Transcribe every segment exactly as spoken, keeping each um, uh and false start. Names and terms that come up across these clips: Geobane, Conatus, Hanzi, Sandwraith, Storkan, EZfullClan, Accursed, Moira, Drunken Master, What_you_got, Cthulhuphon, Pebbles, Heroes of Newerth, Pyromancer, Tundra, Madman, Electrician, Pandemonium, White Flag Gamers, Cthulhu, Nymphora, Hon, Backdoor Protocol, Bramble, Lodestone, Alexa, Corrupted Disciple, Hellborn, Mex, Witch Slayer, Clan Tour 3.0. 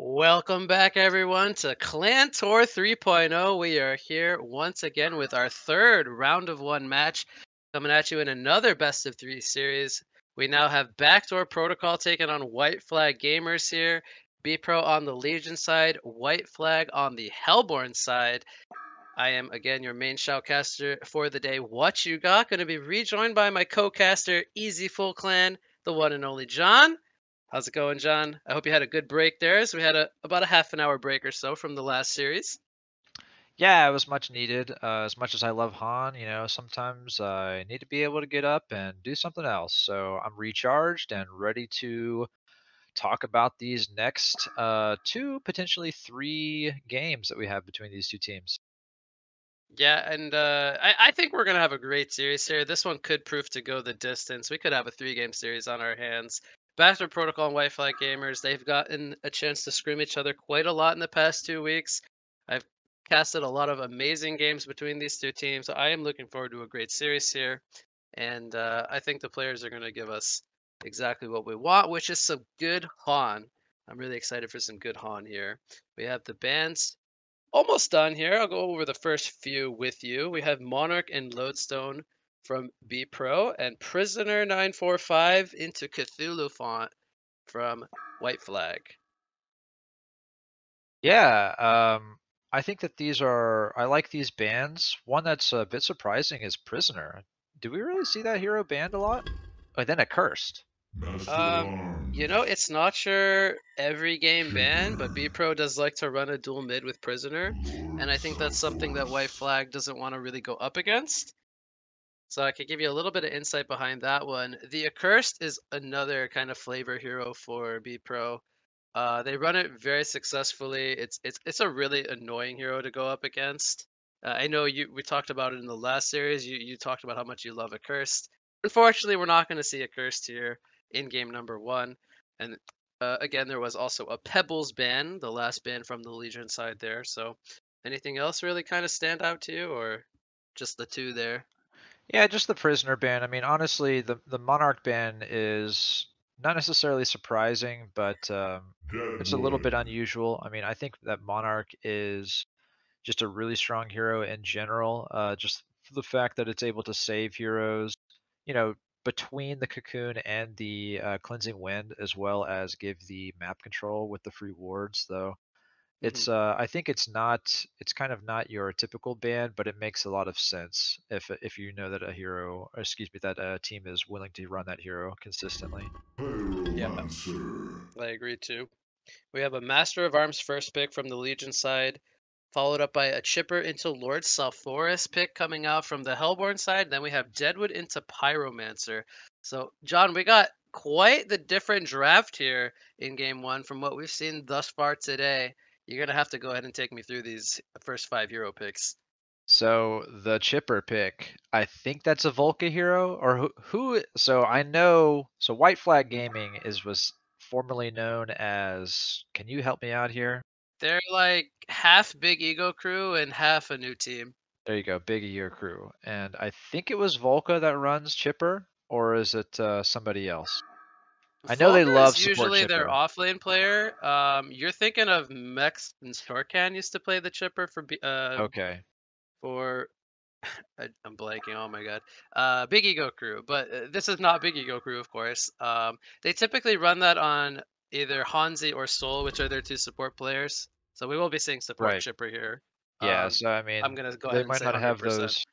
Welcome back, everyone, to Clan Tour three point oh. We are here once again with our third round of one match, coming at you in another best of three series. We now have Backdoor Protocol taking on White Flag Gamers here, B-Pro on the Legion side, White Flag on the Hellborn side. I am, again, your main shoutcaster for the day, What You Got, going to be rejoined by my co-caster, Easy Full Clan, the one and only John. How's it going, John? I hope you had a good break there. So we had a, about a half an hour break or so from the last series. Yeah, it was much needed. Uh, as much as I love Han, you know, sometimes I need to be able to get up and do something else. So I'm recharged and ready to talk about these next uh, two, potentially three games that we have between these two teams. Yeah, and uh, I, I think we're going to have a great series here. This one could prove to go the distance. We could have a three-game series on our hands. Backdoor Protocol and White Flag Gamers, they've gotten a chance to scrim each other quite a lot in the past two weeks. I've casted a lot of amazing games between these two teams. So I am looking forward to a great series here. And uh, I think the players are going to give us exactly what we want, which is some good Han. I'm really excited for some good Han here. We have the bands almost done here. I'll go over the first few with you. We have Monarch and Lodestone from B-Pro, and Prisoner nine four five into Cthulhu Font from White Flag. Yeah, um, I think that these are, I like these bans. One that's a bit surprising is Prisoner. Do we really see that hero banned a lot? Oh, then Accursed. Um, you know, it's not your every game ban, but B-Pro does like to run a dual mid with Prisoner, and I think that's something that White Flag doesn't want to really go up against. So I could give you a little bit of insight behind that one. The Accursed is another kind of flavor hero for B-Pro. Uh, they run it very successfully. It's it's it's a really annoying hero to go up against. Uh, I know you we talked about it in the last series. You you talked about how much you love Accursed. Unfortunately, we're not going to see Accursed here in game number one. And uh, again, there was also a Pebbles ban, the last ban from the Legion side there. So anything else really kind of stand out to you, or just the two there? Yeah, just the Prisoner ban. I mean, honestly, the, the Monarch ban is not necessarily surprising, but um, it's a little bit unusual. I mean, I think that Monarch is just a really strong hero in general. Uh, just the fact that it's able to save heroes, you know, between the Cocoon and the uh, Cleansing Wind, as well as give the map control with the free wards, though. It's uh, I think it's not, it's kind of not your typical ban, but it makes a lot of sense if if you know that a hero, or excuse me, that a team is willing to run that hero consistently. Yeah, I agree too. We have a Master of Arms first pick from the Legion side, followed up by a Chipper into Lord South Forest pick coming out from the Hellborn side. Then we have Deadwood into Pyromancer. So, John, we got quite the different draft here in game one from what we've seen thus far today. You're going to have to go ahead and take me through these first five hero picks. So the Chipper pick, I think that's a Volca hero, or who, who? So I know, so White Flag Gaming is was formerly known as, can you help me out here? They're like half Big Ego Crew and half a new team. There you go, Big Ego Crew. And I think it was Volca that runs Chipper, or is it uh, somebody else? I know Volca they love support usually Chipper. Their offlane player. Um, you're thinking of Mex and Storkan used to play the Chipper for. Uh, okay. For, I, I'm blanking. Oh my god. Uh, Big Ego Crew, but uh, this is not Big Ego Crew, of course. Um, they typically run that on either Hanzi or Sol, which are their two support players. So we will be seeing support right. Chipper here. Yeah. Um, so I mean, I'm gonna go ahead. They might and say not one hundred percent. Have those.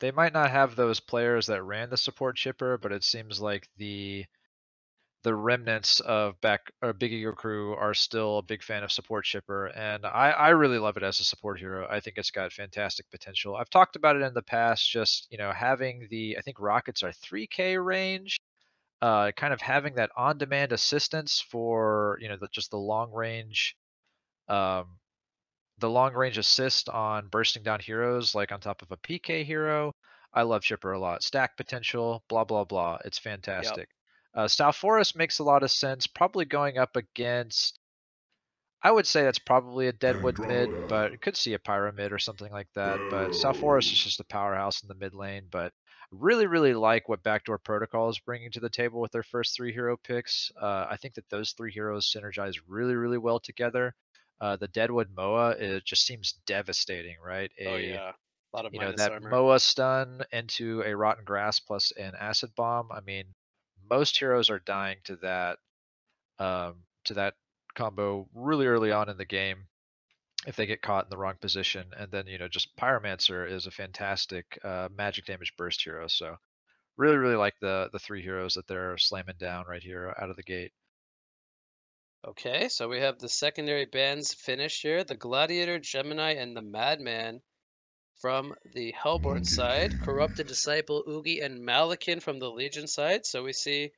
They might not have those players that ran the support Chipper, but it seems like the. The remnants of back or Big Ego Crew are still a big fan of support Chipper, and I, I really love it as a support hero. I think it's got fantastic potential. I've talked about it in the past, just you know, having the I think rockets are three K range, uh, kind of having that on-demand assistance for you know the, just the long range, um, the long range assist on bursting down heroes like on top of a P K hero. I love Chipper a lot. Stack potential, blah blah blah. It's fantastic. Yep. Uh, South Forest makes a lot of sense, probably going up against, I would say that's probably a Deadwood mid, but it could see a Pyramid or something like that, but South Forest is just a powerhouse in the mid lane, but Really, really like what Backdoor Protocol is bringing to the table with their first three hero picks. Uh, I think that those three heroes synergize really, really well together. Uh, the Deadwood Moa, it just seems devastating, right? A, oh, yeah. A lot of you know, that armor. Moa stun into a Rotten Grass plus an Acid Bomb. I mean, most heroes are dying to that um, to that combo really early on in the game if they get caught in the wrong position. And then, you know, just Pyromancer is a fantastic uh, magic damage burst hero. So really, really like the the three heroes that they're slamming down right here out of the gate. Okay, so we have the secondary bands finished here. The Gladiator, Gemini, and the Madman from the Hellborn side. Corrupted Disciple, Oogie, and Malakin from the Legion side. So we see,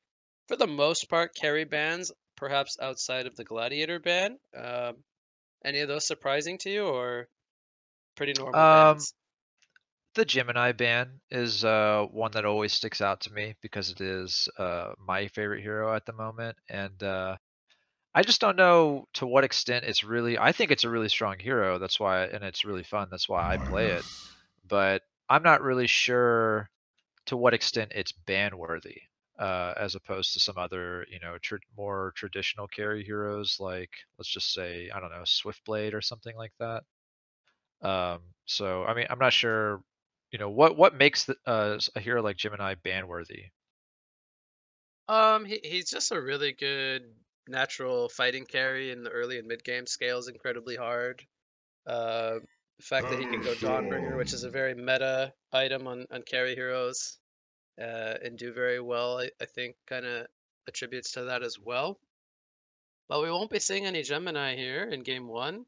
for the most part, carry bands, perhaps outside of the Gladiator band. Um, any of those surprising to you, or pretty normal um, bands? The Gemini band is uh, one that always sticks out to me because it is uh, my favorite hero at the moment. And... Uh, I just don't know to what extent it's really... I think it's a really strong hero, that's why, and it's really fun, that's why I play it. But I'm not really sure to what extent it's ban-worthy, uh, as opposed to some other, you know, tr more traditional carry heroes, like, let's just say, I don't know, Swiftblade or something like that. Um, so, I mean, I'm not sure, you know, what, what makes the, uh, a hero like Gemini ban-worthy? Um, he, he's just a really good... natural fighting carry in the early and mid game scales incredibly hard. Uh, the fact that he can go Dawnbringer, which is a very meta item on, on carry heroes, uh, and do very well, I, I think kind of attributes to that as well. But we won't be seeing any Gemini here in game one.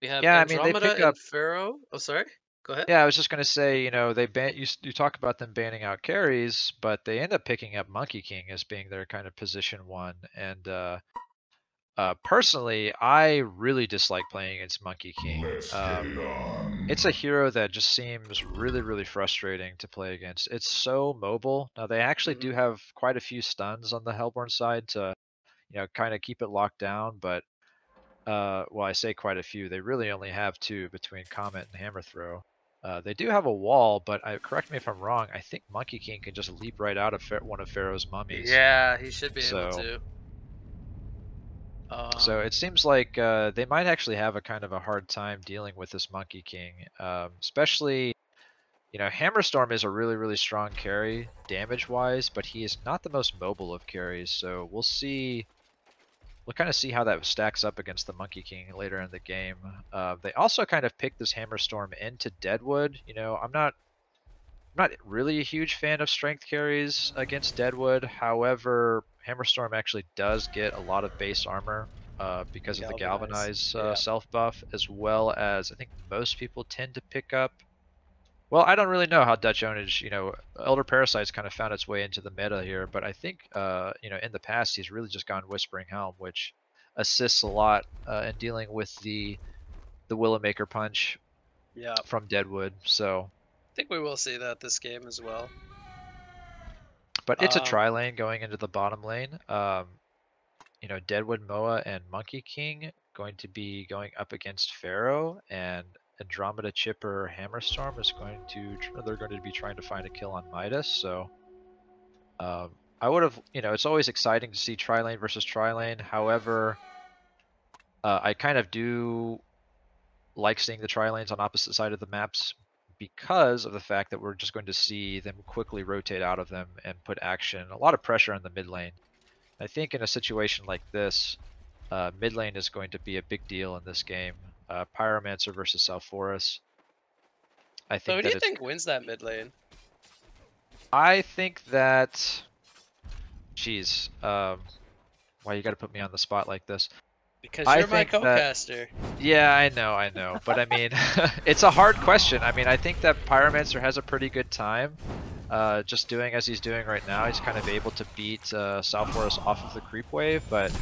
We have yeah, Andromeda I mean, they pick and up... Pharaoh. Oh, sorry. Go ahead. Yeah, I was just going to say, you know, they ban you, you talk about them banning out carries, but they end up picking up Monkey King as being their kind of position one. And uh, uh, personally, I really dislike playing against Monkey King. Um, it's a hero that just seems really, really frustrating to play against. It's so mobile. Now, they actually mm-hmm. do have quite a few stuns on the Hellborn side to, you know, kind of keep it locked down, but uh, well, I say quite a few. They really only have two between Comet and Hammer Throw. Uh, they do have a wall, but I, correct me if I'm wrong, I think Monkey King can just leap right out of one of Pharaoh's mummies. Yeah, he should be so, able to. Um, so it seems like uh, they might actually have a kind of a hard time dealing with this Monkey King. Um, especially, you know, Hammerstorm is a really, really strong carry damage-wise, but he is not the most mobile of carries, so we'll see... We'll kind of see how that stacks up against the Monkey King later in the game. Uh, they also kind of picked this Hammerstorm into Deadwood. You know, I'm not, I'm not really a huge fan of strength carries against Deadwood. However, Hammerstorm actually does get a lot of base armor uh, because Galvanize. of the Galvanize uh, yeah. self buff, as well as I think most people tend to pick up. Well, I don't really know how Dutch ownage, you know, Elder Parasite's kind of found its way into the meta here, but I think, uh, you know, in the past he's really just gone Whispering Helm, which assists a lot uh, in dealing with the the Willowmaker punch yeah. from Deadwood. So I think we will see that this game as well. But it's um, a tri lane going into the bottom lane. Um, you know, Deadwood, Moa, and Monkey King going to be going up against Pharaoh, and Andromeda, Chipper, Hammerstorm is going to they're going to be trying to find a kill on Midas. So um, I would have, you know, it's always exciting to see tri-lane versus tri-lane. However, uh, I kind of do like seeing the tri-lanes on opposite side of the maps because of the fact that we're just going to see them quickly rotate out of them and put action, a lot of pressure on the mid lane. I think in a situation like this, uh, mid lane is going to be a big deal in this game. Uh, Pyromancer versus South Forest. I think. So who do you think wins that mid lane? I think that. Jeez, um, why you got to put me on the spot like this? Because you're my co-caster. Yeah, I know, I know, but I mean, it's a hard question. I mean, I think that Pyromancer has a pretty good time, uh, just doing as he's doing right now. He's kind of able to beat uh, South Forest off of the creep wave, but.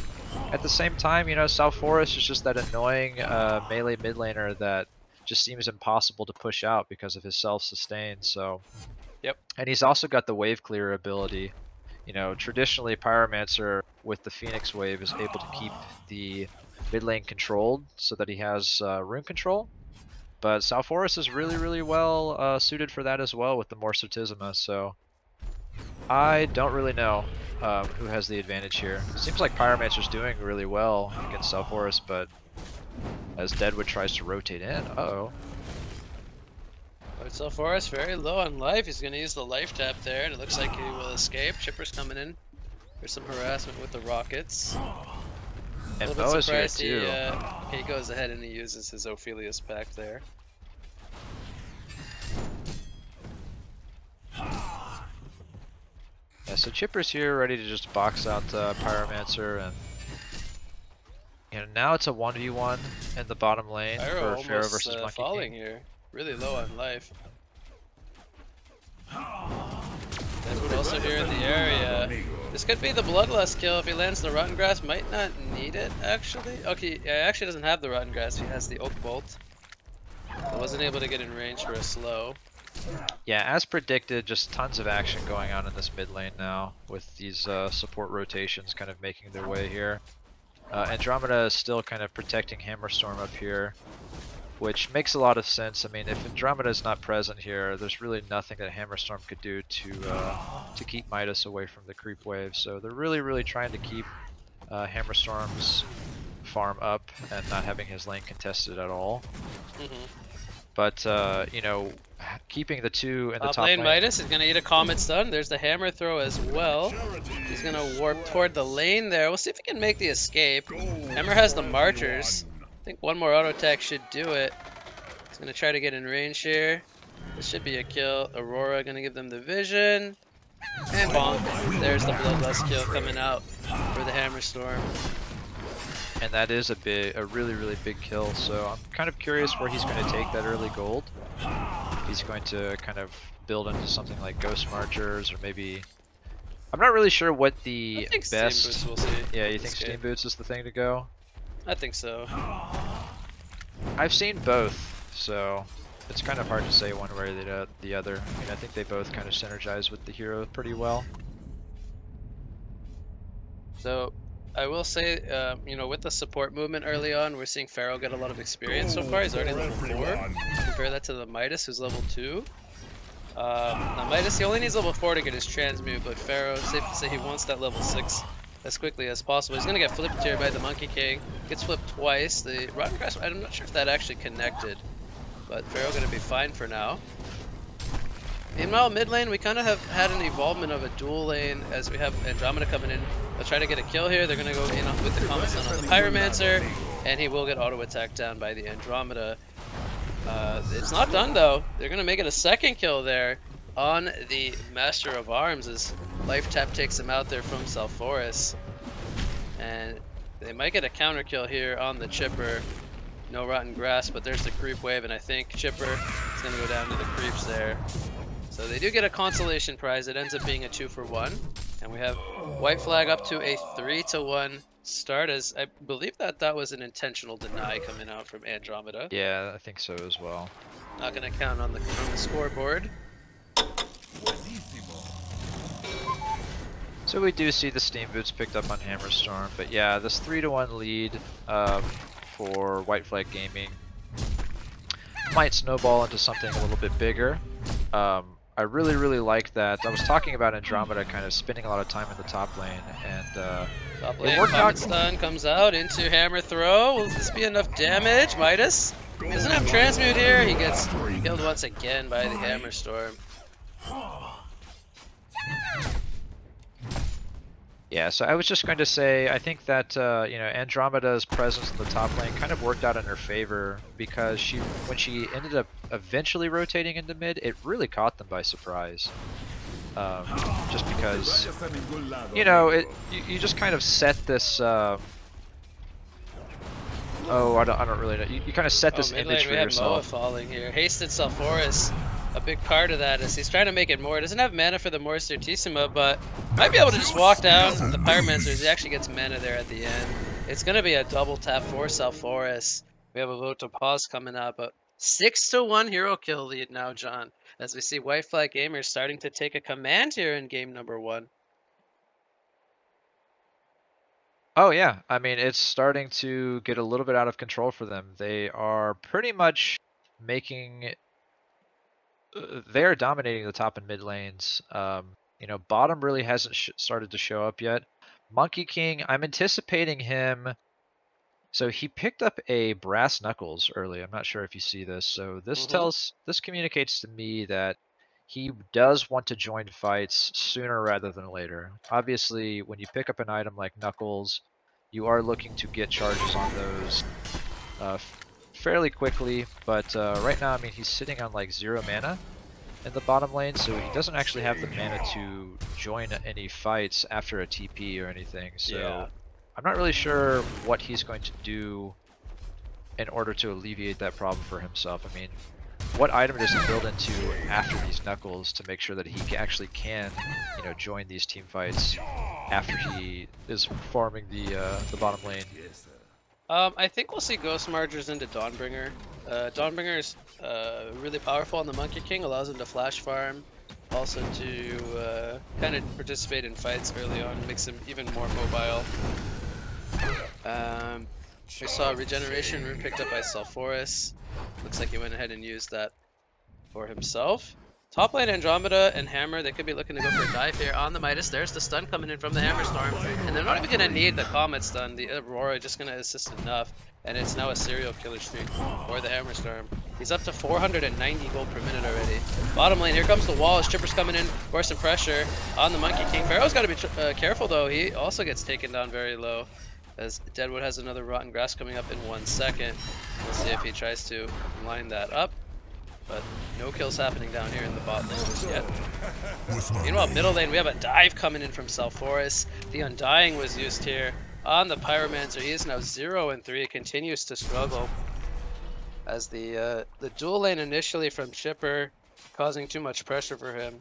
At the same time, you know, South Forest is just that annoying uh, melee mid laner that just seems impossible to push out because of his self-sustain. So, yep. And he's also got the wave clear ability. You know, traditionally Pyromancer with the Phoenix wave is able to keep the mid lane controlled so that he has uh, room control. But South Forest is really, really well uh, suited for that as well with the Morph Certissima. So I don't really know um, who has the advantage here. Seems like Pyromancer's doing really well against South Forest, but as Deadwood tries to rotate in, uh-oh. South Forest very low on life. He's going to use the life tap there, and it looks like he will escape. Chipper's coming in. There's some harassment with the rockets. And Moa's here too. He, uh, he goes ahead and he uses his Ophelius Pact there. Yeah, so Chipper's here, ready to just box out uh, Pyromancer, and you know now it's a one v one in the bottom lane Pyro for Pharaoh versus uh, Monkey falling King. Here, really low on life. Deadwood also here in the area. This could be the Bloodlust kill if he lands the Rotten Grass. Might not need it actually. Okay, he actually doesn't have the Rotten Grass. He has the Oak Bolt. I wasn't able to get in range for a slow. Yeah, as predicted, just tons of action going on in this mid lane now with these uh, support rotations kind of making their way here. Uh, Andromeda is still kind of protecting Hammerstorm up here, which makes a lot of sense. I mean, if Andromeda is not present here, there's really nothing that Hammerstorm could do to uh, to keep Midas away from the creep wave. So they're really, really trying to keep uh, Hammerstorm's farm up and not having his lane contested at all. Mm-hmm. But, uh, you know, keeping the two in the top lane. Top lane Midas is going to eat a Comet Stun. There's the Hammer Throw as well. He's going to warp toward the lane there. We'll see if he can make the escape. Hammer has the Marchers. I think one more auto attack should do it. He's going to try to get in range here. This should be a kill. Aurora going to give them the vision. And bonk. There's the Bloodlust kill coming out for the Hammerstorm. And that is a big, a really, really big kill. So I'm kind of curious where he's going to take that early gold. If he's going to kind of build into something like Ghost Marchers, or maybe I'm not really sure what the I think best. Steam Boots we'll see. Yeah, you think Steam Boots is the thing to go? I think so. I've seen both, so it's kind of hard to say one way or the other. I mean, I think they both kind of synergize with the hero pretty well. So. I will say, uh, you know, with the support movement early on, we're seeing Pharaoh get a lot of experience so far. He's already level four. Compare that to the Midas, who's level two. Um, the Midas, he only needs level four to get his transmute, but Pharaoh, safe to say, he wants that level six as quickly as possible. He's going to get flipped here by the Monkey King. Gets flipped twice. The Rotten Grass, I'm not sure if that actually connected, but Pharaoh going to be fine for now. Meanwhile, mid lane, we kind of have had an evolvement of a dual lane as we have Andromeda coming in. They'll try to get a kill here. They're going to go in with the Comet Stun on the Pyromancer, and he will get auto attacked down by the Andromeda. Uh, it's not done though. They're going to make it a second kill there on the Master of Arms as Life Tap takes him out there from South Forest. And they might get a counter kill here on the Chipper. No Rotten Grass, but there's the creep wave, and I think Chipper is going to go down to the creeps there. So they do get a consolation prize. It ends up being a two for one, and we have White Flag up to a three to one start. As I believe that that was an intentional deny coming out from Andromeda. Yeah, I think so as well. Not gonna count on the, on the scoreboard. So we do see the Steam Boots picked up on Hammerstorm, but yeah, this three to one lead um, for White Flag Gaming might snowball into something a little bit bigger. Um, I really, really like that. I was talking about Andromeda kind of spending a lot of time in the top lane, and uh, top lane, it worked out. Stun comes out into Hammer Throw. Will this be enough damage? Midas doesn't have Transmute here. He gets killed once again by the Hammerstorm. Yeah, so I was just going to say, I think that uh, you know, Andromeda's presence in the top lane kind of worked out in her favor, because she, when she ended up eventually rotating into mid, it really caught them by surprise. Um, just because, you know, it you, you just kind of set this. Uh, oh, I don't, I don't really know. You, you kind of set this oh, image for yourself. Moa falling here, hasted South Forest. A big part of that is he's trying to make it more. He doesn't have mana for the Mors Certissima, but might be able to just walk down the Pyromancer. He actually gets mana there at the end. It's going to be a double tap for South Forest. We have a vote to pause coming up, but six to one hero kill lead now, John, as we see White Flag Gamers starting to take a command here in game number one. Oh yeah, I mean, it's starting to get a little bit out of control for them. They are pretty much making... They're dominating the top and mid lanes. Um, You know, bottom really hasn't sh started to show up yet. Monkey King, I'm anticipating him. So he picked up a brass knuckles early. I'm not sure if you see this. So this mm-hmm. tells, this communicates to me that he does want to join fights sooner rather than later. Obviously, when you pick up an item like knuckles, you are looking to get charges on those uh, fairly quickly. But uh, right now, I mean, he's sitting on like zero mana in the bottom lane, so he doesn't actually have the mana to join any fights after a T P or anything. So yeah. I'm not really sure what he's going to do in order to alleviate that problem for himself. I mean, what item does he build into after these knuckles to make sure that he actually can, you know, join these team fights after he is farming the uh, the bottom lane? Um, I think we'll see Ghost Marchers into Dawnbringer. Uh, Dawnbringer is uh, really powerful on the Monkey King, allows him to flash farm, also to uh, kind of participate in fights early on, makes him even more mobile. Um, we saw Regeneration Rune picked up by South Forest. Looks like he went ahead and used that for himself. Top lane Andromeda and Hammer, they could be looking to go for a dive here on the Midas. There's the stun coming in from the Hammerstorm, and they're not even going to need the Comet stun. The Aurora just going to assist enough, and it's now a serial killer streak for the Hammerstorm. He's up to four hundred ninety gold per minute already. Bottom lane, here comes the wall as Chipper's coming in for some pressure on the Monkey King. Pharaoh's got to be uh, careful though, he also gets taken down very low. As Deadwood has another Rotten Grass coming up in one second. We'll see if he tries to line that up. But no kills happening down here in the bot lane just yet. Meanwhile, middle lane, we have a dive coming in from South Forest. The Undying was used here on the Pyromancer. He is now zero and three. It continues to struggle. As the, uh, the dual lane initially from Chipper, causing too much pressure for him.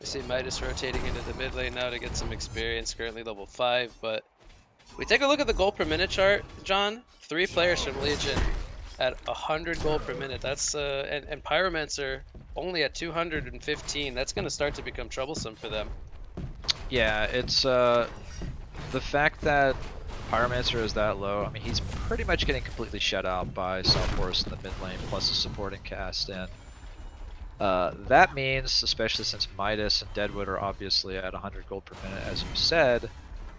We see Midas rotating into the mid lane now to get some experience. Currently level five, but we take a look at the gold per minute chart, John. Three players from Legion at one hundred gold per minute. That's uh, and, and Pyromancer only at two hundred fifteen. That's going to start to become troublesome for them. Yeah, it's uh, the fact that Pyromancer is that low. I mean, he's pretty much getting completely shut out by South Forest in the mid lane, plus the supporting cast, and uh, that means, especially since Midas and Deadwood are obviously at one hundred gold per minute, as you said.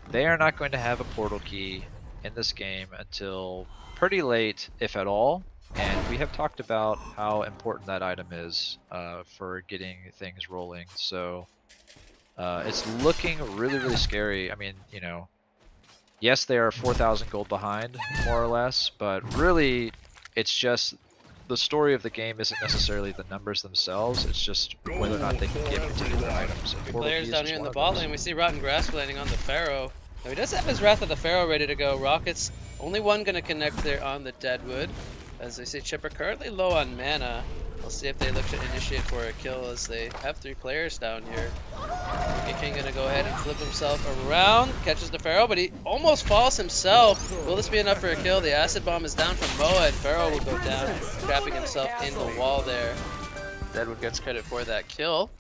They are not going to have a portal key in this game until pretty late, if at all, and we have talked about how important that item is uh, for getting things rolling. So uh, it's looking really, really scary. I mean, you know, yes, they are four thousand gold behind, more or less, but really it's just the story of the game isn't necessarily the numbers themselves, it's just whether or not they can get particular items. Players down here in the bot lane, we see Rotten Grasp landing on the Pharaoh. Now he does have his Wrath of the Pharaoh ready to go. Rockets, only one going to connect there on the Deadwood. As they see Chipper currently low on mana. We'll see if they look to initiate for a kill as they have three players down here. Monkey King going to go ahead and flip himself around. Catches the Pharaoh, but he almost falls himself. Will this be enough for a kill? The Acid Bomb is down from Moa, and Pharaoh will go down, trapping himself in the wall there. Deadwood gets credit for that kill.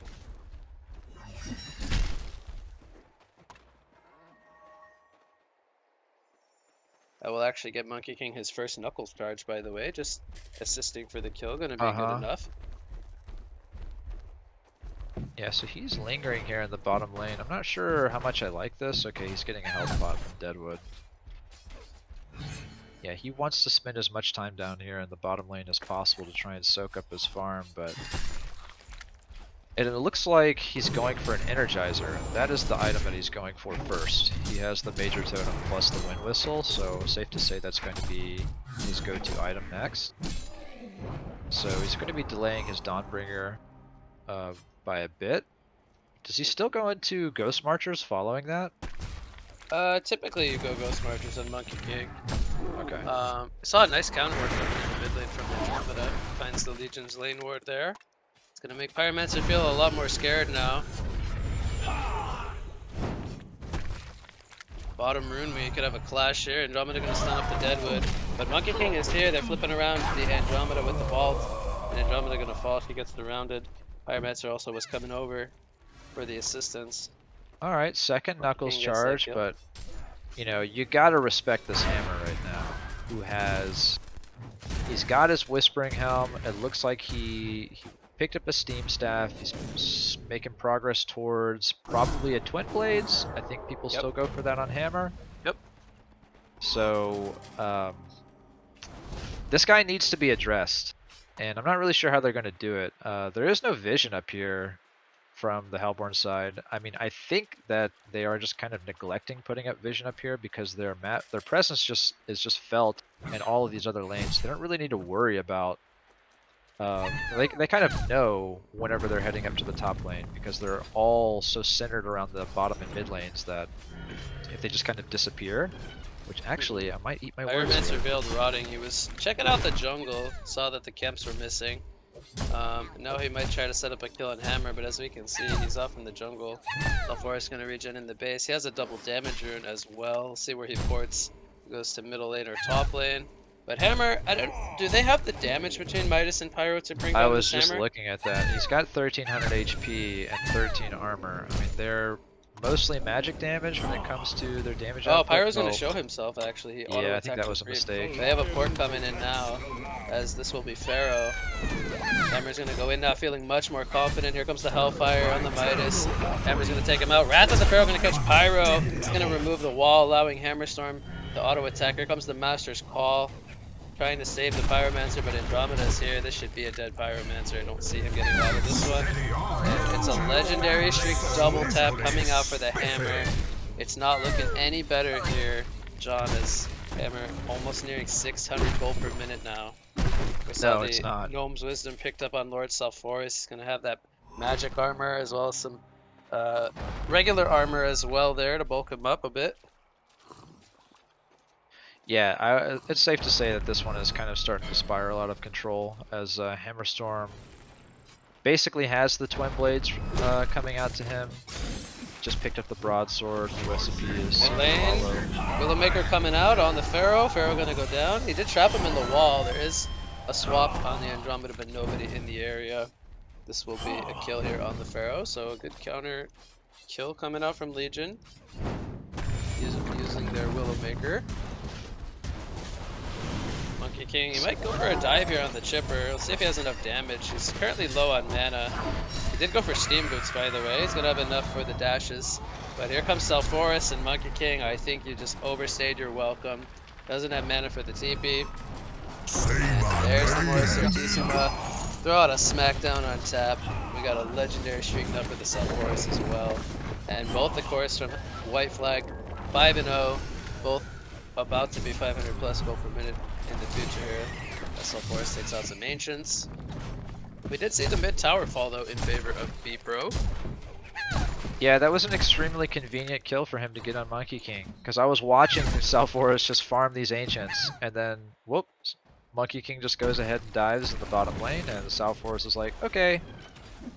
I will actually get Monkey King his first Knuckles charge, by the way. Just assisting for the kill, gonna be uh-huh. good enough. Yeah, so he's lingering here in the bottom lane. I'm not sure how much I like this. Okay, he's getting a health pot from Deadwood. Yeah, he wants to spend as much time down here in the bottom lane as possible to try and soak up his farm, but and it looks like he's going for an Energizer. That is the item that he's going for first. He has the Major Totem plus the Wind Whistle, so safe to say that's going to be his go-to item next. So he's going to be delaying his Dawnbringer uh, by a bit. Does he still go into Ghost Marchers following that? Uh, typically you go Ghost Marchers and Monkey King. Okay. Um, I saw a nice counter ward coming in the mid lane from Andromeda. Finds the Legion's lane ward there. Gonna make Pyromancer feel a lot more scared now. Bottom rune, we could have a clash here. Andromeda gonna stun up the Deadwood. But Monkey King is here, they're flipping around the Andromeda with the vault. And Andromeda gonna fall, she gets surrounded. Pyromancer also was coming over for the assistance. Alright, second Knuckles charge, but you know, you gotta respect this Hammer right now, who has, he's got his Whispering Helm, it looks like he, he picked up a steam staff. He's making progress towards probably a twin blades. I think people yep. still go for that on hammer. Yep. So um, this guy needs to be addressed, and I'm not really sure how they're going to do it. Uh, there is no vision up here from the Hellborn side. I mean, I think that they are just kind of neglecting putting up vision up here because their map, their presence just is just felt in all of these other lanes. They don't really need to worry about. Um, they, they kind of know whenever they're heading up to the top lane because they're all so centered around the bottom and mid lanes that if they just kind of disappear, which actually I might eat my words. Pyromancer veiled rotting. He was checking out the jungle, saw that the camps were missing. Um, now he might try to set up a kill on hammer, but as we can see, he's off in the jungle. South Forest going to regen in the base. He has a double damage rune as well. We'll see where he ports. He goes to middle lane or top lane. But Hammer, I don't. Do they have the damage between Midas and Pyro to bring down this Hammer? I was just looking at that. He's got thirteen hundred H P and thirteen armor. I mean, they're mostly magic damage when it comes to their damage. Oh, output. Pyro's oh. gonna show himself actually. He yeah, I think that was a creep. mistake. They have a port coming in now, as this will be Pharaoh. Hammer's gonna go in now, feeling much more confident. Here comes the Hellfire on the Midas. Hammer's gonna take him out. Wrath of the Pharaoh gonna catch Pyro. He's gonna remove the wall, allowing Hammerstorm the auto attack. Here comes the Master's Call. Trying to save the Pyromancer, but Andromeda's here. This should be a dead Pyromancer. I don't see him getting out of this one. And it's a legendary streak double tap coming out for the Hammer. It's not looking any better here. John is Hammer almost nearing six hundred gold per minute now. We saw no, it's the not. Gnome's Wisdom picked up on Lord South Forest. He's going to have that magic armor as well as some uh, regular armor as well there to bulk him up a bit. Yeah, I, it's safe to say that this one is kind of starting to spiral out of control as uh, Hammerstorm basically has the Twin Blades uh, coming out to him. Just picked up the Broadsword, the recipe is... Willowmaker coming out on the Pharaoh. Pharaoh gonna go down. He did trap him in the wall. There is a swap on the Andromeda, but nobody in the area. This will be a kill here on the Pharaoh, so a good counter kill coming out from Legion. Using, using their Willowmaker. Monkey King, he might go for a dive here on the Chipper. Let's see if he has enough damage. He's currently low on mana. He did go for Steam Boots, by the way. He's going to have enough for the dashes. But here comes South Forest and Monkey King. I think you just overstayed your welcome. Doesn't have mana for the T P. And there's the Morrisartissima. Throw out a smackdown on tap. We got a legendary streak up for the South Forest as well. And both the chorus from White Flag, five and oh. Both about to be five hundred plus gold per minute in the future here. South Forest takes out some Ancients. We did see the mid tower fall though in favor of B-Pro. Yeah, that was an extremely convenient kill for him to get on Monkey King, because I was watching South Forest just farm these Ancients, and then whoops, Monkey King just goes ahead and dives in the bottom lane, and South Forest is like, okay,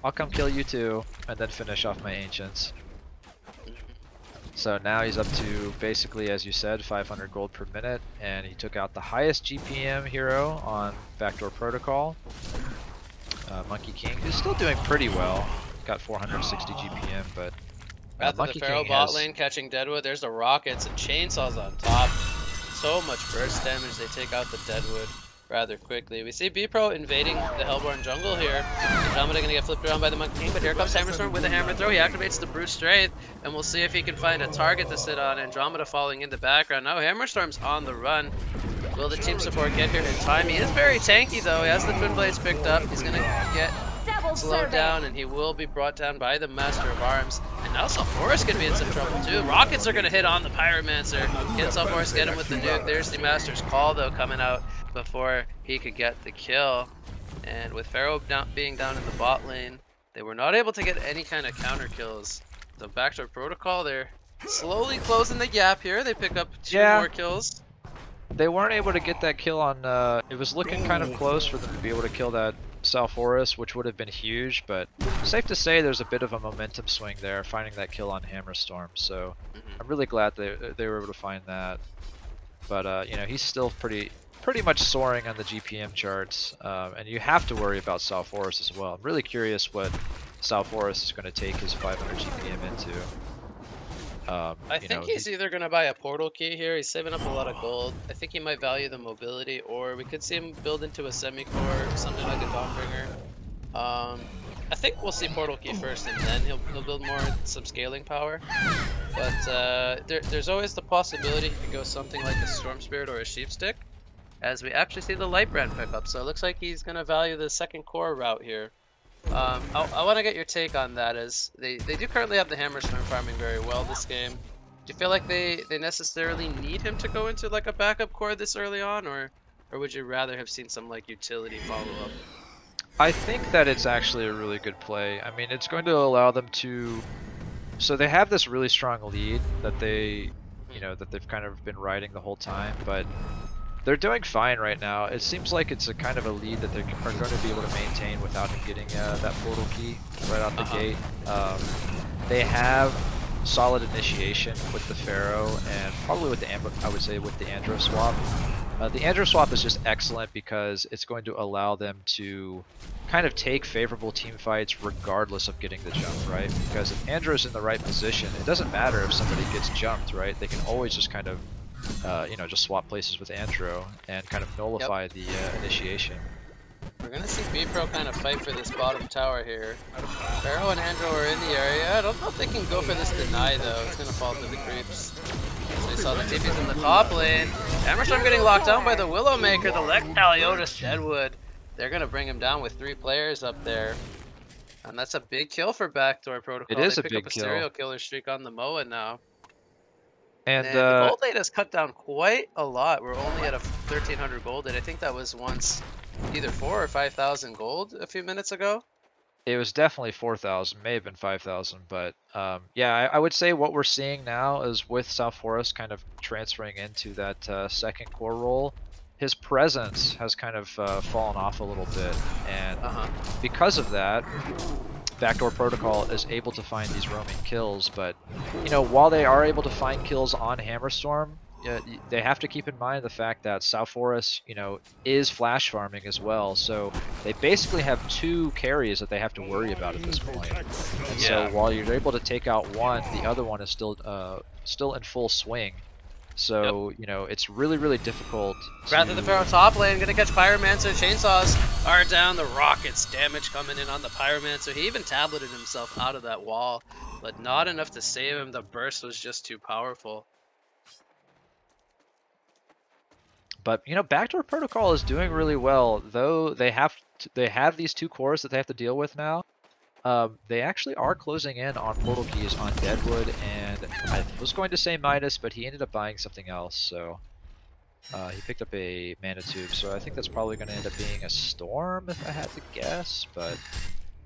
I'll come kill you too, and then finish off my Ancients. So now he's up to basically, as you said, five hundred gold per minute, and he took out the highest G P M hero on Backdoor Protocol. Uh, Monkey King, who's still doing pretty well, got four hundred sixty G P M, but uh, Monkey the King bot has... lane catching Deadwood. There's the rockets and chainsaws on top. So much burst damage. They take out the Deadwood rather quickly. We see B-Pro invading the Hellborn jungle here. Andromeda gonna get flipped around by the Monkey King, but here comes Hammerstorm with a hammer throw. He activates the Brute Strength, and we'll see if he can find a target to sit on. Andromeda falling in the background. Now Hammerstorm's on the run. Will the team support get here in time? He is very tanky though. He has the Twin Blades picked up. He's gonna get slowed down, and he will be brought down by the Master of Arms. And now South Forest could be in some trouble too. Rockets are gonna hit on the Pyromancer. Can South Forest get him with the nuke? There's the Master's Call though coming out before he could get the kill, and with Pharaoh down, being down in the bot lane, they were not able to get any kind of counter kills. So Backdoor Protocol, they're slowly closing the gap here. They pick up two yeah. more kills. They weren't able to get that kill on, uh, it was looking kind of close for them to be able to kill that South Forest, which would have been huge, but safe to say there's a bit of a momentum swing there, finding that kill on Hammerstorm, so I'm really glad they, they were able to find that. But, uh, you know, he's still pretty... pretty much soaring on the G P M charts, um, and you have to worry about South Forest as well. I'm really curious what South Forest is going to take his five hundred G P M into. Um, I think know, he's he... either going to buy a portal key here. He's saving up a lot of gold. I think he might value the mobility, or we could see him build into a semi-core, something like a Dawnbringer. Um, I think we'll see Portal Key first, and then he'll, he'll build more subscaling power. But uh, there, there's always the possibility he could go something like a Storm Spirit or a Sheep Stick, as we actually see the Light Brand pick up. So it looks like he's going to value the second core route here. Um, I, I want to get your take on that, as they, they do currently have the Hammerstorm farming very well this game. Do you feel like they, they necessarily need him to go into like a backup core this early on, or, or would you rather have seen some like utility follow-up? I think that it's actually a really good play. I mean, it's going to allow them to... So they have this really strong lead that they, you know, that they've kind of been riding the whole time, but they're doing fine right now. It seems like it's a kind of a lead that they are going to be able to maintain without him getting uh, that portal key right out the uh-huh. gate. Um, they have solid initiation with the Pharaoh and probably with the Amber, I would say with the Andro swap. Uh, the Andro swap is just excellent because it's going to allow them to kind of take favorable team fights regardless of getting the jump, right? Because if Andro's in the right position, it doesn't matter if somebody gets jumped, right? They can always just kind of, uh, you know, just swap places with Andro and kind of nullify yep. the uh, initiation. We're gonna see B-Pro kind of fight for this bottom tower here. Pharaoh and Andro are in the area. I don't know if they can go for this deny though. It's gonna fall through the creeps. So we saw the T P's in the top lane. Hammerstorm getting locked down by the Willowmaker, the Lectaliotis Deadwood. They're gonna bring him down with three players up there. And that's a big kill for Backdoor Protocol. It is they a pick big up a kill. Serial killer streak on the Moa now. And, and uh, the gold rate has cut down quite a lot. We're only at a thirteen hundred gold rate. I think that was once either four or five thousand gold a few minutes ago. It was definitely four thousand, may have been five thousand, but um, yeah, I, I would say what we're seeing now is with South Forest kind of transferring into that uh, second core role, his presence has kind of uh, fallen off a little bit, and uh-huh. because of that, Backdoor Protocol is able to find these roaming kills. But you know, while they are able to find kills on Hammerstorm, Uh, they have to keep in mind the fact that South Forest, you know, is flash farming as well. So they basically have two carries that they have to worry about at this point. And yeah. so while you're able to take out one, the other one is still uh, still in full swing. So, yep. you know, it's really, really difficult. Rather to... the Pharaoh top lane, gonna catch Pyromancer. Chainsaws are down, the rockets damage coming in on the Pyromancer. He even tableted himself out of that wall, but not enough to save him. The burst was just too powerful. But you know, Backdoor Protocol is doing really well, though they have to, they have these two cores that they have to deal with now. Um, they actually are closing in on portal keys on Deadwood, and I was going to say Midas, but he ended up buying something else. So uh, he picked up a mana tube. So I think that's probably going to end up being a storm, if I had to guess. But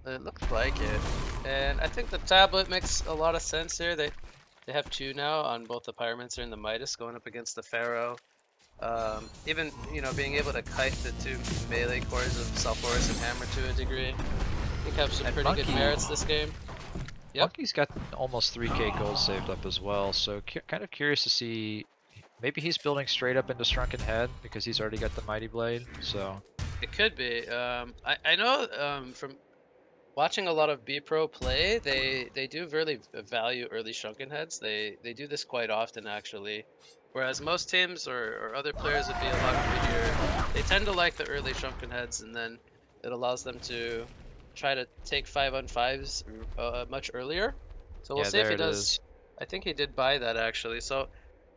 it looks like it, and I think the tablet makes a lot of sense here. They they have two now on both the Pyromancer and the Midas going up against the Pharaoh. Um, even, you know, being able to kite the two melee cores of South Forest and Hammer to a degree, I think have some and pretty Monkey. good merits this game. Yep. Monkey's got almost three K gold saved up as well, so kind of curious to see, maybe he's building straight up into Shrunken Head because he's already got the Mighty Blade, so... It could be. Um, I, I know um, from watching a lot of B-Pro play, they, they do really value early Shrunken Heads. They, they do this quite often, actually. Whereas most teams or, or other players would be a lot greedier, they tend to like the early Shrunken Heads, and then it allows them to try to take five on fives uh, much earlier. So we'll yeah, see if he does. Is. I think he did buy that actually. So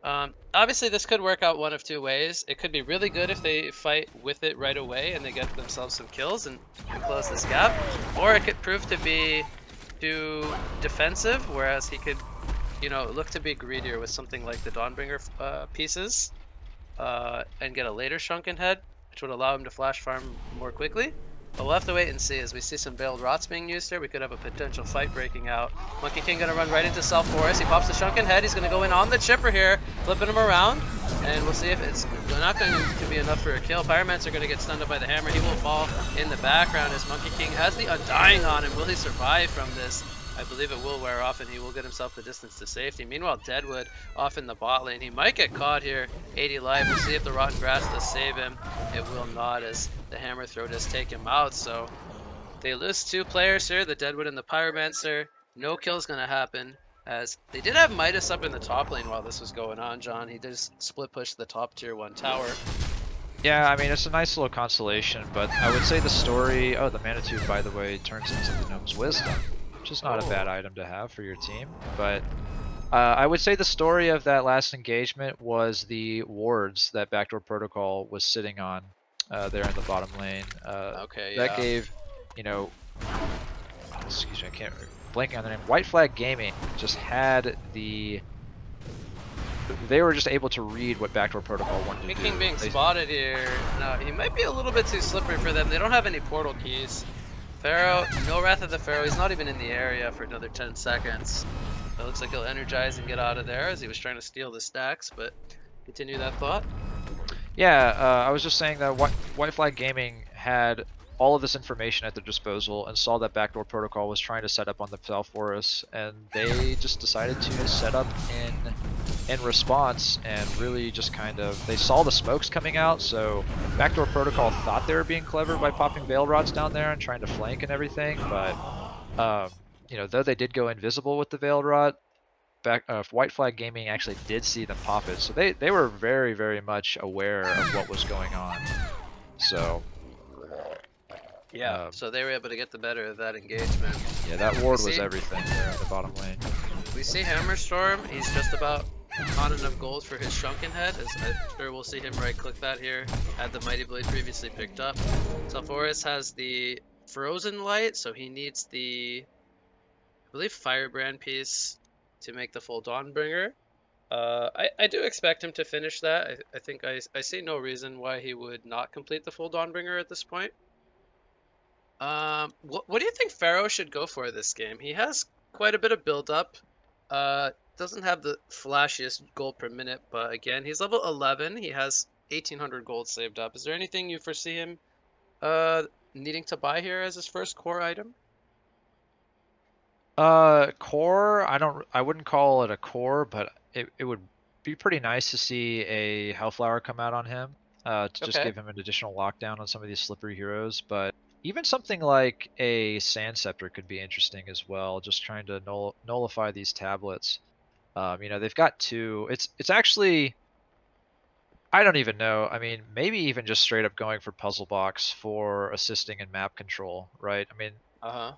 um, obviously this could work out one of two ways. It could be really good if they fight with it right away and they get themselves some kills and, and close this gap. Or it could prove to be too defensive, whereas he could... you know, look to be greedier with something like the Dawnbringer uh, pieces uh, and get a later Shrunken Head, which would allow him to flash farm more quickly. But we'll have to wait and see. As we see some Veiled Rots being used here, we could have a potential fight breaking out. Monkey King gonna run right into South Forest. He pops the Shrunken Head. He's gonna go in on the Chipper here, flipping him around, and we'll see if it's not going to be enough for a kill. Pyromancer gonna get stunned up by the Hammer. He will fall in the background as Monkey King has the Undying on him. Will he survive from this? I believe it will wear off and he will get himself the distance to safety. Meanwhile, Deadwood off in the bot lane. He might get caught here. eighty life. We'll see if the Rotten Grass does save him. It will not, as the Hammer Throw does take him out. So they lose two players here, the Deadwood and the Pyromancer. No kill's going to happen, as they did have Midas up in the top lane while this was going on, John. He did split push the top tier one tower. Yeah, I mean, it's a nice little consolation, but I would say the story... Oh, the Manitude, by the way, turns into the Gnome's Wisdom, which is not oh. a bad item to have for your team. But uh, I would say the story of that last engagement was the wards that Backdoor Protocol was sitting on uh, there in the bottom lane. Uh, okay, That yeah. gave, you know... Excuse me, I can't... Blanking on the name. White Flag Gaming just had the... They were just able to read what Backdoor Protocol wanted King to do. King being they... spotted here. No, he might be a little bit too slippery for them. They don't have any portal keys. Pharaoh, no Wrath of the Pharaoh. He's not even in the area for another ten seconds. It looks like he'll energize and get out of there as he was trying to steal the stacks, but continue that thought. Yeah, uh, I was just saying that White Flag Gaming had all of this information at their disposal and saw that Backdoor Protocol was trying to set up on the South Forest, and they just decided to set up in... in response, and really just kind of, they saw the smokes coming out, so Backdoor Protocol thought they were being clever by popping Bale Rods down there and trying to flank and everything, but um, you know, though they did go invisible with the Veiled Rod, back, uh, White Flag Gaming actually did see them pop it, so they, they were very, very much aware of what was going on, so... Yeah, um, so they were able to get the better of that engagement. Yeah, that ward was everything there at the bottom lane. We see Hammerstorm, he's just about on enough gold for his Shrunken Head, as I'm sure we'll see him right click that here, had the Mighty Blade previously picked up. South Forest has the Frozen Light, so he needs the, I believe, Firebrand piece to make the full Dawnbringer. Uh, I, I do expect him to finish that. I, I think I, I see no reason why he would not complete the full Dawnbringer at this point. Um, what, what do you think Pharaoh should go for this game? He has quite a bit of build up. Uh, doesn't have the flashiest gold per minute, but again, he's level eleven. He has eighteen hundred gold saved up. Is there anything you foresee him uh, needing to buy here as his first core item? Uh, core? I don't. I wouldn't call it a core, but it, it would be pretty nice to see a Hellflower come out on him uh, to just okay. give him an additional lockdown on some of these slippery heroes, but. Even something like a Sand Scepter could be interesting as well, just trying to null nullify these tablets. Um, you know, they've got two. It's it's actually, I don't even know. I mean, maybe even just straight up going for Puzzle Box for assisting in map control, right? I mean, uh-huh.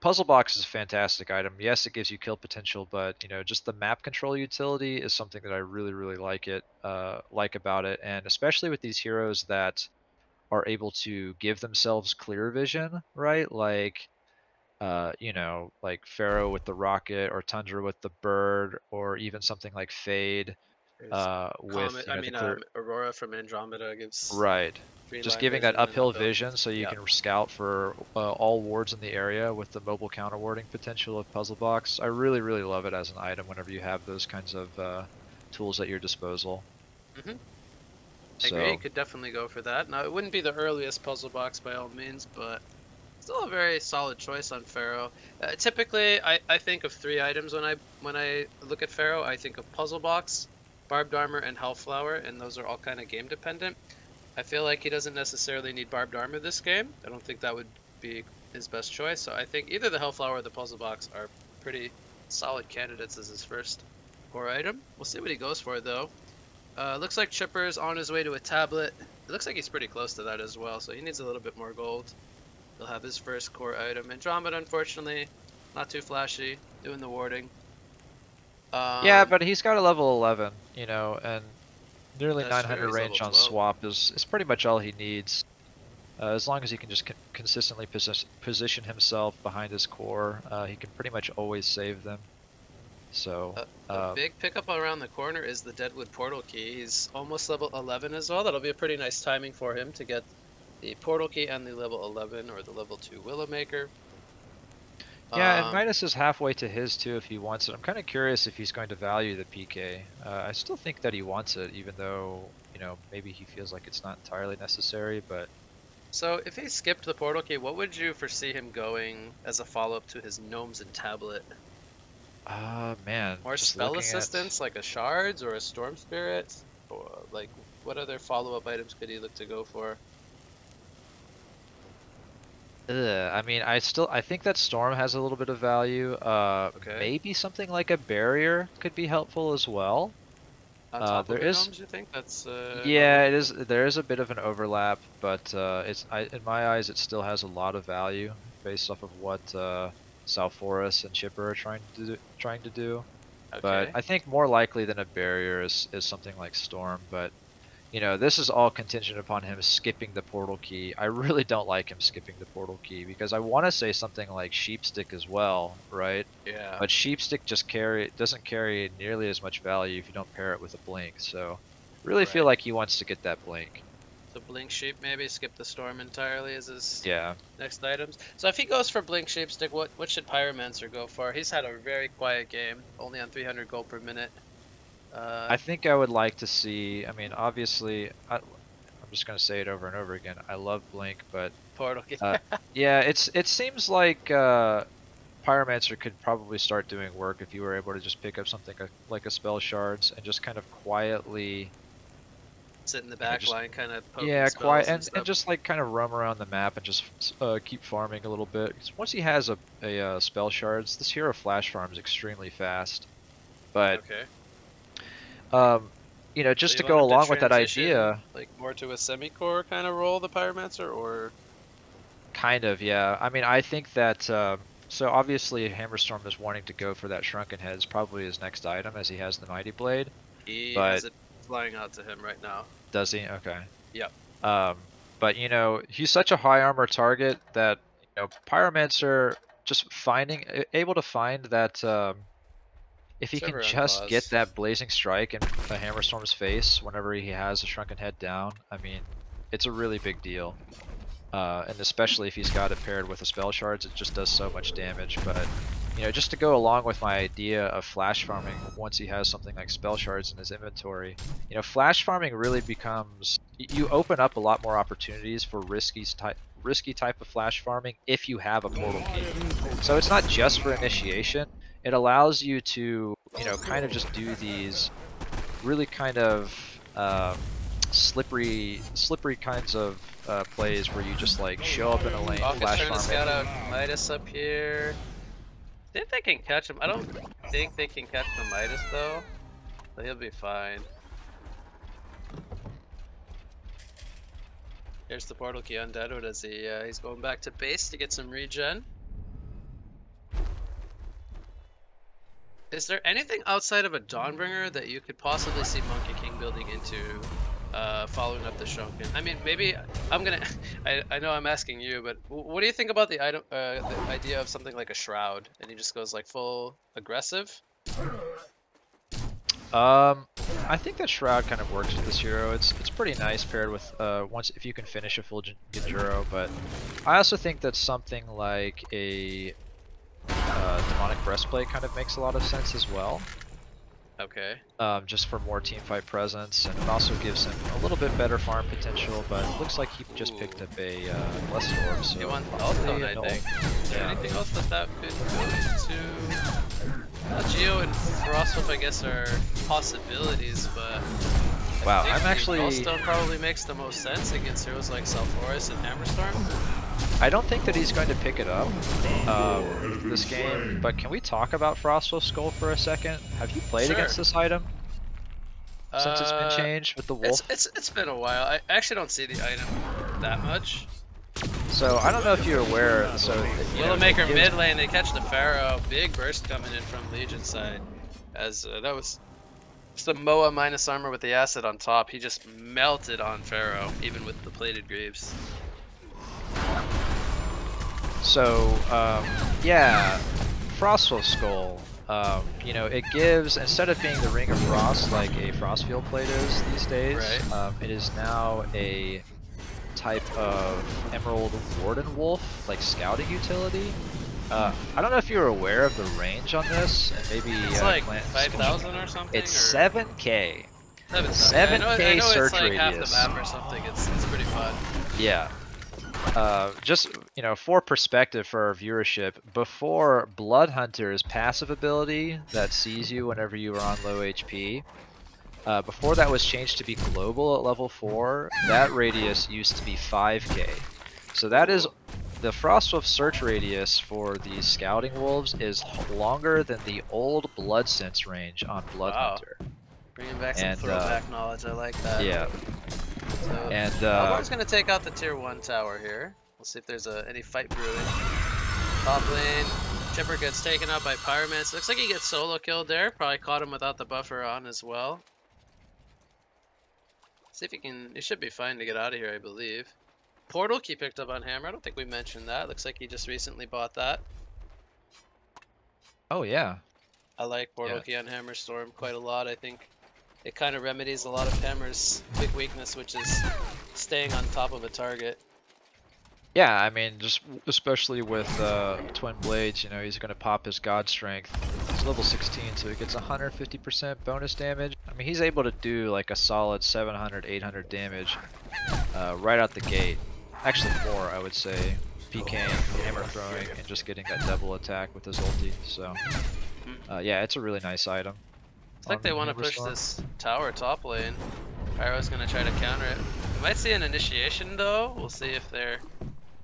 Puzzle Box is a fantastic item. Yes, it gives you kill potential, but, you know, just the map control utility is something that I really, really like it, uh, like about it. And especially with these heroes that... are able to give themselves clear vision, right? Like, uh, you know, like Pharaoh with the rocket, or Tundra with the bird, or even something like Fade uh, with. Comet, you know, I mean, the clear... um, Aurora from Andromeda gives. Right. Just giving that uphill vision, so you yeah. can scout for uh, all wards in the area with the mobile counterwarding potential of Puzzle Box. I really, really love it as an item whenever you have those kinds of uh, tools at your disposal. Mm-hmm. I agree, you could definitely go for that. Now, it wouldn't be the earliest Puzzle Box by all means, but still a very solid choice on Pharaoh. Uh, typically, I, I think of three items when I when I look at Pharaoh. I think of Puzzle Box, Barbed Armor, and Hellflower, and those are all kind of game dependent. I feel like he doesn't necessarily need Barbed Armor this game. I don't think that would be his best choice, so I think either the Hellflower or the Puzzle Box are pretty solid candidates as his first core item. We'll see what he goes for, though. Uh, looks like Chipper's on his way to a tablet. It looks like he's pretty close to that as well, so he needs a little bit more gold. He'll have his first core item. Andromeda, unfortunately, not too flashy, doing the warding. Um, yeah, but he's got a level eleven, you know, and nearly nine hundred range on swap is, is pretty much all he needs. Uh, as long as he can just con consistently posi position himself behind his core, uh, he can pretty much always save them. So a, a um, big pickup around the corner is the Deadwood portal key. He's almost level eleven as well. That'll be a pretty nice timing for him to get the portal key and the level eleven or the level two Willowmaker. Yeah, um, and Midas is halfway to his too if he wants it. I'm kind of curious if he's going to value the P K. Uh, I still think that he wants it, even though, you know, maybe he feels like it's not entirely necessary. But so if he skipped the portal key, what would you foresee him going as a follow-up to his Gnomes and Tablet? Uh, man. More spell assistance, at... like a Shards or a Storm Spirit? Or, like, what other follow-up items could he look to go for? Ugh, I mean, I still, I think that Storm has a little bit of value. Uh, okay. Maybe something like a Barrier could be helpful as well. On top uh, there of the is, drums, you think? That's, uh, yeah, it is. There is a bit of an overlap, but uh, it's I, in my eyes, it still has a lot of value based off of what uh, South Forest and Chipper are trying to do, trying to do. Okay. But I think more likely than a barrier is is something like Storm. But you know, this is all contingent upon him skipping the portal key. I really don't like him skipping the portal key because I want to say something like Sheepstick as well, right? Yeah. But Sheepstick just carry doesn't carry nearly as much value if you don't pair it with a blink. So, really right. feel like he wants to get that blink. So blink sheep maybe skip the storm entirely as his yeah next items. So if he goes for blink Sheepstick, what what should Pyromancer go for? He's had a very quiet game, only on three hundred gold per minute. Uh, I think I would like to see. I mean, obviously, I, I'm just gonna say it over and over again. I love blink, but portal. uh, yeah, it's it seems like uh, Pyromancer could probably start doing work if you were able to just pick up something like a spell shards and just kind of quietly sit in the back you know, just, line, kind of poke yeah, quiet and, and, and just like kind of roam around the map and just uh, keep farming a little bit. Because once he has a a uh, spell shards, this hero flash farms extremely fast, but. Okay. Um, you know, just so to go along to with that idea, like more to a semi-core kind of role, the Pyromancer, or kind of, yeah. I mean, I think that um, so obviously Hammerstorm is wanting to go for that Shrunken Heads, probably his next item, as he has the Mighty Blade. He but... has it flying out to him right now. Does he? Okay. Yep. Um, but you know, he's such a high armor target that you know Pyromancer just finding able to find that. Um, If he can just get that Blazing Strike in the Hammerstorm's face whenever he has a Shrunken Head down, I mean, it's a really big deal. Uh, and especially if he's got it paired with the Spell Shards, it just does so much damage. But, you know, just to go along with my idea of flash farming, once he has something like Spell Shards in his inventory, you know, flash farming really becomes... You open up a lot more opportunities for risky type... risky type of flash farming if you have a portal key. So it's not just for initiation, it allows you to, you know, kind of just do these really kind of um, slippery slippery kinds of uh, plays where you just like show up in a lane, Hawk flash farm. Scout out Midas up here. I think they can catch him. I don't think they can catch the Midas though, but he'll be fine. Here's the portal key on Deadwood as he uh, he's going back to base to get some regen. Is there anything outside of a Dawnbringer that you could possibly see Monkey King building into, uh, following up the Shrunken? I mean, maybe I'm gonna. I I know I'm asking you, but what do you think about the item, uh, the idea of something like a Shroud, and he just goes like full aggressive? Um, I think that Shroud kind of works with this hero. It's it's pretty nice paired with uh once if you can finish a full Ganjuro, but I also think that something like a uh, Demonic Breastplate kind of makes a lot of sense as well. Okay. Um, just for more teamfight presence, and it also gives him a little bit better farm potential. But it looks like he just Ooh. picked up a uh, Blessed Orb. So he wants Elton, I think. Is there yeah. anything else that that could go into? Uh, Geo and Frostwolf, I guess, are possibilities, but I wow, think I'm actually Lodestone probably makes the most sense against heroes like South Forest and Hammerstorm. I don't think that he's going to pick it up uh, this game, but can we talk about Frostwolf's Skull for a second? Have you played sure. against this item since uh, it's been changed with the wolf? It's, it's, it's been a while. I actually don't see the item that much. So I don't know if you're aware. So Willowmaker mid lane, they catch the Pharaoh. Big burst coming in from Legion side. As uh, that was some Moa minus armor with the acid on top. He just melted on Pharaoh, even with the plated greaves. So um, yeah, Frostwolf Skull. Um, you know, it gives, instead of being the Ring of Frost like a Frostfield plate is these days, right. um, it is now a type of Emerald Warden Wolf, like scouting utility. Uh, I don't know if you're aware of the range on this, and maybe it's uh, like five thousand or something. It's seven K. seven K search radius. It's like half the map or something. It's it's pretty fun. Yeah. Uh, just you know, for perspective for our viewership, before Blood Hunter's passive ability that sees you whenever you are on low H P. Uh, before that was changed to be global at level four, that radius used to be five K. So that is, the Frostwolf search radius for the Scouting Wolves is longer than the old Blood Sense range on Blood wow. Hunter. Bringing back some and, throwback uh, knowledge, I like that. Yeah. So, and uh, uh, Albarn's gonna take out the tier one tower here. We'll see if there's uh, any fight brewing. Top lane. Chipper gets taken out by Pyromancer. Looks like he gets solo killed there. Probably caught him without the buffer on as well. See if he can. He should be fine to get out of here, I believe. Portal key picked up on Hammer. I don't think we mentioned that. Looks like he just recently bought that. Oh yeah. I like portal yeah. key on Hammerstorm quite a lot. I think it kind of remedies a lot of Hammer's big weakness, which is staying on top of a target. Yeah, I mean, just especially with uh, Twin Blades, you know, he's going to pop his God Strength. He's level sixteen, so he gets one hundred fifty percent bonus damage. I mean, he's able to do like a solid seven hundred, eight hundred damage uh, right out the gate. Actually more, I would say, PKing, hammer throwing, and just getting that double attack with his ulti. So, uh, yeah, it's a really nice item. Looks like they want to push this tower top lane. Pyro's going to try to counter it. We might see an initiation, though. We'll see if they're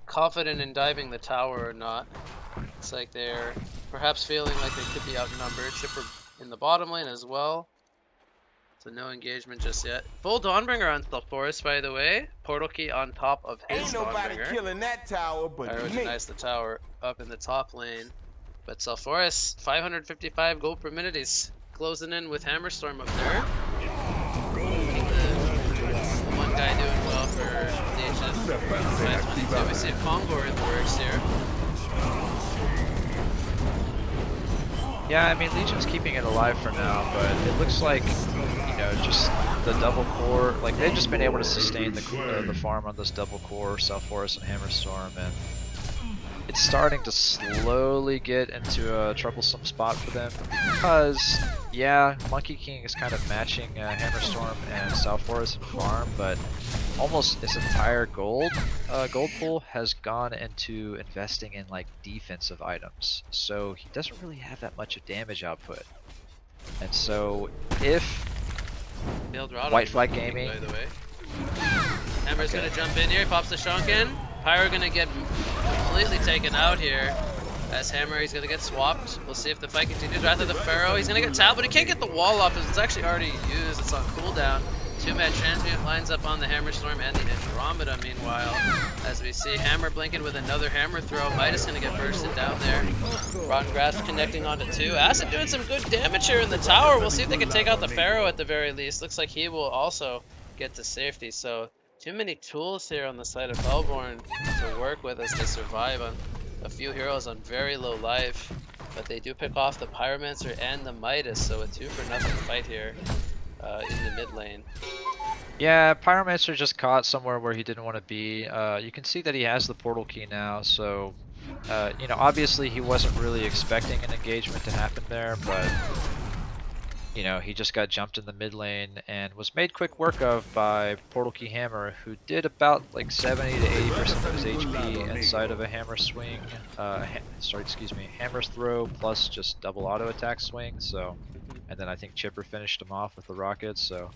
confident in diving the tower or not. It's like they're perhaps feeling like they could be outnumbered. Chipper in the bottom lane as well. So no engagement just yet. Full Dawnbringer on South Forest, by the way. Portal key on top of his Ain't nobody Dawnbringer. Killing that tower, but I recognize the tower up in the top lane. But South Forest, five hundred fifty-five gold per minute. He's closing in with Hammerstorm up there. One guy doing well for five twenty-two. We see a combo in the works here. Yeah, I mean, Legion's keeping it alive for now, but it looks like, you know, just the double core, like they've just been able to sustain the uh, the farm on this double core, South Forest and Hammerstorm, and it's starting to slowly get into a troublesome spot for them because, yeah, Monkey King is kind of matching uh, Hammerstorm and South Forest in farm, but almost this entire gold uh, gold pool has gone into investing in like defensive items, so he doesn't really have that much of damage output. And so if White Flag Gaming, by the way, Hammer's okay. gonna jump in here, pops the Shunken. Pyro gonna get completely taken out here. As Hammer, he's gonna get swapped. We'll see if the fight continues. Rather the Pharaoh, he's gonna get tabbed, but he can't get the wall off because it's actually already used. It's on cooldown. Two-man Transmute lines up on the Hammerstorm and the Andromeda, meanwhile. As we see, Hammer blinking with another Hammer throw. Midas gonna get bursted down there. Rotten Grasp connecting onto two. Acid doing some good damage here in the tower. We'll see if they can take out the Pharaoh at the very least. Looks like he will also get to safety. So, too many tools here on the side of Hellborn to work with as they survive on a few heroes on very low life. But they do pick off the Pyromancer and the Midas, so a two-for-nothing fight here. Uh, in the mid lane. Yeah, Pyromancer just caught somewhere where he didn't want to be. Uh, you can see that he has the portal key now, so uh, you know, obviously he wasn't really expecting an engagement to happen there, but you know, he just got jumped in the mid lane and was made quick work of by Portal Key Hammer, who did about like seventy to eighty percent of his H P inside of a hammer swing. Uh, ha sorry, excuse me, hammer throw plus just double auto attack swing. So. And then I think Chipper finished him off with the rockets, so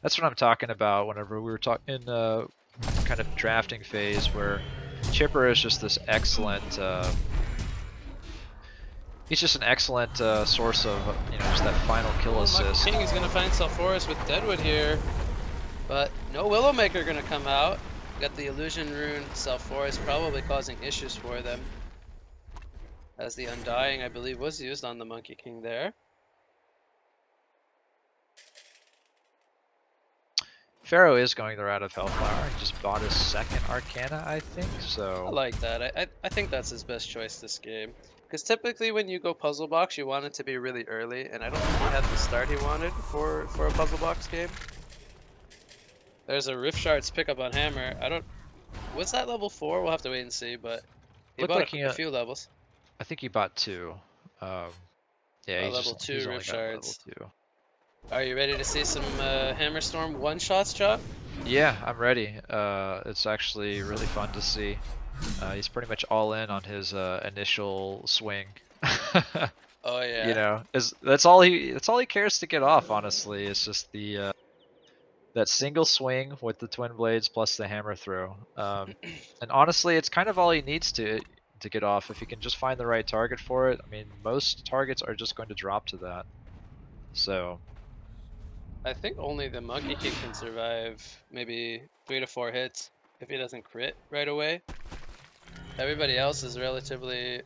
that's what I'm talking about whenever we were talking in uh, kind of drafting phase, where Chipper is just this excellent, uh, he's just an excellent uh, source of, you know, just that final kill assist. Well, Monkey King is going to find South Forest with Deadwood here, but no Willowmaker going to come out. Got the Illusion Rune, South Forest probably causing issues for them, as the Undying, I believe, was used on the Monkey King there. Pharaoh is going the route of Hellflower. He just bought his second Arcana, I think, so... I like that. I, I, I think that's his best choice this game. Because typically when you go Puzzle Box, you want it to be really early, and I don't think he had the start he wanted for, for a Puzzle Box game. There's a Rift Shards pickup on Hammer. I don't... Was that level four? We'll have to wait and see, but... He bought like a, he, a few levels. I think he bought two. Um, yeah, uh, he level just, two he's Rift Shards. Level two. Are you ready to see some uh, Hammerstorm one-shots, Chop? Yeah, I'm ready. Uh, it's actually really fun to see. Uh, he's pretty much all in on his uh, initial swing. Oh yeah. You know, is that's all he that's all he cares to get off. Honestly, it's just the uh, that single swing with the twin blades plus the hammer throw. Um, and honestly, it's kind of all he needs to to get off if he can just find the right target for it. I mean, most targets are just going to drop to that. So. I think only the Monkey King can survive maybe three to four hits if he doesn't crit right away. Everybody else is relatively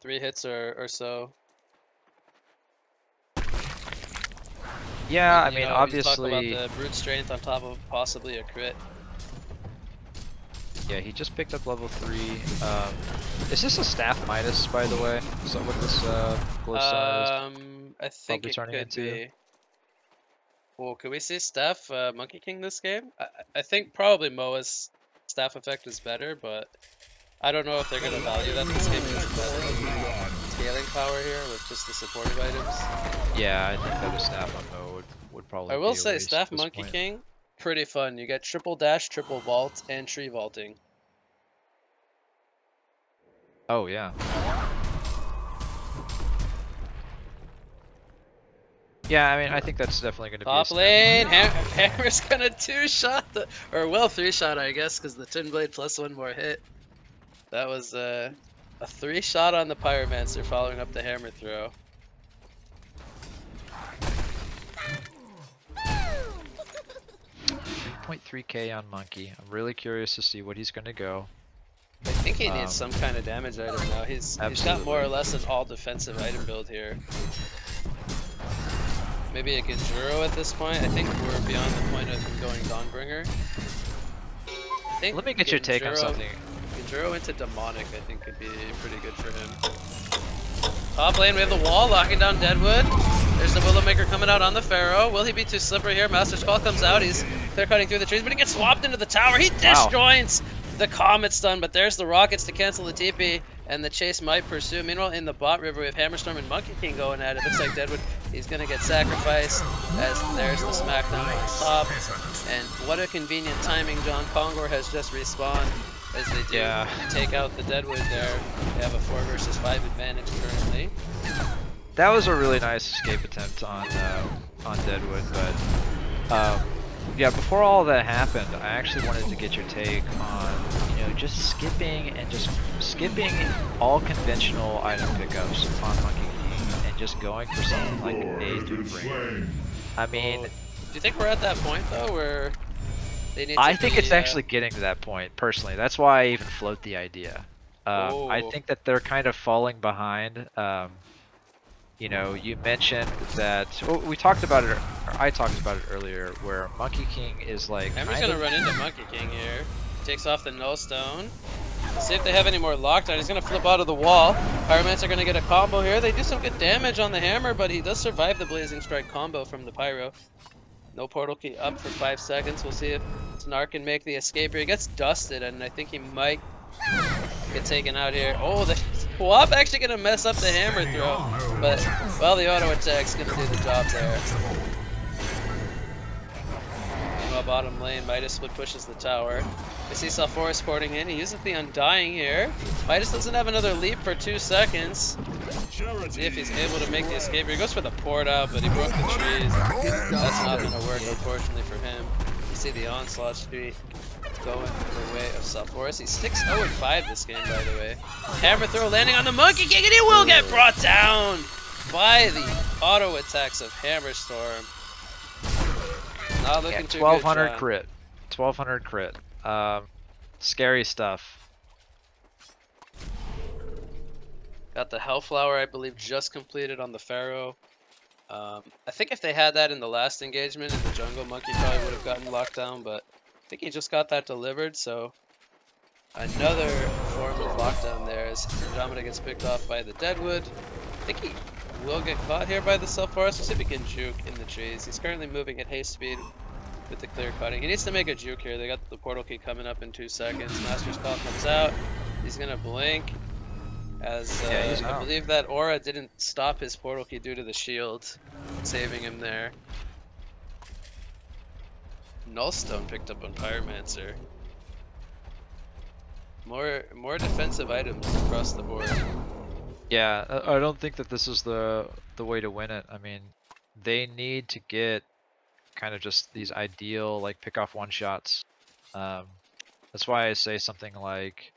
three hits or, or so. Yeah, and, I mean, know, obviously... talk about the brute strength on top of possibly a crit. Yeah, he just picked up level three. Um, is this a staff Midas, by the way? Is that what this uh, glowstone um, is? I think it could into? be. Well, could we see staff uh, Monkey King this game? I, I think probably Moa's staff effect is better, but I don't know if they're going to value that this game is better. Scaling power here with just the supportive items. Yeah, I think that a staff on Moa would, would probably. I will be say staff Monkey point. King, pretty fun. You get triple dash, triple vault, and tree vaulting. Oh yeah. Yeah, I mean, I think that's definitely going to be top lane. Ham Hammer's going to two-shot the, or well, three-shot, I guess, because the Twin Blade plus one more hit. That was uh, a three-shot on the Pyromancer following up the hammer throw. three point three K on Monkey. I'm really curious to see what he's going to go. I think he needs um, some kind of damage item now. He's, he's got more or less an all-defensive item build here. Maybe a Ganjuro at this point. I think we're beyond the point of him going Dawnbringer. I think Let me get Ganjuro, your take on something. Ganjuro into Demonic, I think, could be pretty good for him. Top lane, we have the wall locking down Deadwood. There's the Willowmaker coming out on the Pharaoh. Will he be too slippery here? Master's Call comes out. He's clear cutting through the trees, but he gets swapped into the tower. He disjoints. Wow. The Comet's done, but there's the Rockets to cancel the T P, and the chase might pursue. Meanwhile, in the bot river, we have Hammerstorm and Monkey King going at it. Looks like Deadwood, he's gonna get sacrificed, as there's the smackdown on the top. And what a convenient timing, John. Kongor has just respawned, as they do yeah. take out the Deadwood there. They have a four versus five advantage currently. That was a really nice escape attempt on, uh, on Deadwood, but, um, yeah, before all that happened, I actually wanted to get your take on, you know, just skipping and just skipping all conventional item pickups on Monkey King and just going for something like a Doombringer. I mean, well, do you think we're at that point though, where they need to I think be, it's uh... actually getting to that point personally. That's why I even float the idea. Um, I think that they're kind of falling behind. Um, You know, you mentioned that well, we talked about it. Or I talked about it earlier, where Monkey King is like. I'm just gonna run into Monkey King here. Takes off the Nullstone. See if they have any more lockdown. He's gonna flip out of the wall. Pyromancer are gonna get a combo here. They do some good damage on the hammer, but he does survive the Blazing Strike combo from the Pyro. No portal key up for five seconds. We'll see if Snark can make the escape here. He gets dusted, and I think he might get taken out here. Oh, the swap actually gonna mess up the hammer throw, but well, the auto attack's gonna do the job there. Meanwhile, bottom lane, Midas split pushes the tower. We see South Forest porting in. He uses the Undying here. Midas doesn't have another leap for two seconds. See if he's able to make the escape. He goes for the port out, but he broke the trees. That's not gonna work, unfortunately for him. You see the onslaught street going the way of South Forest. He's six oh and five this game, by the way. Hammer throw landing on the Monkey King, and he will get brought down by the auto attacks of Hammerstorm. Not looking yeah, too twelve hundred good, crit. twelve hundred crit. Um, scary stuff. Got the Hellflower, I believe, just completed on the Pharaoh. Um, I think if they had that in the last engagement in the jungle, Monkey probably would have gotten locked down, but I think he just got that delivered, so another form of lockdown there as Andromeda gets picked off by the Deadwood. I think he will get caught here by the South Forest. We'll see if he can juke in the trees. He's currently moving at haste speed with the clear cutting. He needs to make a juke here. They got the portal key coming up in two seconds. Master's Call comes out. He's gonna blink as uh, yeah, I believe that aura didn't stop his portal key due to the shield, saving him there. Nullstone picked up on Pyromancer. More more defensive items across the board. Yeah, I, I don't think that this is the the way to win it. I mean, they need to get kind of just these ideal like pick off one shots. Um, that's why I say something like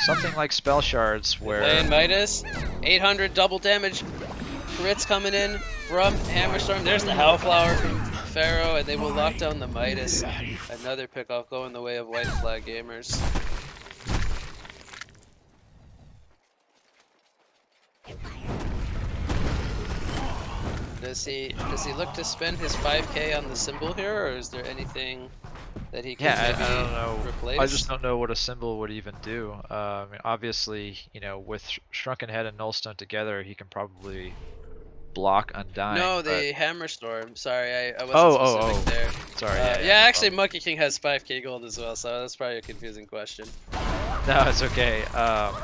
something like spell shards where. Playing Midas, eight hundred double damage. crits coming in from Hammerstorm. There's the Hellflower from Pharaoh, and they will lock down the Midas. Another pickoff going the way of White Flag Gamers. Does he does he look to spend his five K on the symbol here, or is there anything that he can yeah, maybe I don't know. Replace? I just don't know what a symbol would even do. Uh, I mean, obviously, you know, with Sh Shrunken Head and Nullstone together, he can probably block Undying. No, the but... Hammerstorm. Sorry, I, I wasn't oh, specific oh, oh. there. Sorry. Uh, yeah, yeah, yeah, actually, no Monkey King has five K gold as well, so that's probably a confusing question. No, it's okay. Um,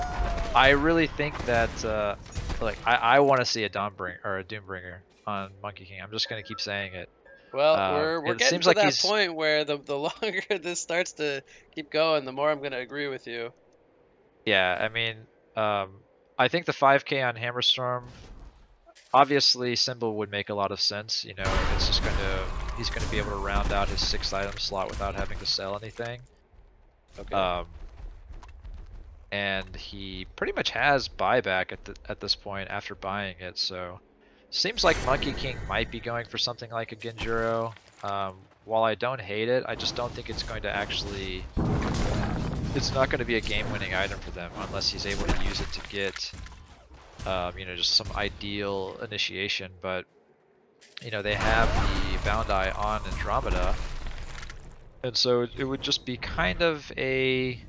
I really think that, uh, like, I, I want to see a Dawnbringer or a Doombringer on Monkey King. I'm just gonna keep saying it. Well, uh, we're we're getting to like that he's... point where the the longer this starts to keep going, the more I'm gonna agree with you. Yeah, I mean, um, I think the five K on Hammerstorm, obviously, symbol would make a lot of sense. You know, it's just gonna he's gonna be able to round out his sixth item slot without having to sell anything. Okay. Um, and he pretty much has buyback at the, at this point after buying it, so. Seems like Monkey King might be going for something like a Genjuro. Um, while I don't hate it, I just don't think it's going to actually... It's not going to be a game-winning item for them unless he's able to use it to get, um, you know, just some ideal initiation. But, you know, they have the Boundeye on Andromeda. And so it would just be kind of a...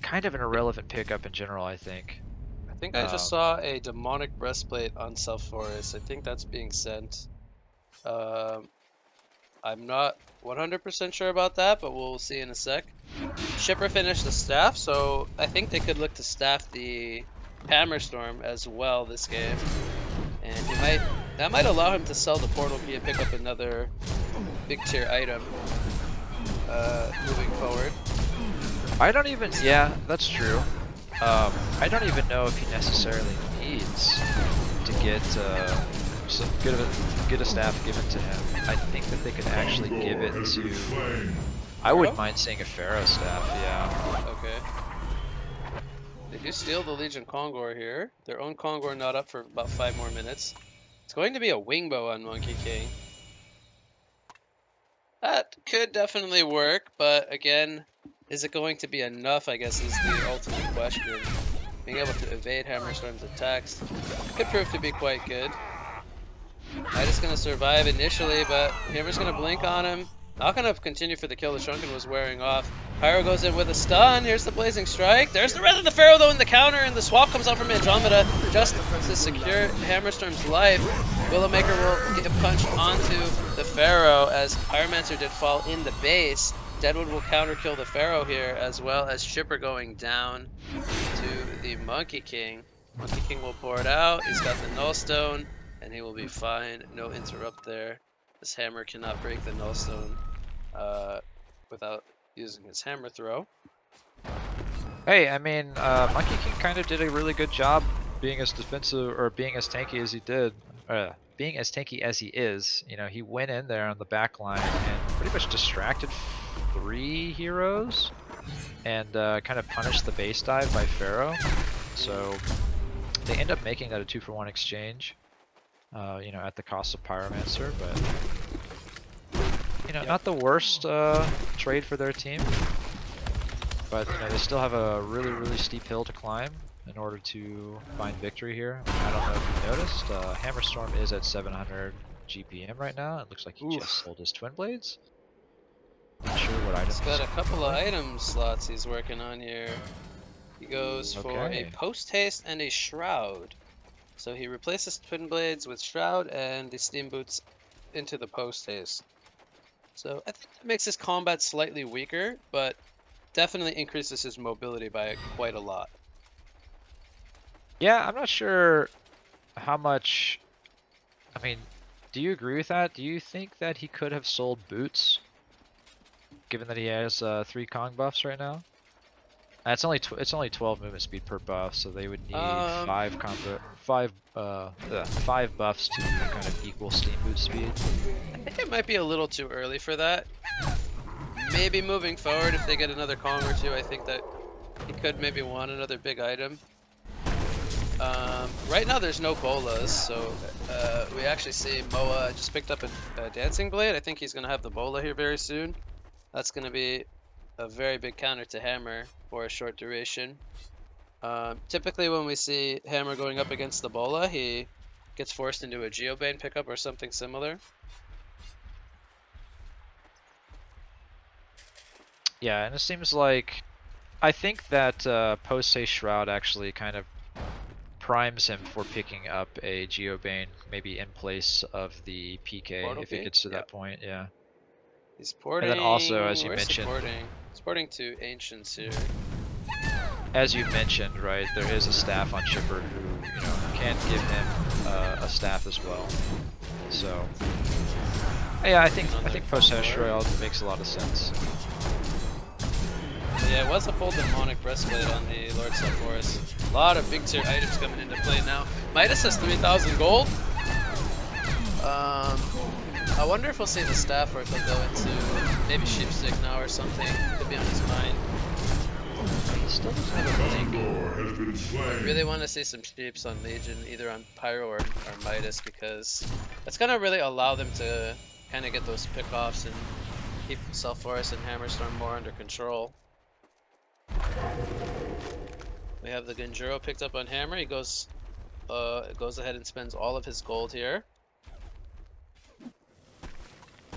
kind of an irrelevant pickup in general, I think. I think I just um, saw a demonic breastplate on South Forest. I think that's being sent. Um, I'm not one hundred percent sure about that, but we'll see in a sec. Chipper finished the staff, so I think they could look to staff the Hammerstorm as well this game. And he might that might allow him to sell the portal key and pick up another big tier item uh, moving forward. I don't even... yeah, that's true. Um, I don't even know if he necessarily needs to get uh, some good of a, get a staff given to him. I think that they could actually give it to... I wouldn't mind seeing a Pharaoh staff, yeah. Okay. They do steal the Legion Kongor here. Their own Kongor not up for about five more minutes. It's going to be a Wingbow on Monkey King. That could definitely work, but again... Is it going to be enough, I guess, is the ultimate question. Being able to evade Hammerstorm's attacks could prove to be quite good. Midas going to survive initially, but Hammer's going to blink on him. Not going to continue for the kill. The Shrunken was wearing off. Pyro goes in with a stun. Here's the Blazing Strike. There's the Wrath of the Pharaoh, though, in the counter, and the swap comes out from Andromeda just to secure Hammerstorm's life. Willowmaker will get punched onto the Pharaoh as Pyromancer did fall in the base. Deadwood will counter kill the Pharaoh here, as well as Chipper going down to the Monkey King. Monkey King will pour it out. He's got the Nullstone, and he will be fine. No interrupt there. This hammer cannot break the Nullstone uh, without using his hammer throw. Hey, I mean, uh, Monkey King kind of did a really good job being as defensive or being as tanky as he did. Uh, being as tanky as he is, you know, he went in there on the back line and pretty much distracted three heroes and uh, kind of punished the base dive by Pharaoh, so they end up making that a two for one exchange, uh, you know, at the cost of Pyromancer, but you know, yep. Not the worst uh, trade for their team, but you know, they still have a really really steep hill to climb in order to find victory here. I don't know if you noticed, uh, Hammerstorm is at seven hundred G P M right now. It looks like he Oof. just sold his Twin Blades. Not sure what item he's got a couple of item slots he's working on here. He goes for okay. a post haste and a shroud. So he replaces Twin Blades with shroud and the steam boots into the post haste. So I think that makes his combat slightly weaker, but definitely increases his mobility by quite a lot. Yeah, I'm not sure how much. I mean, do you agree with that? Do you think that he could have sold boots? Given that he has uh, three Kong buffs right now, uh, it's only tw it's only twelve movement speed per buff, so they would need um, five combo five uh ugh, five buffs to kind of equal steam boot speed. I think it might be a little too early for that. Maybe moving forward, if they get another Kong or two, I think that he could maybe want another big item. Um, right now there's no bolas, so uh, we actually see Moa just picked up a, a Dancing Blade. I think he's going to have the bola here very soon. That's going to be a very big counter to Hammer for a short duration. Um, typically when we see Hammer going up against the bola, he gets forced into a Geobane pickup or something similar. Yeah, and it seems like... I think that uh, Posei Shroud actually kind of primes him for picking up a Geobane, maybe in place of the P K Portal if he gets to yeah. that point. Yeah. He's porting. And then also, as you Where's mentioned, porting? He's porting to Ancients here. As you mentioned, right, there is a staff on Chipper who you know can give him uh, a staff as well. So yeah, I think I think Posei Shroud makes a lot of sense. Yeah, it was a full demonic breastplate on the Lord South Forest. A lot of big tier items coming into play now. Midas has three thousand gold. Um, I wonder if we'll see the staff or if he'll go into maybe Sheepstick now or something. Could be on his mind. He still doesn't have a blink. I really want to see some Sheeps on Legion, either on Pyro or, or Midas, because that's going to really allow them to kind of get those pickoffs and keep South Forest and Hammerstorm more under control. We have the Ganjuro picked up on Hammer. He goes uh, goes ahead and spends all of his gold here.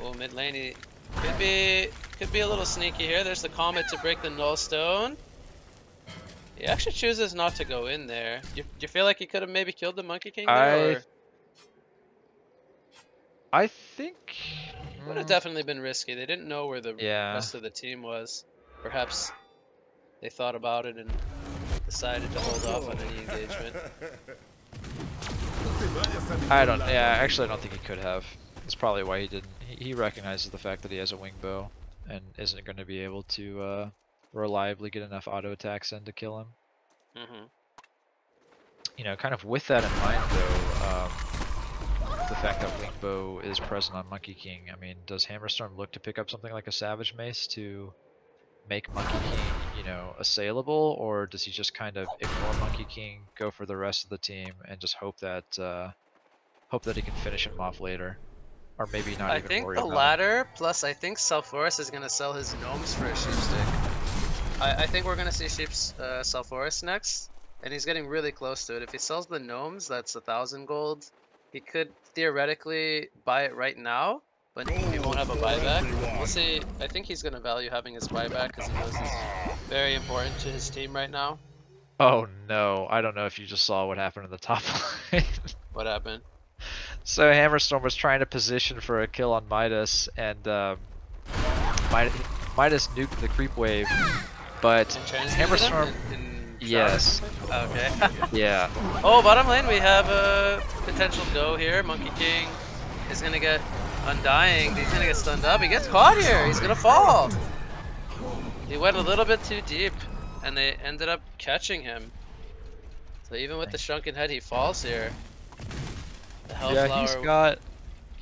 Oh, mid lane, he could be, could be a little sneaky here. There's the Comet to break the Null Stone. He actually chooses not to go in there. Do you, do you feel like he could have maybe killed the Monkey King there? I, or? I think... would have definitely been risky. They didn't know where the yeah. rest of the team was. Perhaps... they thought about it and decided to hold off on any engagement. I don't, yeah, actually I don't think he could have. That's probably why he didn't. He, he recognizes the fact that he has a wing bow and isn't going to be able to uh, reliably get enough auto attacks in to kill him. Mm-hmm. You know, kind of with that in mind though, um, the fact that wing bow is present on Monkey King, I mean, does Hammerstorm look to pick up something like a Savage Mace to make Monkey King, you know, assailable, or does he just kind of ignore Monkey King, go for the rest of the team, and just hope that uh, hope that he can finish him off later, or maybe not? I even think worry the about latter. Him. Plus, I think South Forest is going to sell his gnomes for a Sheepstick. I, I think we're going to see Sheep's uh, South Forest next, and he's getting really close to it. If he sells the gnomes, that's a thousand gold. He could theoretically buy it right now, but he won't have a buyback. We'll see. I think he's going to value having his buyback because he knows it's very important to his team right now. Oh no, I don't know if you just saw what happened in the top line. What happened? So Hammerstorm was trying to position for a kill on Midas, and um, Midas, Midas nuked the creep wave, but Hammerstorm... Yes. Okay. Yeah. Oh, bottom lane we have a potential go here. Monkey King is going to get... Undying, he's gonna get stunned up. He gets caught here. He's gonna fall. He went a little bit too deep, and they ended up catching him. So even with the shrunken head, he falls here. The Hellflower yeah, he's got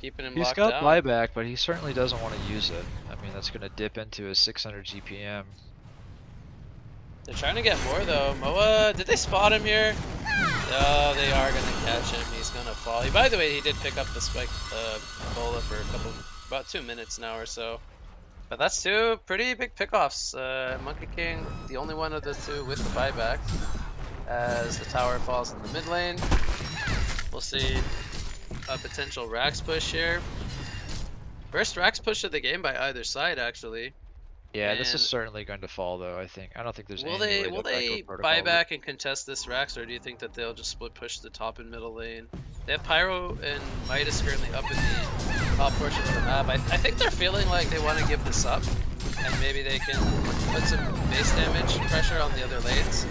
keeping him. He's got down. Buyback, but he certainly doesn't want to use it. I mean, that's gonna dip into his six hundred G P M. They're trying to get more though. Moa, did they spot him here? Oh, they are going to catch him. He's going to fall. He, by the way, he did pick up the spike uh, bola for a couple, about two minutes now or so. But that's two pretty big pickoffs. Uh, Monkey King, the only one of the two with the buyback, as the tower falls in the mid lane. We'll see a potential Rax push here. First Rax push of the game by either side, actually. Yeah, and this is certainly going to fall, though. I think I don't think there's. Will any they will they buy back and contest this Rax, or do you think that they'll just split push the top and middle lane? They have Pyro and Midas currently up in the top portion of the map. I, I think they're feeling like they want to give this up, and maybe they can put some base damage pressure on the other lanes.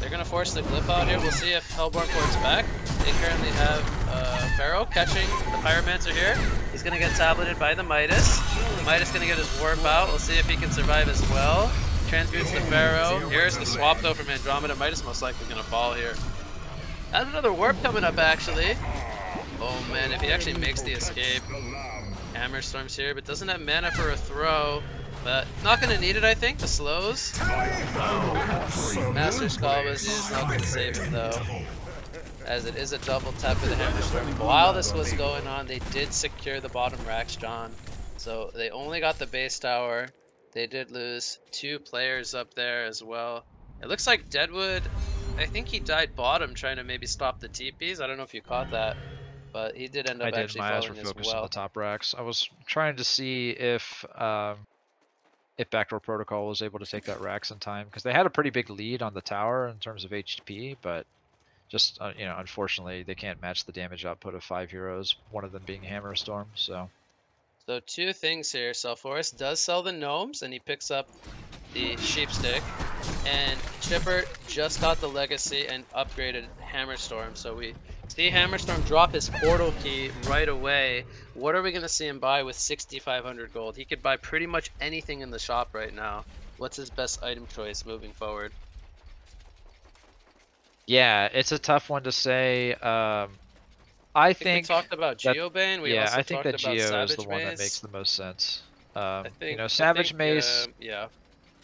They're gonna force the glyph out here. We'll see if Hellborn ports back. They currently have uh, Pharaoh catching the Pyromancer here. He's gonna get tableted by the Midas. Midas gonna get his warp out. We'll see if he can survive as well. Transmutes the Pharaoh. Here's the swap though from Andromeda. Midas most likely gonna fall here. And another warp coming up actually. Oh man, if he actually makes the escape. Hammerstorm's here, but doesn't have mana for a throw. But not gonna need it, I think. The slows. Oh. Master Skull was used. Not gonna save him though. as it is a double tap of the Hammerstorm. While this was going on, they did secure the bottom racks, John. So they only got the base tower. They did lose two players up there as well. It looks like Deadwood, I think he died bottom trying to maybe stop the T Ps. I don't know if you caught that, but he did end up I actually did. My falling eyes were as focused well. On the top racks. I was trying to see if um, if Backdoor Protocol was able to take that racks in time, because they had a pretty big lead on the tower in terms of H P, but just uh, you know, unfortunately they can't match the damage output of five heroes. One of them being Hammerstorm, so. So two things here. South Forest does sell the gnomes, and he picks up the sheep stick. And Chipper just got the legacy and upgraded Hammerstorm. So we see Hammerstorm drop his portal key right away. What are we gonna see him buy with sixty-five hundred gold? He could buy pretty much anything in the shop right now. What's his best item choice moving forward? Yeah, it's a tough one to say. Um... I think, think we talked about Geobane. We yeah, also I think that Geo is the one Mace. That makes the most sense. Um, think, you know, Savage think, Mace. Uh, yeah,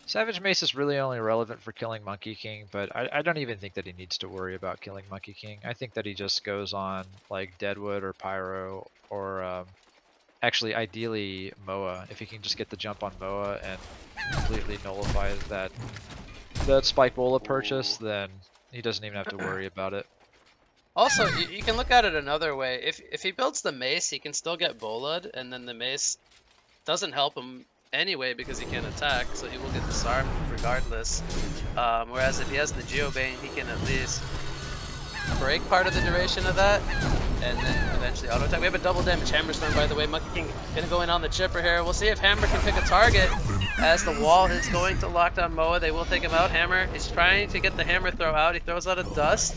Savage Mace is really only relevant for killing Monkey King, but I, I don't even think that he needs to worry about killing Monkey King. I think that he just goes on like Deadwood or Pyro or um, actually ideally Moa, if he can just get the jump on Moa and completely nullify that that Spike Bola purchase. Ooh. Then he doesn't even have to worry about it. Also, you, you can look at it another way. If if he builds the mace, he can still get bola'd, and then the mace doesn't help him anyway because he can't attack, so he will get disarmed regardless. Um, whereas if he has the Geobane, he can at least break part of the duration of that, and then eventually auto attack. We have a double damage Hammerstorm, by the way. Monkey King gonna go in on the Chipper here. We'll see if Hammer can pick a target as the wall is going to lock down Moa. They will take him out. Hammer is trying to get the hammer throw out. He throws out a dust.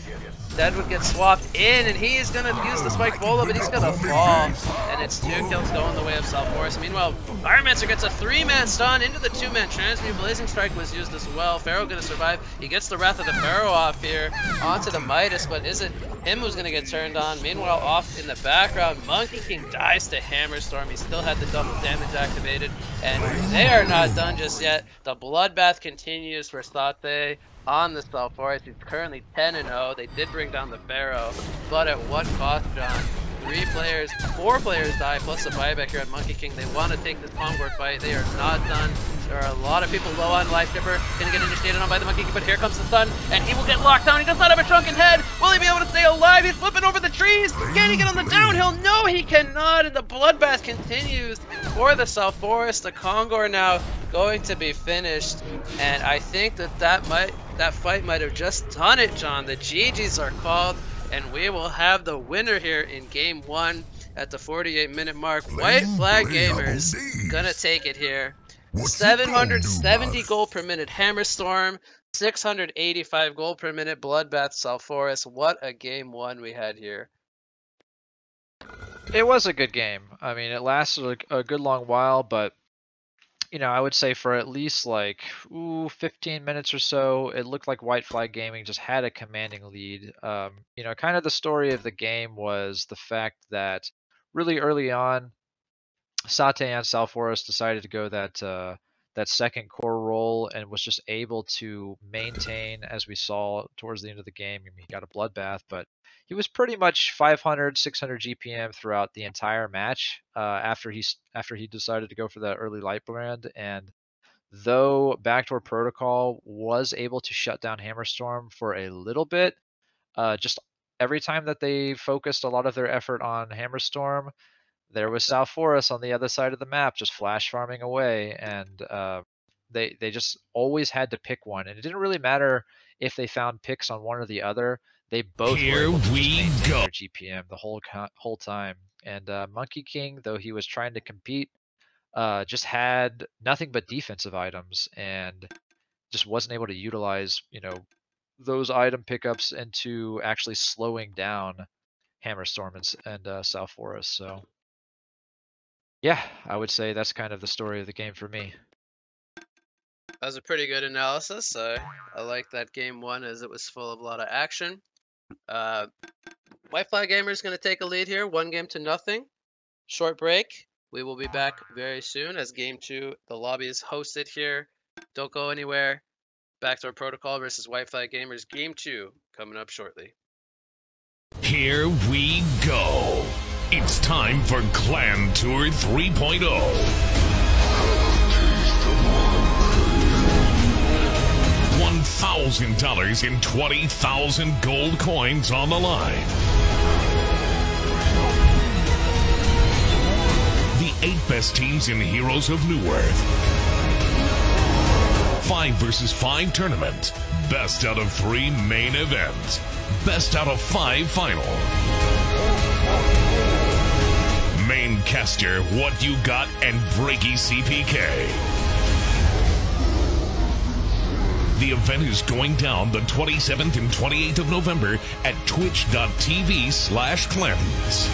Deadwood gets swapped in, and he is going to use the Spike Bola, but he's going to fall. And it's two kills going the way of South Forest. Meanwhile, Pyromancer gets a three-man stun into the two-man transmute. Blazing Strike was used as well. Pharaoh going to survive. He gets the Wrath of the Pharaoh off here onto the Midas, but is it him who's going to get turned on? Meanwhile, off in the background, Monkey King dies to Hammerstorm. He still had the double damage activated, and they are not done just yet. The bloodbath continues for Sathe on the South Forest. He's currently ten and oh. They did bring down the Pharaoh, but at what cost, John? Three players, four players die, plus a buyback here on Monkey King. They want to take this Pongboard fight. They are not done. There are a lot of people low on life. Chipper gonna get initiated on by the Monkey King, but here comes the sun, and he will get locked down. He does not have a shrunken head. Will he be able to stay alive? He's flipping over the trees. Can he get on the downhill? No, he cannot, and the bloodbath continues for the South Forest. The Kongor now going to be finished, and I think that that, might, that fight might have just done it, John. The G Gs are called, and we will have the winner here in game one at the forty-eight minute mark. White Flag Gamers gonna take it here. seven hundred seventy gold per minute Hammerstorm, six hundred eighty-five gold per minute Bloodbath South Forest. What a game one we had here. It was a good game. I mean, it lasted a good long while, but you know, I would say for at least like ooh, fifteen minutes or so, it looked like White Flag Gaming just had a commanding lead. Um, you know, kind of the story of the game was the fact that really early on, Sathe and South Forest decided to go that uh, that second core role and was just able to maintain, as we saw towards the end of the game. I mean, he got a bloodbath, but he was pretty much five hundred, six hundred G P M throughout the entire match uh, after he after he decided to go for that early light brand. And though Backdoor Protocol was able to shut down Hammerstorm for a little bit, uh, just every time that they focused a lot of their effort on Hammerstorm, there was South Forest on the other side of the map just flash farming away, and uh, they they just always had to pick one, and it didn't really matter if they found picks on one or the other. They both Here were we go. Their G P M the whole whole time, and uh, Monkey King, though he was trying to compete, uh, just had nothing but defensive items and just wasn't able to utilize you know those item pickups into actually slowing down Hammerstorm and, and uh, South Forest. So yeah, I would say that's kind of the story of the game for me. That was a pretty good analysis. I, I like that game one as it was full of a lot of action. Uh, White Flag Gamer is going to take a lead here, one game to nothing. Short break. We will be back very soon as game two. The lobby is hosted here. Don't go anywhere. Backdoor Protocol versus White Flag Gamers game two coming up shortly. Here we go. It's time for Clan Tour three point oh. one thousand dollars and twenty thousand gold coins on the line. The eight best teams in Heroes of Newerth. Five versus five tournament. Best out of three main event. Best out of five final. Main caster, What You Got, and Breaky C P K. The event is going down the twenty-seventh and twenty-eighth of November at twitch.tv slash clans.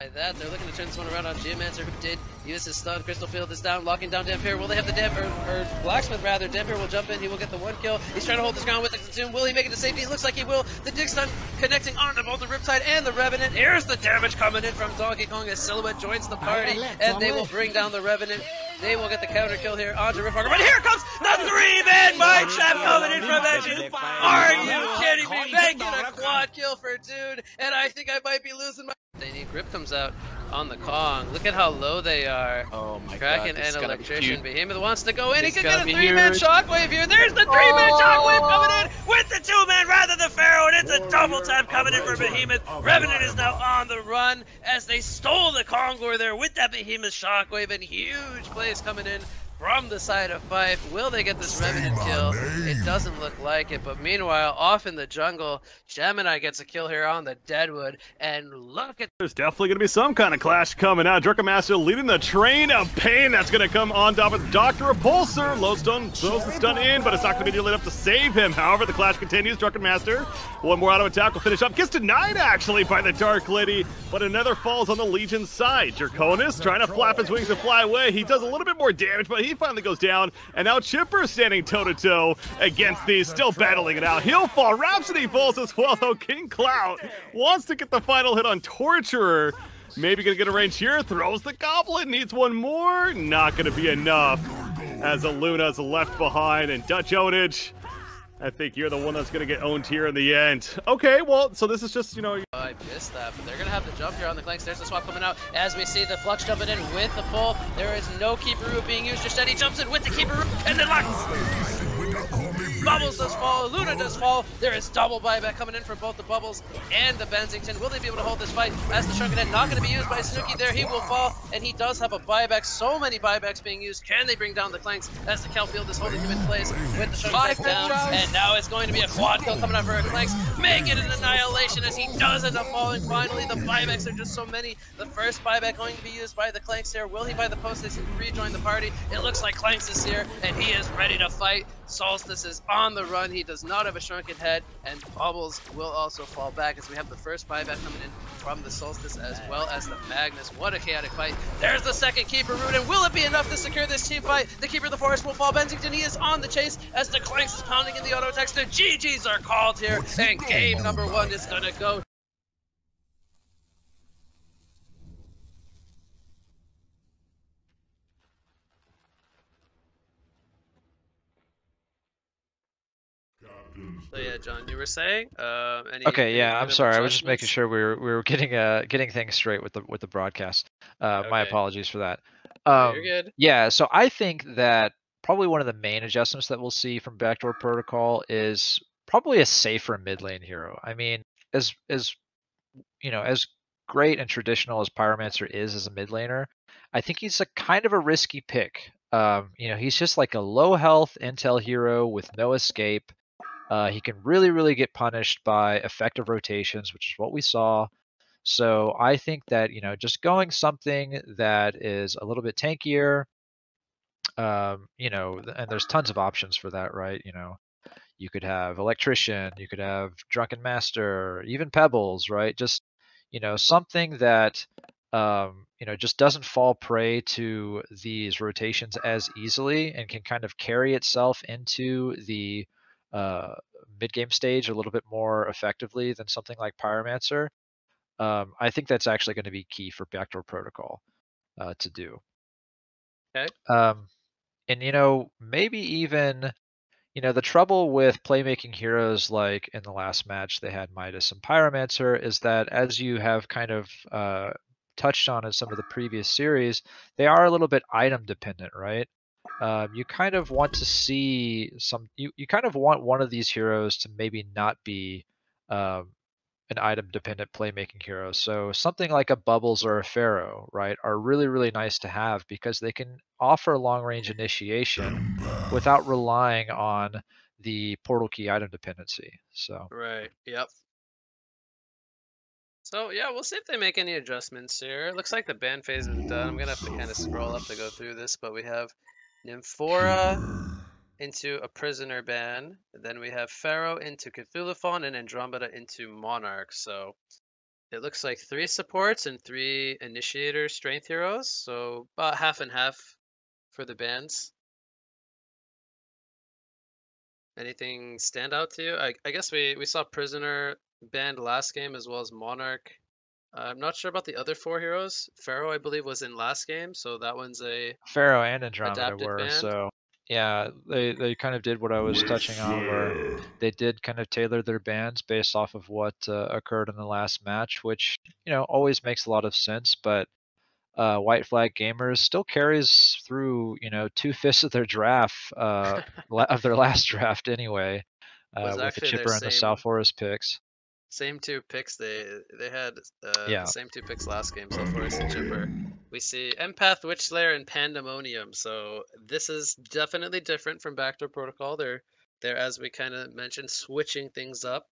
Like that, they're looking to turn this one around on Geomancer, who did use his stun. Crystal Field is down, locking down Dampier. Will they have the Dampier, or, or Blacksmith rather? Dampier will jump in, he will get the one kill. He's trying to hold his ground with the Zoom. Will he make it to safety? It looks like he will. The Dig Stun connecting onto both the Riptide and the Revenant. Here's the damage coming in from Donkey Kong as Silhouette joins the party, and they will bring down the Revenant. They will get the counter kill here onto Riftwalker, but here comes the three-man mind trap coming in from Edges. Are you kidding me? Making a quad kill for Dude, and I think I might be losing my... They need Grip comes out on the Kong. Look at how low they are. Oh my Kraken god, and Electrician. Behemoth wants to go in. This he can get a three-man shockwave here. There's the three-man oh. shockwave coming in with the two-man rather than Pharaoh, and it's a double tap coming in for Behemoth. Oh, Revenant is now on the run as they stole the Kongor there with that Behemoth shockwave, and huge plays coming in from the side of Fife. Will they get this Revenant kill? It doesn't look like it, but meanwhile, off in the jungle, Gemini gets a kill here on the Deadwood, and look at... There's definitely gonna be some kind of clash coming out. Drunken Master leading the train of pain that's gonna come on top of Doctor Repulsor. Lodestone throws the stun in, but it's not gonna be nearly enough to save him. However, the clash continues. Drunken Master, one more auto attack will finish up. Gets denied, actually, by the Dark Lady, but another falls on the Legion side. Draconis trying to flap his wings and fly away. He does a little bit more damage, but he He finally goes down, and now Chipper standing toe-to-toe against these, still battling it out. He'll fall. Rhapsody falls as well, though. King Cloud wants to get the final hit on Torturer. Maybe gonna get a range here. Throws the Goblin. Needs one more. Not gonna be enough as Aluna's left behind, and Dutch Ownage, I think you're the one that's gonna get owned here in the end. Okay, well, so this is just, you know... Oh, I missed that, but they're gonna have to jump here on the Clanks. There's the swap coming out as we see the Flux jumping in with the pull. There is no Keeper Root being used. Just he jumps in with the Keeper Root, and then locks... Bubbles does fall, Luna does fall. There is double buyback coming in from both the Bubbles and the Bensington. Will they be able to hold this fight as the Shrunken Head? Not going to be used by Snooki there. He will fall, and he does have a buyback. So many buybacks being used. Can they bring down the Clanks as the Kelfield is holding him in place with the Shrunken Head down? And now it's going to be a quad kill coming up for a Clanks. Make it an annihilation as he does end up falling. Finally, the buybacks are just so many. The first buyback going to be used by the Clanks here. Will he buy the post as he rejoin the party? It looks like Clanks is here, and he is ready to fight. Solstice is on the run. He does not have a Shrunken Head, and Bubbles will also fall back as we have the first buyback coming in from the Solstice as well as the Magnus. What a chaotic fight. There's the second Keeper Root, and will it be enough to secure this team fight? The Keeper of the Forest will fall. Bensington, he is on the chase as the Clanks is pounding in the auto attacks. The G Gs are called here, and game number one is gonna go. So yeah, John, you were saying. Uh, any, okay, any yeah, I'm sorry. I was just making sure we were we were getting uh getting things straight with the with the broadcast. Uh, okay. My apologies for that. Um, You're good. Yeah, so I think that probably one of the main adjustments that we'll see from Backdoor Protocol is probably a safer mid lane hero. I mean, as as you know, as great and traditional as Pyromancer is as a mid laner, I think he's a kind of a risky pick. Um, you know, he's just like a low health intel hero with no escape. Uh, he can really, really get punished by effective rotations, which is what we saw. So I think that, you know, just going something that is a little bit tankier, um, you know, and there's tons of options for that, right? You know, you could have Electrician, you could have Drunken Master, even Pebbles, right? Just, you know, something that, um, you know, just doesn't fall prey to these rotations as easily and can kind of carry itself into the uh mid-game stage a little bit more effectively than something like Pyromancer. um I think that's actually going to be key for Backdoor Protocol uh to do. Okay. Um and you know, maybe even, You know, the trouble with playmaking heroes like in the last match they had Midas and Pyromancer is that, as you have kind of uh, touched on in some of the previous series, they are a little bit item dependent, right? Um, you kind of want to see some, you, you kind of want one of these heroes to maybe not be um, an item dependent playmaking hero. So something like a Bubbles or a Pharaoh, right, are really, really nice to have because they can offer long range initiation without relying on the portal key item dependency. So, right. Yep. So yeah, we'll see if they make any adjustments here. It looks like the ban phase is done. I'm going to have to kind of scroll up to go through this, but we have Nymphora into a prisoner ban. And then we have Pharaoh into Cthulhuphon and Andromeda into Monarch. So it looks like three supports and three initiator strength heroes. So about half and half for the bans. Anything stand out to you? I, I guess we, we saw prisoner banned last game as well as Monarch. Uh, I'm not sure about the other four heroes. Pharaoh, I believe, was in last game, so that one's a Pharaoh and Andromeda were band. So yeah, they they kind of did what I was touching on, where they did kind of tailor their bans based off of what uh, occurred in the last match, which, you know, always makes a lot of sense. But uh, White Flag Gamers still carries through, you know, two fifths of their draft uh, of their last draft anyway, uh, with the Chipper and same... the South Forest picks. Same two picks they they had uh, yeah. the same two picks last game, so Forest and Chipper. We see Empath, Witch Slayer, and Pandemonium. So this is definitely different from Backdoor Protocol. They're they're as we kind of mentioned, switching things up.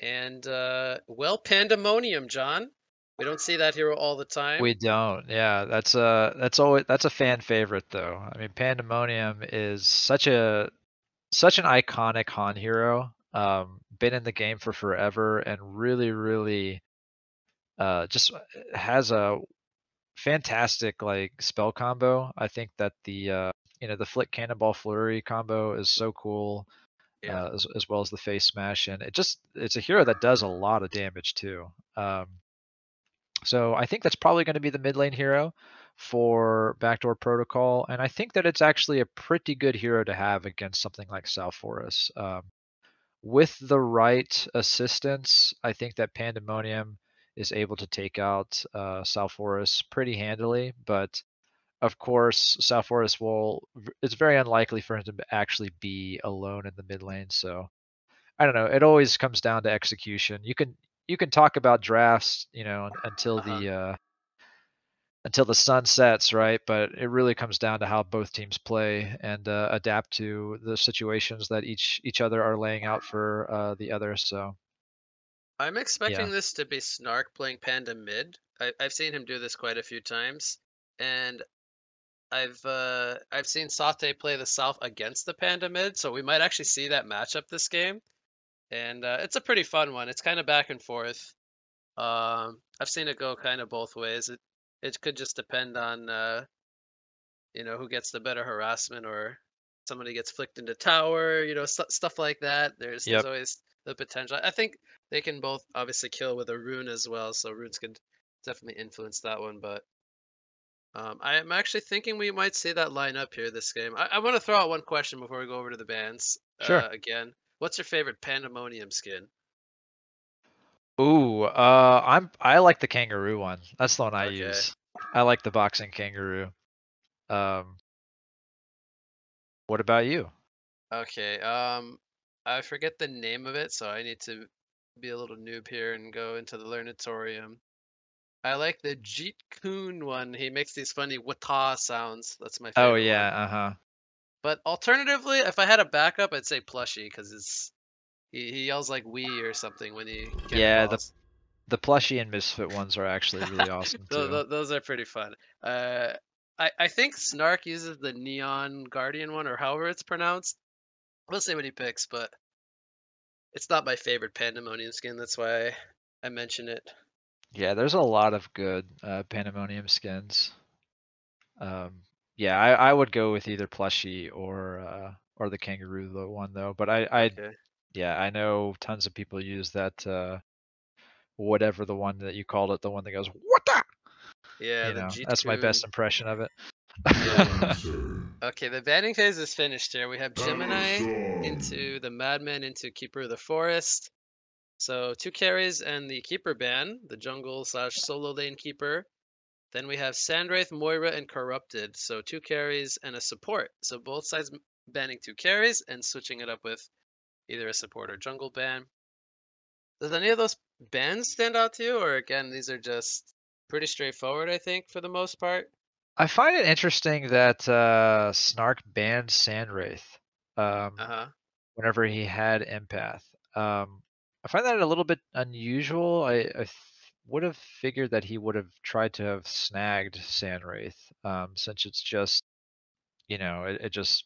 And uh, well, Pandemonium, John. We don't see that hero all the time. We don't. Yeah, that's a that's always that's a fan favorite though. I mean, Pandemonium is such a such an iconic Han hero. Um, been in the game for forever and really, really uh, just has a fantastic like spell combo. I think that the uh, you know the flick cannonball flurry combo is so cool, yeah. uh, as, as well as the face smash, and it just it's a hero that does a lot of damage too. Um, so I think that's probably going to be the mid lane hero for Backdoor Protocol, and I think that it's actually a pretty good hero to have against something like South Forest. Um, With the right assistance, I think that Pandemonium is able to take out uh, South Forest pretty handily. But of course, South Forest will, it's very unlikely for him to actually be alone in the mid lane. So I don't know. It always comes down to execution. You can, you can talk about drafts, you know, until uh-huh. the, uh, until the sun sets, right? But it really comes down to how both teams play and uh, adapt to the situations that each each other are laying out for uh, the other. So I'm expecting yeah. this to be Snark playing Panda mid. I, I've seen him do this quite a few times, and I've uh, I've seen Sate play the South against the Panda mid, so we might actually see that matchup this game. And uh, it's a pretty fun one. It's kind of back and forth. Um, I've seen it go kind of both ways. It, It could just depend on, uh, you know, who gets the better harassment, or somebody gets flicked into tower, you know, st stuff like that. There's, yep. there's always the potential. I think they can both obviously kill with a rune as well, so runes could definitely influence that one. But um, I'm actually thinking we might see that line up here this game. I, I want to throw out one question before we go over to the bans uh, sure. again. What's your favorite Pandemonium skin? Ooh, uh, I'm I like the kangaroo one. That's the one I okay. use. I like the boxing kangaroo. Um, what about you? Okay, um, I forget the name of it, so I need to be a little noob here and go into the Learnatorium. I like the Jeet Kune one. He makes these funny wata sounds. That's my favorite. Oh yeah, uh huh. But alternatively, if I had a backup, I'd say Plushie because it's. He, he yells like "wee" or something when he. Yeah, calls. the the Plushie and Misfit ones are actually really awesome too. Those, those are pretty fun. Uh, I I think Snark uses the Neon Guardian one, or however it's pronounced. We'll see what he picks, but it's not my favorite Pandemonium skin. That's why I, I mention it. Yeah, there's a lot of good uh, Pandemonium skins. Um, yeah, I I would go with either Plushie or uh, or the kangaroo one though, but I I. Okay. Yeah, I know tons of people use that, uh, whatever the one that you called it, the one that goes, what the? Yeah, the know, that's my best impression of it. Okay, the banning phase is finished here. We have Gemini into the Madman, into Keeper of the Forest. So two carries and the Keeper ban, the jungle slash solo lane Keeper. Then we have Sandwraith, Moira, and Corrupted. So two carries and a support. So both sides banning two carries and switching it up with either a support or jungle ban. Does any of those bans stand out to you? Or again, these are just pretty straightforward, I think, for the most part. I find it interesting that uh, Snark banned Sandwraith um, uh-huh. whenever he had Empath. Um, I find that a little bit unusual. I, I would have figured that he would have tried to have snagged Sandwraith, um, since it's just, you know, it, it just,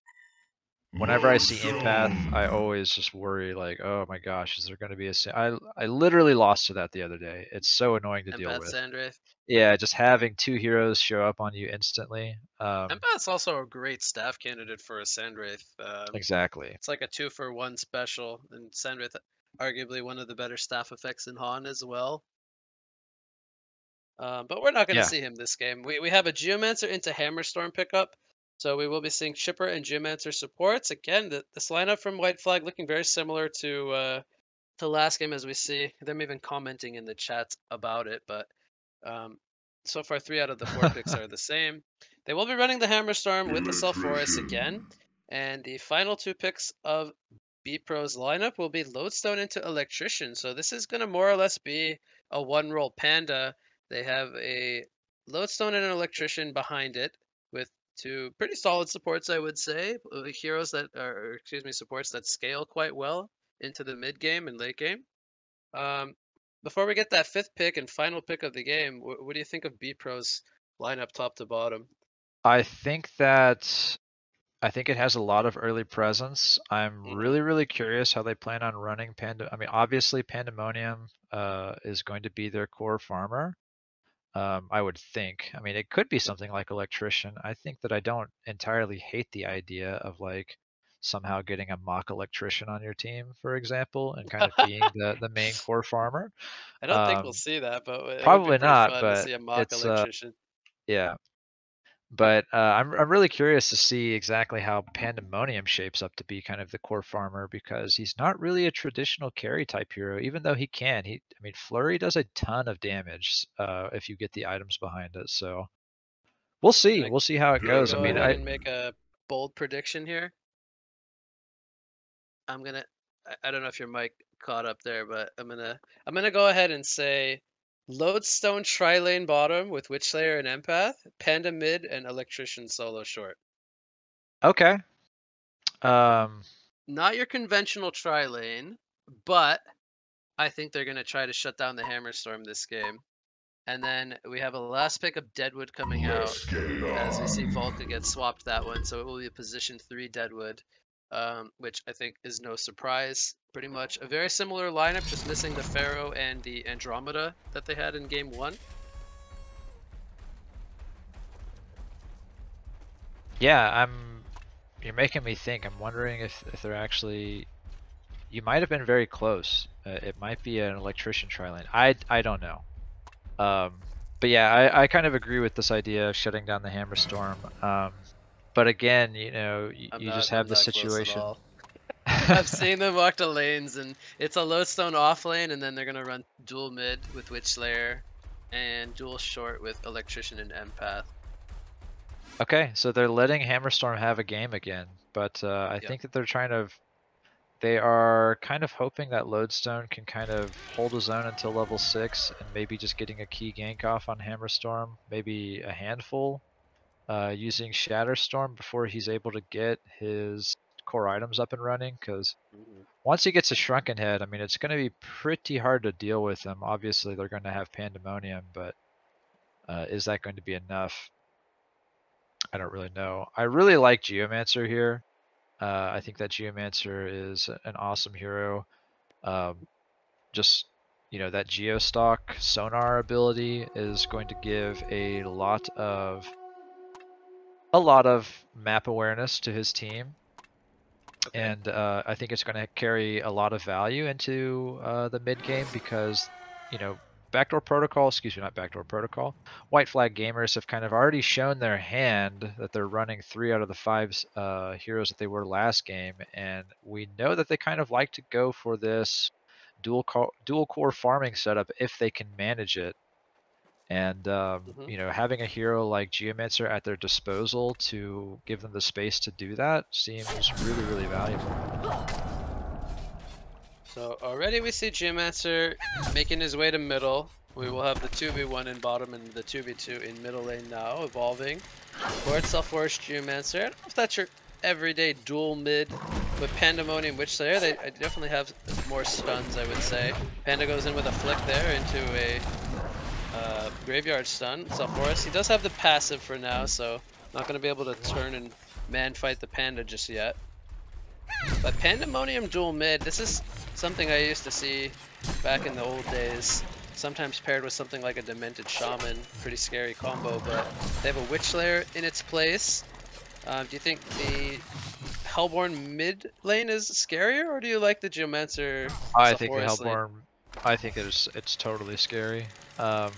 whenever I see Empath, I always just worry, like, oh my gosh, is there going to be a Sand? I, I literally lost to that the other day. It's so annoying to Empath deal with. Sandwraith. Yeah, just having two heroes show up on you instantly. Um, Empath's also a great staff candidate for a Sandwraith. Um, exactly. It's like a two for one special, and Sandwraith, arguably one of the better staff effects in Han as well. Um, but we're not going to yeah. see him this game. We, we have a Geomancer into Hammerstorm pickup. So we will be seeing Chipper and Geomancer supports. Again, the, this lineup from White Flag looking very similar to uh, to last game as we see. Them even commenting in the chat about it. But um, so far, three out of the four picks are the same. They will be running the Hammerstorm with the South Forest again. And the final two picks of B-Pro's lineup will be Lodestone into Electrician. So this is going to more or less be a one-roll Panda. They have a Lodestone and an Electrician behind it with two pretty solid supports, I would say. Heroes that are, excuse me, supports that scale quite well into the mid game and late game. Um, before we get that fifth pick and final pick of the game, wh what do you think of B-Pro's lineup top to bottom? I think that I think it has a lot of early presence. I'm mm-hmm. really, really curious how they plan on running Panda. I mean, obviously Pandemonium uh, is going to be their core farmer. Um, I would think. I mean, it could be something like Electrician. I think that I don't entirely hate the idea of like somehow getting a mock Electrician on your team, for example, and kind of being the, the main core farmer. I don't um, think we'll see that, but probably not. But to see a mock it's, Electrician. Uh, yeah, but uh, I'm I'm really curious to see exactly how Pandemonium shapes up to be kind of the core farmer, because he's not really a traditional carry type hero, even though he can. He I mean, Flurry does a ton of damage uh, if you get the items behind it. So we'll see. Like, we'll see how it goes. Go I mean, I can make a bold prediction here. I'm gonna. I don't know if your mic caught up there, but I'm gonna. I'm gonna go ahead and say. Lodestone tri-lane bottom with Witch Slayer and Empath, Panda mid, and Electrician solo short. Okay. Um, Not your conventional tri-lane, but I think they're going to try to shut down the Hammerstorm this game. And then we have a last pick of Deadwood coming out. As we see Volca get swapped that one, so it will be a position three Deadwood, um, which I think is no surprise. Pretty much a very similar lineup, just missing the Pharaoh and the Andromeda that they had in game one. Yeah, I'm. You're making me think. I'm wondering if if they're actually. You might have been very close. Uh, it might be an Electrician tri-lane. I I don't know. Um, but yeah, I I kind of agree with this idea of shutting down the Hammerstorm. Um, but again, you know, you, you not, just have I'm the situation. I've seen them walk to lanes, and it's a Lodestone off lane, and then they're going to run dual mid with Witch Slayer and dual short with Electrician and Empath. Okay, so they're letting Hammerstorm have a game again, but uh, I yep. think that they're trying to... They are kind of hoping that Lodestone can kind of hold his own until level six, and maybe just getting a key gank off on Hammerstorm, maybe a handful, uh, using Shatterstorm before he's able to get his... core items up and running, because once he gets a Shrunken Head, I mean, it's going to be pretty hard to deal with them. Obviously, they're going to have Pandemonium, but uh, is that going to be enough? I don't really know. I really like Geomancer here. Uh, I think that Geomancer is an awesome hero. Um, just, you know, that Geostock sonar ability is going to give a lot of a lot of map awareness to his team. Okay. And uh, I think it's going to carry a lot of value into uh, the mid game, because, you know, Backdoor Protocol, excuse me, not Backdoor Protocol, White Flag Gamers have kind of already shown their hand that they're running three out of the five uh, heroes that they were last game, and we know that they kind of like to go for this dual co dual core farming setup if they can manage it. And, um, mm-hmm. you know, having a hero like Geomancer at their disposal to give them the space to do that seems really, really valuable. So already we see Geomancer making his way to middle. We will have the two v one in bottom and the two v two in middle lane now, evolving. For itself, Forest Geomancer. I don't know if that's your everyday dual mid with Pandemonium Witch Slayer. They I definitely have more stuns, I would say. Panda goes in with a flick there into a... Uh, graveyard stun, South Forest. He does have the passive for now, so not going to be able to turn and man fight the Panda just yet. But Pandemonium dual mid, this is something I used to see back in the old days. Sometimes paired with something like a Demented Shaman. Pretty scary combo, but they have a Witch Slayer in its place. Uh, do you think the Hellborn mid lane is scarier, or do you like the Geomancer I South think Forest the Hellborn. Lane? I think it's it's totally scary. Um,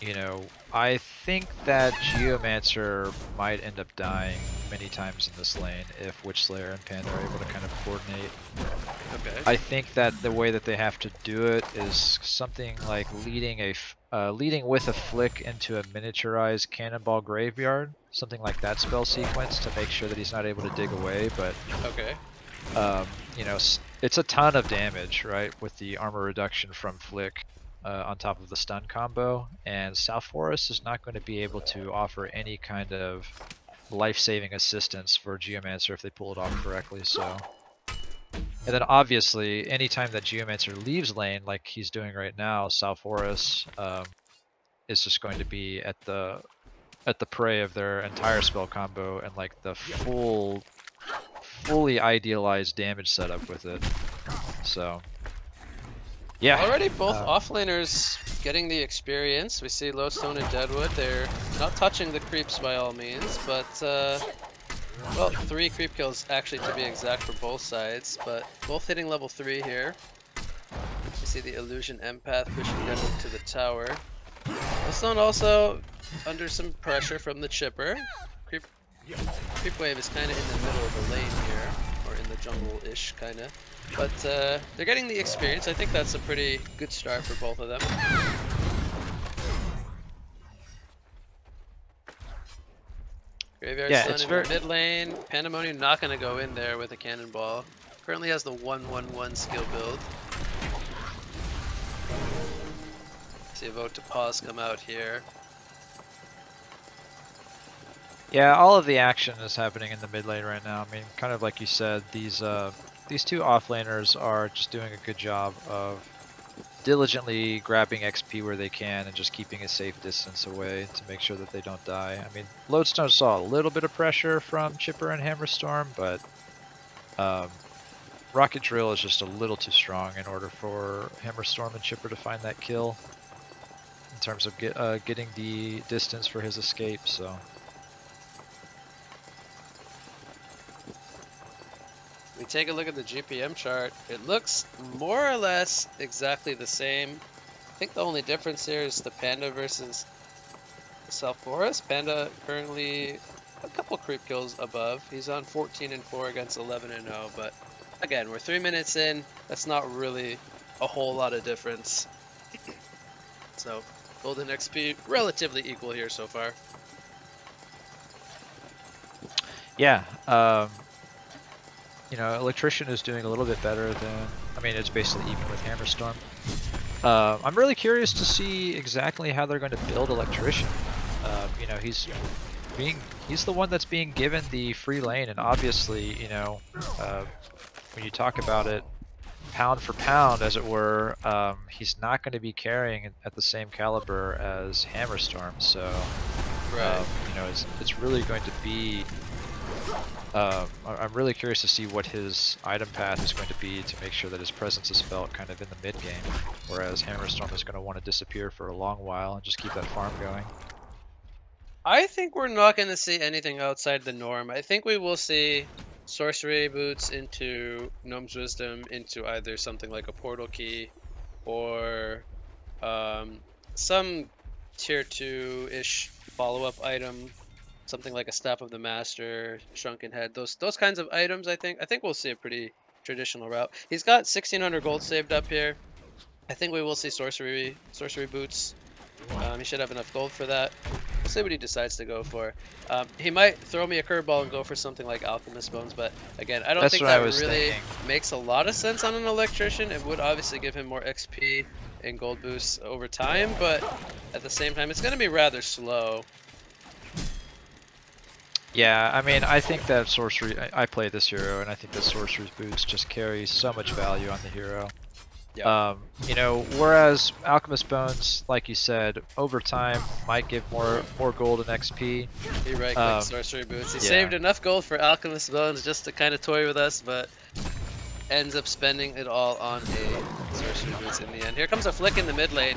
you know, I think that Geomancer might end up dying many times in this lane if Witch Slayer and Panda are able to kind of coordinate. Okay. I think that the way that they have to do it is something like leading a uh, leading with a flick into a miniaturized cannonball graveyard, something like that spell sequence to make sure that he's not able to dig away. But okay. Um, you know, it's a ton of damage, right, with the armor reduction from Flick uh, on top of the stun combo, and South Forest is not going to be able to offer any kind of life-saving assistance for Geomancer if they pull it off correctly. So, and then obviously, anytime that Geomancer leaves lane, like he's doing right now, South Forest um, is just going to be at the at the prey of their entire spell combo and like the full. fully idealized damage setup with it. So yeah, already both uh, offlaners getting the experience. We see Lodestone and Deadwood, they're not touching the creeps by all means, but uh well, three creep kills actually to be exact for both sides, but both hitting level three here. We see the illusion empath pushing Deadwood to the tower. Lodestone also under some pressure from the chipper. Creep wave is kind of in the middle of the lane here, or in the jungle-ish, kind of. But uh, they're getting the experience. I think that's a pretty good start for both of them. Graveyard yeah, stun in very... mid lane. Pandemonium not going to go in there with a cannonball. Currently has the one one one skill build. See a vote to pause come out here. Yeah, all of the action is happening in the mid lane right now. I mean, kind of like you said, these uh, these two offlaners are just doing a good job of diligently grabbing X P where they can and just keeping a safe distance away to make sure that they don't die. I mean, Lodestone saw a little bit of pressure from Chipper and Hammerstorm, but um, Rocket Drill is just a little too strong in order for Hammerstorm and Chipper to find that kill in terms of get, uh, getting the distance for his escape, so... We take a look at the G P M chart. It looks more or less exactly the same. I think the only difference here is the Panda versus the South Forest. Panda currently a couple creep kills above. He's on fourteen and four against eleven and oh, but again, we're three minutes in. That's not really a whole lot of difference. So, golden X P relatively equal here so far. Yeah, um... you know, Electrician is doing a little bit better than, I mean, it's basically even with Hammerstorm. Uh, I'm really curious to see exactly how they're going to build Electrician. Uh, you know, he's being, he's the one that's being given the free lane, and obviously, you know, uh, when you talk about it, pound for pound, as it were, um, he's not going to be carrying at the same caliber as Hammerstorm, so, um, you know, it's, it's really going to be... Um, I'm really curious to see what his item path is going to be to make sure that his presence is felt kind of in the mid game, whereas Hammerstorm is going to want to disappear for a long while and just keep that farm going. I think we're not going to see anything outside the norm. I think we will see sorcery boots into Gnome's Wisdom, into either something like a portal key or um, some tier two-ish follow-up item, something like a Staff of the Master, Shrunken Head, those those kinds of items. I think I think we'll see a pretty traditional route. He's got sixteen hundred gold saved up here. I think we will see sorcery sorcery boots. Um, he should have enough gold for that. We'll see what he decides to go for. Um, he might throw me a curveball and go for something like Alchemist Bones, but again, I don't That's think that I really thinking. makes a lot of sense on an Electrician. It would obviously give him more X P and gold boosts over time, but at the same time, it's going to be rather slow. Yeah, I mean, I think that sorcery... I, I played this hero, and I think that sorcery's boots just carry so much value on the hero. Yeah. Um, you know, whereas Alchemist Bones, like you said, over time might give more more gold and X P. He right-clicked um, sorcery boots. He yeah. saved enough gold for Alchemist Bones just to kind of toy with us, but ends up spending it all on a sorcery boots in the end. Here comes a flick in the mid lane.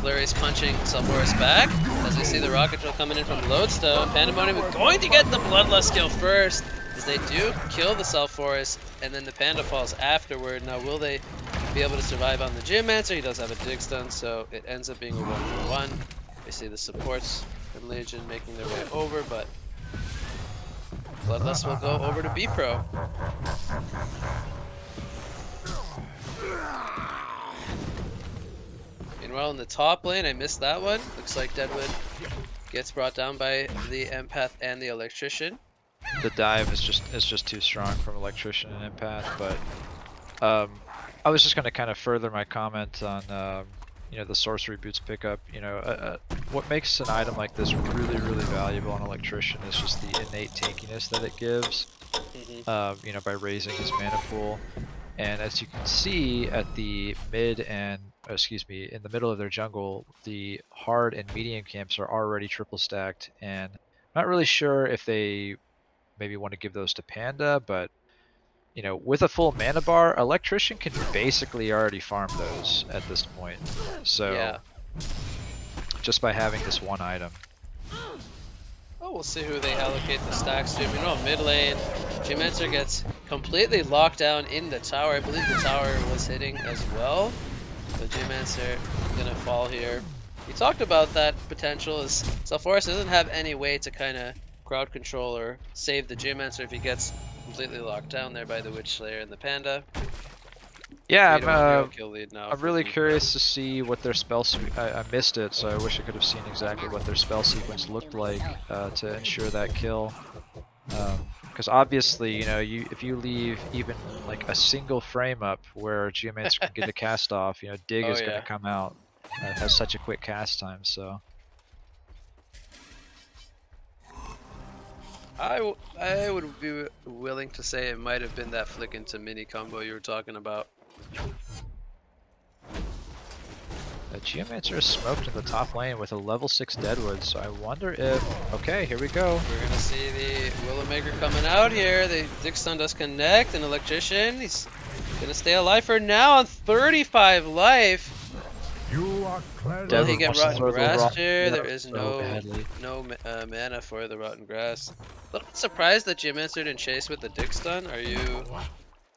Flurry's punching South Forest back as we see the rocket drill coming in from Lodestone. Pandemonium is going to get the Bloodlust kill first, as they do kill the South Forest, and then the Panda falls afterward. Now, will they be able to survive on the Geomancer? He does have a dig stun, so it ends up being a one for one. We see the supports from Legion making their way over, but Bloodlust will go over to B-Pro. Meanwhile, in the top lane, I missed that one. Looks like Deadwood gets brought down by the Empath and the Electrician. The dive is just is just too strong from Electrician and Empath, but um, I was just going to kind of further my comment on um, you know, the sorcery boots pickup. You know, uh, uh, what makes an item like this really really valuable on Electrician is just the innate tankiness that it gives. Mm-hmm. um, you know, by raising his mana pool, and as you can see at the mid and oh, excuse me, in the middle of their jungle, the hard and medium camps are already triple stacked, and I'm not really sure if they maybe want to give those to Panda, but you know, with a full mana bar, Electrician can basically already farm those at this point. So yeah, just by having this one item. Oh, we'll see who they allocate the stacks to. We know mid lane, Geomancer gets completely locked down in the tower. I believe the tower was hitting as well. So Geomancer gonna fall here. We talked about that potential, as South Forest doesn't have any way to kind of crowd control or save the Geomancer if he gets completely locked down there by the Witch Slayer and the Panda. Yeah, I'm, uh, kill lead now I'm really curious to see what their spell sequence... I, I missed it, so I wish I could have seen exactly what their spell sequence looked like uh, to ensure that kill. Because um, obviously, you know, you if you leave even like a single frame up where Geomancer can get a cast off, you know, Dig oh, is yeah. going to come out. Uh, it has such a quick cast time, so... I, w I would be willing to say it might have been that flick into mini combo you were talking about. The Geomancer is smoked in the top lane with a level six Deadwood, so I wonder if... Okay, here we go. We're going to see the Willowmaker coming out here. The Dig Stun does connect, an Electrician. He's going to stay alive for now on thirty-five life. Will he get Rotten Grass here? There is no no uh, mana for the Rotten Grass. A little bit surprised that Geomancer didn't chase with the Dig Stun. Are you...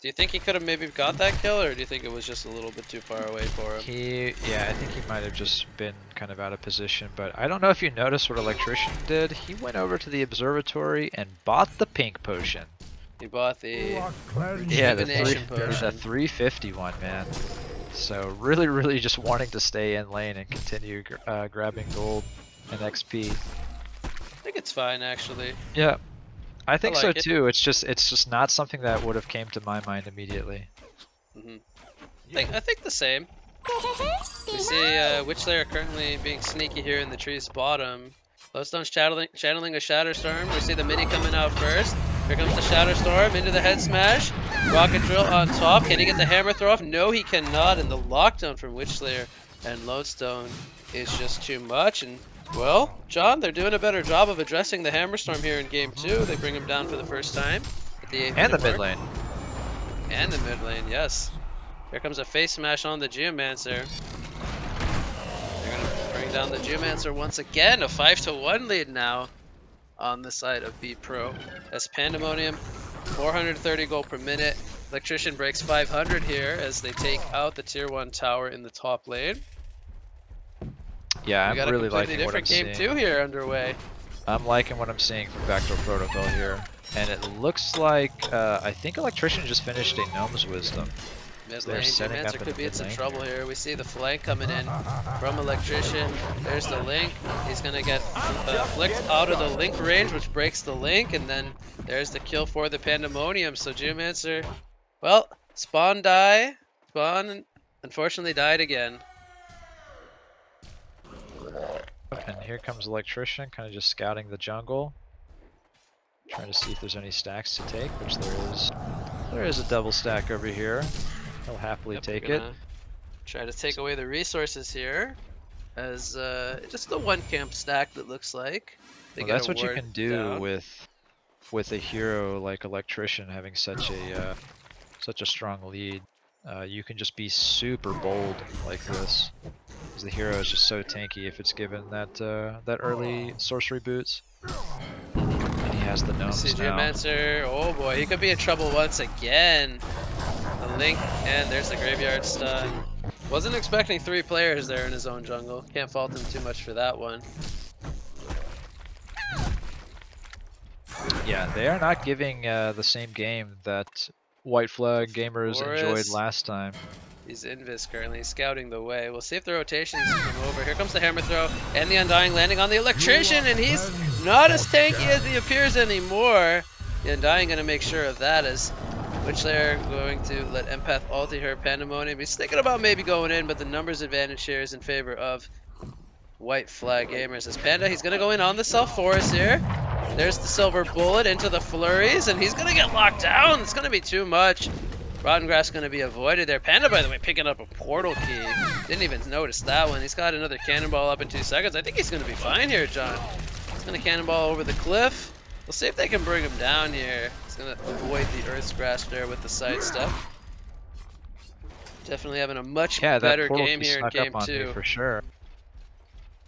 Do you think he could have maybe got that kill, or do you think it was just a little bit too far away for him? He, yeah, I think he might have just been kind of out of position, but I don't know if you noticed what Electrician did. He went over to the observatory and bought the pink potion. He bought the... Yeah, the, three, the three fifty one, man. So really, really just wanting to stay in lane and continue uh, grabbing gold and X P. I think it's fine, actually. Yeah, I think I like so it. too. It's just, it's just not something that would have came to my mind immediately. Mm-hmm. I think, I think the same. We see uh, Witch Slayer currently being sneaky here in the tree's bottom. Lowstone's channeling, channeling a Shatterstorm. We see the mini coming out first. Here comes the Shatterstorm into the head smash. Rocket drill on top. Can he get the hammer throw off? No, he cannot. And the lockdown from Witch Slayer and Lodestone is just too much. And well, John, they're doing a better job of addressing the Hammerstorm here in game two. They bring him down for the first time. At the and the mid lane. And the mid lane, yes. Here comes a face smash on the Geomancer. They're going to bring down the Geomancer once again. A five to one lead now on the side of B-Pro. As Pandemonium, four hundred thirty gold per minute. Electrician breaks five hundred here as they take out the tier one tower in the top lane. Yeah, I'm really liking what I'm seeing. We got a completely different game two here underway. I'm liking what I'm seeing from Backdoor Protocol here. And it looks like, uh, I think Electrician just finished a Gnome's Wisdom. Geomancer could be in some trouble here. We see the flank coming in from Electrician. There's the link. He's going to get uh, flicked out of the link range, which breaks the link. And then there's the kill for the Pandemonium. So Geomancer, well, Spawn die. Spawn unfortunately died again. And here comes Electrician, kind of just scouting the jungle. Trying to see if there's any stacks to take, which there is. There is a double stack over here. He'll happily yep, take it. Try to take away the resources here, as uh, just the one camp stack that looks like. They well, that's what you can do down. with with a hero like Electrician having such a uh, such a strong lead. Uh, you can just be super bold like this, because the hero is just so tanky if it's given that uh, that early sorcery boots. And he has the gnomes now. Geomancer, oh boy, he could be in trouble once again. The link, and there's the graveyard stun. Wasn't expecting three players there in his own jungle. Can't fault him too much for that one. Yeah, they are not giving uh, the same game that White Flag Gamers Forest. enjoyed last time. He's Invis currently scouting the way. We'll see if the rotations come over. Here comes the hammer throw and the undying landing on the Electrician, and he's not as tanky as he appears anymore. The undying gonna make sure of that as Witch Slayer going to let Empath ulti her Pandemonium. He's thinking about maybe going in, but the numbers advantage here is in favor of White Flag Gamers. As Panda, he's gonna go in on the South Forest here. There's the silver bullet into the flurries, and he's gonna get locked down. It's gonna be too much. Rotten Grass gonna be avoided there. Panda, by the way, picking up a portal key. Didn't even notice that one. He's got another cannonball up in two seconds. I think he's gonna be fine here, John. He's gonna cannonball over the cliff. We'll see if they can bring him down here. He's gonna avoid the Earth's Grasp there with the side step. Definitely having a much yeah, better game here in game two. For sure.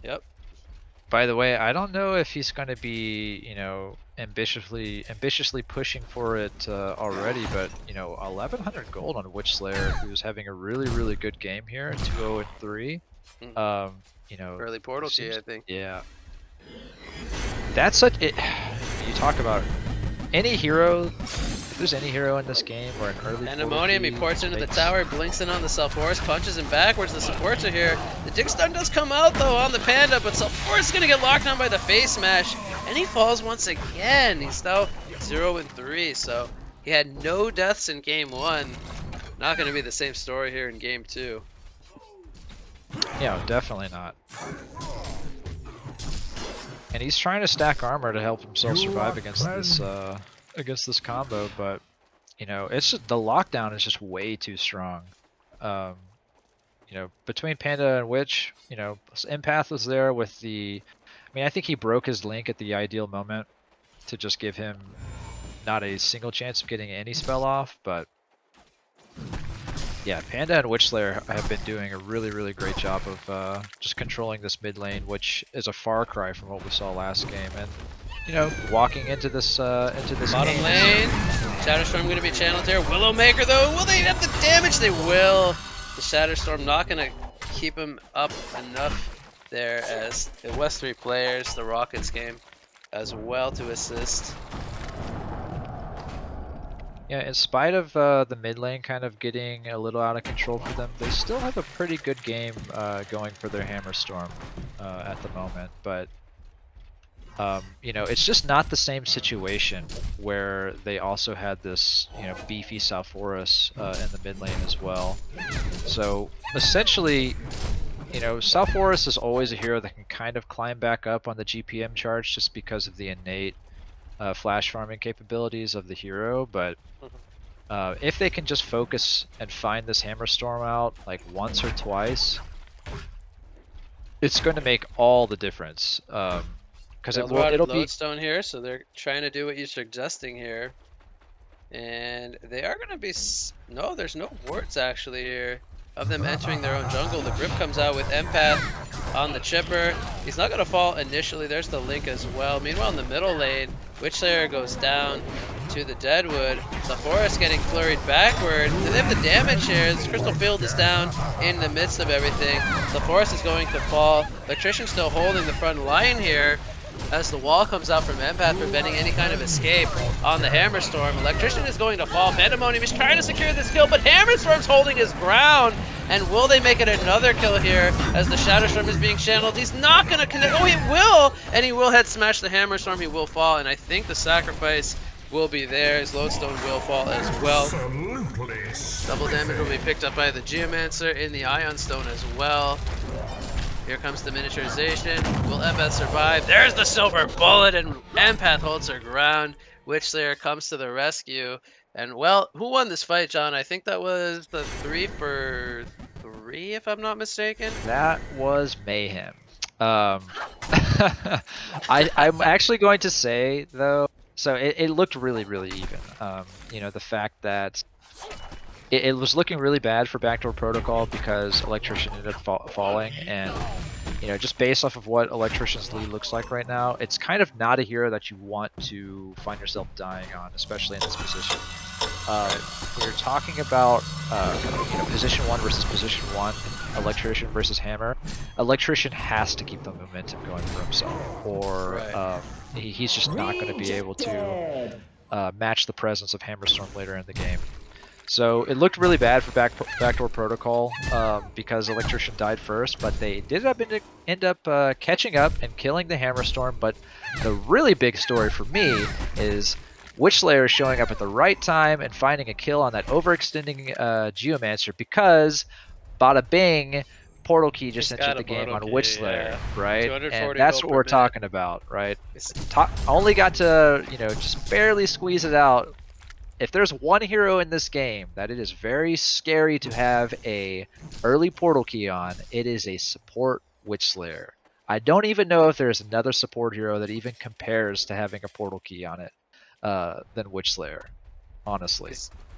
Yep. By the way, I don't know if he's gonna be, you know, ambitiously ambitiously pushing for it uh, already, but you know, eleven hundred gold on Witch Slayer, who's having a really really good game here, two oh and three. Mm-hmm. Um, you know, early portal key, I think. Yeah. That's such it. You talk about any hero, if there's any hero in this game or an early Pandemonium, he ports into the tower, blinks in on the South Forest, punches him backwards. The supports are here. The dig stun does come out though on the Panda, but South Forest is going to get locked down by the face smash, and he falls once again. He's now zero and three, so he had no deaths in game one. Not going to be the same story here in game two. Yeah, definitely not. And he's trying to stack armor to help himself survive against this uh, against this combo, but you know, it's just, the lockdown is just way too strong. Um, you know, between Panda and Witch, you know, Empath was there with the. I mean, I think he broke his link at the ideal moment to just give him not a single chance of getting any spell off. But yeah, Panda and Witch Slayer have been doing a really, really great job of uh, just controlling this mid lane, which is a far cry from what we saw last game. And you know, walking into this uh, into this bottom game. lane, Shatterstorm going to be channeled there. Willowmaker though, will they have the damage? They will. The Shatterstorm not going to keep him up enough there, as it was three players. The Rockets game as well to assist. Yeah, in spite of uh, the mid lane kind of getting a little out of control for them, they still have a pretty good game uh, going for their Hammerstorm uh, at the moment. But, um, you know, it's just not the same situation where they also had this, you know, beefy South Forest uh, in the mid lane as well. So, essentially, you know, South Forest is always a hero that can kind of climb back up on the G P M charge just because of the innate Uh, flash farming capabilities of the hero, but uh, if they can just focus and find this Hammerstorm out like once or twice, it's going to make all the difference. Um, because it will, it'll be Lodestone here, so they're trying to do what you're suggesting here, and they are going to be s no, there's no wards actually here of them entering their own jungle. The grip comes out with Empath on the Chipper. He's not going to fall initially. There's the link as well. Meanwhile, in the middle lane, Witch Slayer goes down. to the Deadwood. South Forest getting flurried backward. Do they have the damage here? This Crystal Field is down in the midst of everything. South Forest is going to fall. Electrician still holding the front line here as the wall comes out from Empath, preventing any kind of escape on the Hammerstorm. Electrician is going to fall. Pandemonium is trying to secure this kill, but Hammerstorm's holding his ground. And will they make it another kill here as the Shadowstorm is being channeled? He's not going to connect. Oh, he will! And he will head smash the Hammerstorm. He will fall. And I think the sacrifice will be there as Lodestone will fall as well. Absolutely. Double damage will be picked up by the Geomancer in the Ion Stone as well. Here comes the miniaturization. Will Empath survive? There's the silver bullet, and Empath holds her ground. Witch Slayer comes to the rescue. And, well, who won this fight, John? I think that was the three for three, if I'm not mistaken. That was Mayhem. Um, I, I'm actually going to say, though, so it, it looked really, really even. Um, you know, the fact that it, it was looking really bad for Backdoor Protocol because Electrician ended up fa falling. And, you know, just based off of what Electrician's lead looks like right now, it's kind of not a hero that you want to find yourself dying on, especially in this position. Uh, we we're talking about uh, kind of, you know, position one versus position one, Electrician versus Hammer. Electrician has to keep the momentum going for himself, or right. um, he, he's just not going to be able to uh, match the presence of Hammerstorm later in the game. So it looked really bad for back, Backdoor Protocol um, because Electrician died first, but they did up end, end up uh, catching up and killing the Hammerstorm. But the really big story for me is Witch Slayer showing up at the right time and finding a kill on that overextending uh, Geomancer, because bada bing, Portal Key just He's entered the game on key, Witch Slayer, yeah. right? And that's what we're minute. talking about, right? To only got to, you know, just barely squeeze it out. If there's one hero in this game that it is very scary to have a early Portal Key on, it is a support Witch Slayer. I don't even know if there's another support hero that even compares to having a Portal Key on it. Uh, than Witch Slayer, honestly.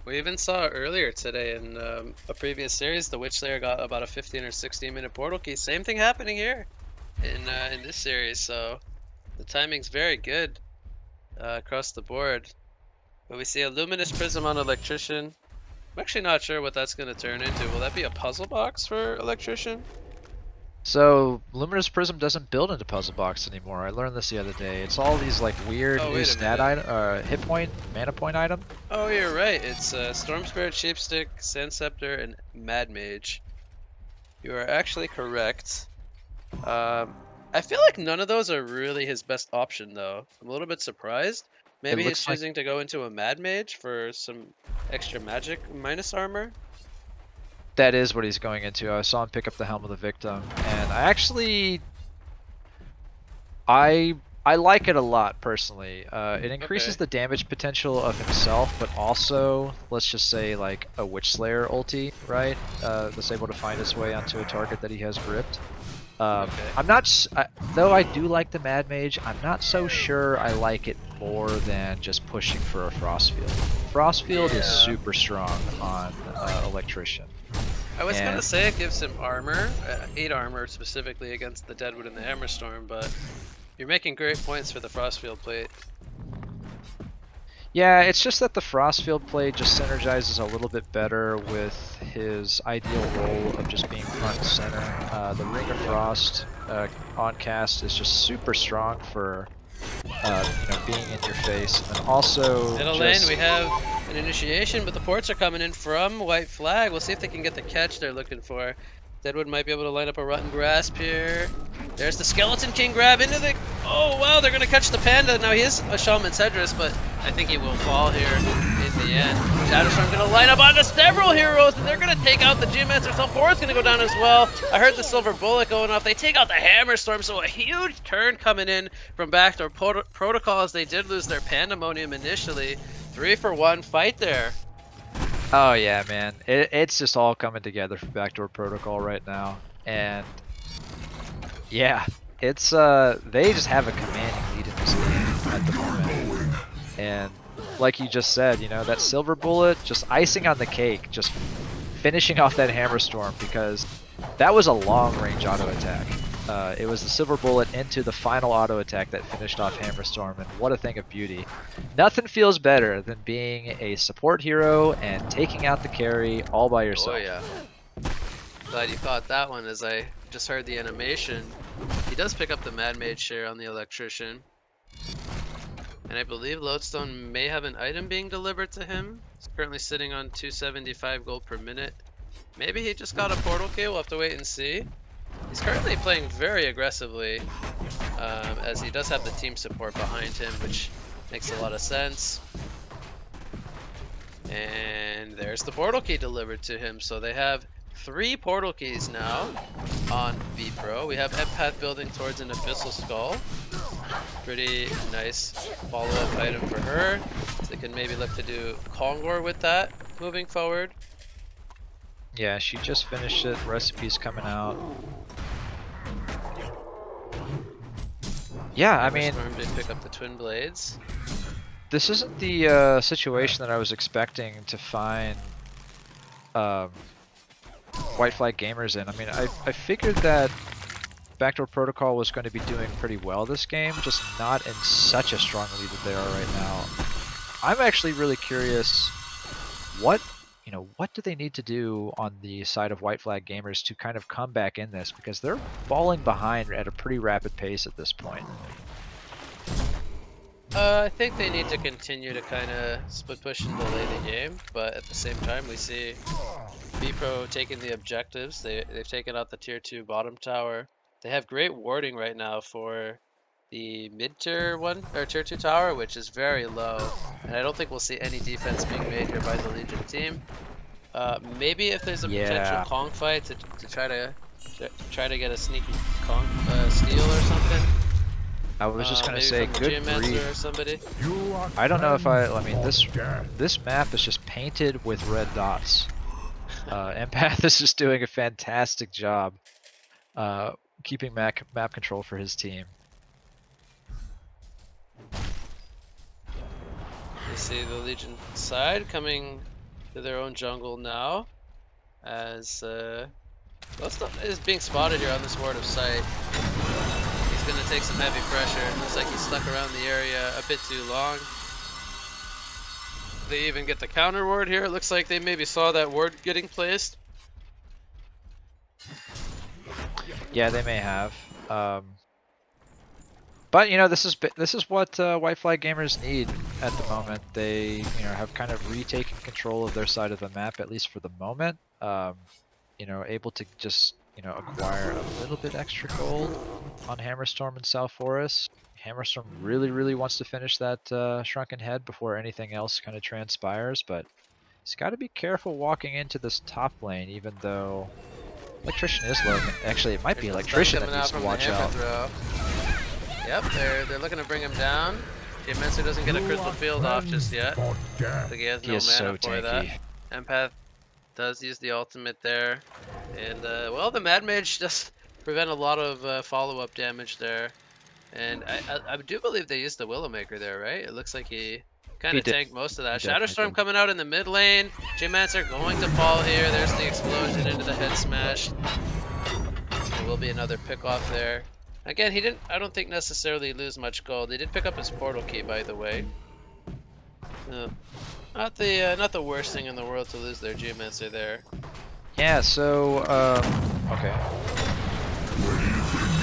We even saw earlier today in um, a previous series, the Witch Slayer got about a fifteen or sixteen minute Portal Key. Same thing happening here in uh, in this series, so the timing's very good uh, across the board. But we see a Luminous Prism on Electrician. I'm actually not sure what that's going to turn into. Will that be a puzzle box for Electrician? So Luminous Prism doesn't build into puzzle box anymore. I learned this the other day. It's all these like weird oh, new stat item, uh, hit point, mana point item. Oh, you're right. It's uh, Storm Spirit, Sheepstick, Sand Scepter, and Mad Mage. You are actually correct. Um, I feel like none of those are really his best option, though. I'm a little bit surprised. Maybe he's choosing like... to go into a Mad Mage for some extra magic minus armor. That is what he's going into. I saw him pick up the Helm of the Victim, and I actually, I I like it a lot personally. Uh, it increases okay. the damage potential of himself, but also, let's just say like a Witch Slayer ulti, right? Uh, that's able to find his way onto a target that he has gripped. Um, okay. I'm not, I, though I do like the Mad Mage, I'm not so sure I like it more than just pushing for a Frostfield. Frostfield yeah. is super strong on uh, Electrician. I was and... going to say it gives him armor, uh, eight armor specifically against the Deadwood and the Hammerstorm, but you're making great points for the Frostfield plate. Yeah, it's just that the Frostfield plate just synergizes a little bit better with his ideal role of just being front and center. Uh, the Ring of Frost uh, on cast is just super strong for uh, you know, being in your face. And also, middle just... lane we have an initiation, but the ports are coming in from White Flag. We'll see if they can get the catch they're looking for. Deadwood might be able to line up a Rotten Grasp here. There's the Skeleton King grab into the... Oh, wow, they're going to catch the Panda. Now, he is a Shaman's Headdress, but I think he will fall here in the end. Shadowstorm going to line up onto several heroes, and they're going to take out the Geomancer. South Forest going to go down as well. I heard the Silver Bullet going off. They take out the Hammerstorm, so a huge turn coming in from Backdoor Protocol as they did lose their Pandemonium initially. Three for one fight there. Oh yeah, man, it, it's just all coming together for Backdoor Protocol right now, and yeah, it's uh they just have a commanding lead in this game at the moment, and like you just said, you know, that Silver Bullet just icing on the cake, just finishing off that Hammerstorm, because that was a long range auto attack. Uh, it was the silver bullet into the final auto attack that finished off Hammerstorm, and what a thing of beauty. Nothing feels better than being a support hero and taking out the carry all by yourself. Oh yeah. Glad you caught that one, as I just heard the animation. He does pick up the Mad Mage share on the Electrician. And I believe Lodestone may have an item being delivered to him. He's currently sitting on two seventy-five gold per minute. Maybe he just got a portal key, we'll have to wait and see. He's currently playing very aggressively, um, as he does have the team support behind him, which makes a lot of sense. And there's the portal key delivered to him. So they have three portal keys now on V-Pro. We have Empath building towards an Abyssal Skull. Pretty nice follow-up item for her. So they can maybe look to do Kongor with that moving forward. Yeah, she just finished it. Recipe's coming out. Yeah, I mean, Storm did pick up the twin blades. This isn't the uh, situation that I was expecting to find um, White Flag Gamers in. I mean, I, I figured that Backdoor Protocol was going to be doing pretty well this game, just not in such a strong lead that they are right now. I'm actually really curious what, you know, what do they need to do on the side of White Flag Gamers to kind of come back in this, because they're falling behind at a pretty rapid pace at this point. Uh, I think they need to continue to kind of split push and delay the game, but at the same time we see V-Pro taking the objectives. They, they've taken out the tier two bottom tower. They have great warding right now for the mid-tier one or tier two tower, which is very low, and I don't think we'll see any defense being made here by the Legion team. Uh, maybe if there's a yeah. potential Kong fight to, to try to, to try to get a sneaky Kong uh, steal or something. I was uh, just gonna say, good grief. Or somebody. I don't know if I. I mean, this this map is just painted with red dots. Uh, Empath is just doing a fantastic job uh, keeping map map control for his team. You see the Legion side coming to their own jungle now, as uh, Lodestone is being spotted here on this ward of sight. He's going to take some heavy pressure. Looks like he's stuck around the area a bit too long. They even get the counter ward here. It looks like they maybe saw that ward getting placed. Yeah, they may have. Um... But you know, this is this is what uh, White Flag Gamers need at the moment. They, you know, have kind of retaken control of their side of the map, at least for the moment. Um, you know, able to just, you know, acquire a little bit extra gold on Hammerstorm and South Forest. Hammerstorm really, really wants to finish that uh, Shrunken Head before anything else kind of transpires. But he's got to be careful walking into this top lane, even though Electrician is low. Actually, it might be Electrician that needs to watch out. Yep, they're, they're looking to bring him down. Geomancer doesn't get a crystal field off just yet. I think he has no mana for that. Empath does use the ultimate there. And, uh, well, the Mad Mage does prevent a lot of uh, follow-up damage there. And I, I I do believe they used the Willowmaker there, right? It looks like he kind of tanked most of that. Shatterstorm coming out in the mid lane. Geomancer going to fall here. There's the explosion into the head smash. There will be another pick-off there. Again, he didn't, I don't think, necessarily lose much gold. He did pick up his portal key, by the way. Uh, not the uh, not the worst thing in the world to lose their Geomancer there. Yeah, so, um, okay.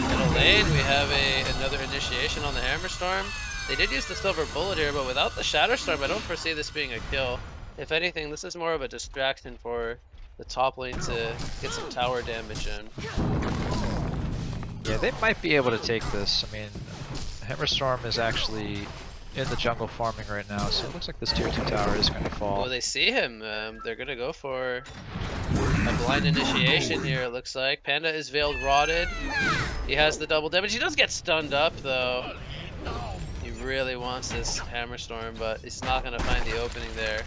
Middle lane, we have a another initiation on the Hammerstorm. They did use the silver bullet here, but without the Shatterstorm, I don't foresee this being a kill. If anything, this is more of a distraction for the top lane to get some tower damage in. Yeah, they might be able to take this. I mean, Hammerstorm is actually in the jungle farming right now, so it looks like this tier two tower is going to fall. Well, they see him. Um, they're going to go for a blind initiation here, it looks like. Panda is veiled rotted. He has the double damage. He does get stunned up, though. He really wants this Hammerstorm, but he's not going to find the opening there.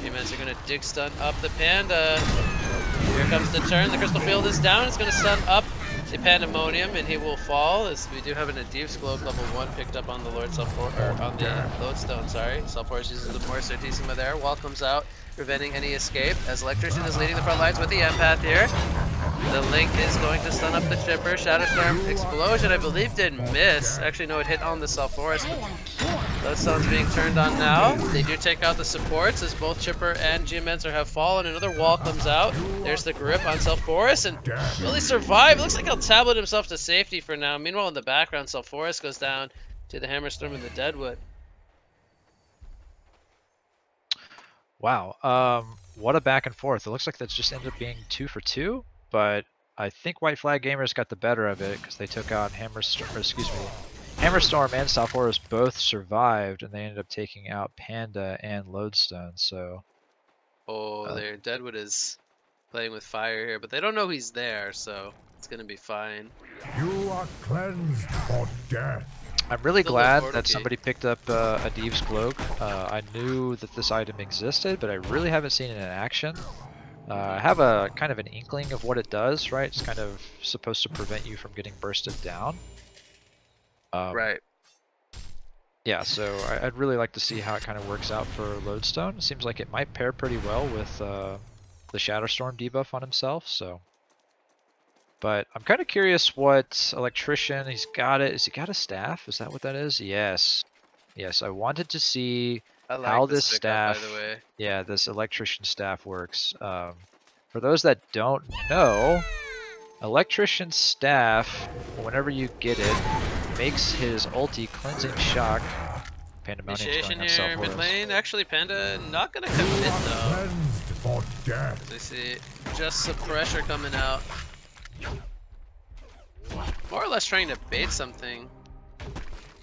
Humans are going to dig stun up the Panda. Here comes the turn. The crystal field is down. It's going to stun up the Pandemonium, and he will fall, as we do have an Adiv's Globe level one picked up on the Lord Self or on the Lodestone, sorry. Self Forest uses the Morse Certissima there. Wall comes out, preventing any escape, as Electrician is leading the front lines with the Empath here. The Link is going to stun up the Chipper. Shadowstorm Explosion, I believe, did miss. Actually, no, it hit on the South Forest. Those stones being turned on now. They do take out the supports as both Chipper and Geomancer have fallen. Another wall comes out. There's the grip on South Forest, and will he survive? It looks like he'll tablet himself to safety for now. Meanwhile, in the background, South Forest goes down to the Hammerstorm and the Deadwood. Wow, um, what a back and forth. It looks like that's just ended up being two for two, but I think White Flag Gamers got the better of it because they took out Hammerstorm, excuse me, Hammerstorm and South Forest both survived, and they ended up taking out Panda and Lodestone, so... Oh, uh, there, Deadwood is playing with fire here, but they don't know he's there, so it's going to be fine. You are cleansed for death. I'm really Still glad that somebody picked up uh, Adib's Cloak. Uh, I knew that this item existed, but I really haven't seen it in action. Uh, I have a kind of an inkling of what it does, right? It's kind of supposed to prevent you from getting bursted down. Um, right. Yeah, so I, I'd really like to see how it kind of works out for Lodestone. It seems like it might pair pretty well with uh, the Shatterstorm debuff on himself, so... But I'm kind of curious what Electrician, he's got it. Has he got a staff? Is that what that is? Yes. Yes, I wanted to see like how this staff, up, by the way. yeah, this Electrician staff works. Um, for those that don't know, Electrician staff, whenever you get it, makes his ulti Cleansing Shock. Pandemonium's going on South Forest. Mid lane. Actually, Panda not going to commit though. They see just some pressure coming out. More or less trying to bait something.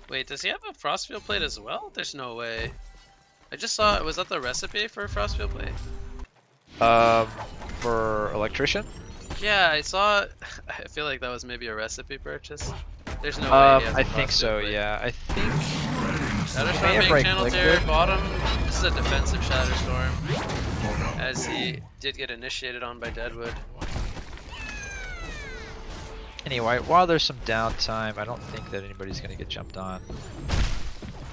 Wait, does he have a Frostfield Plate as well? There's no way. I just saw it. Was that the recipe for a Frostfield Plate? Um, for Electrician? Yeah, I saw it. I feel like that was maybe a recipe purchase. There's no um, way. I think so, plate. yeah. I think. Shatterstorm being channeled here, bottom. This is a defensive Shatterstorm. Oh, no. As he did get initiated on by Deadwood. Anyway, while there's some downtime, I don't think that anybody's going to get jumped on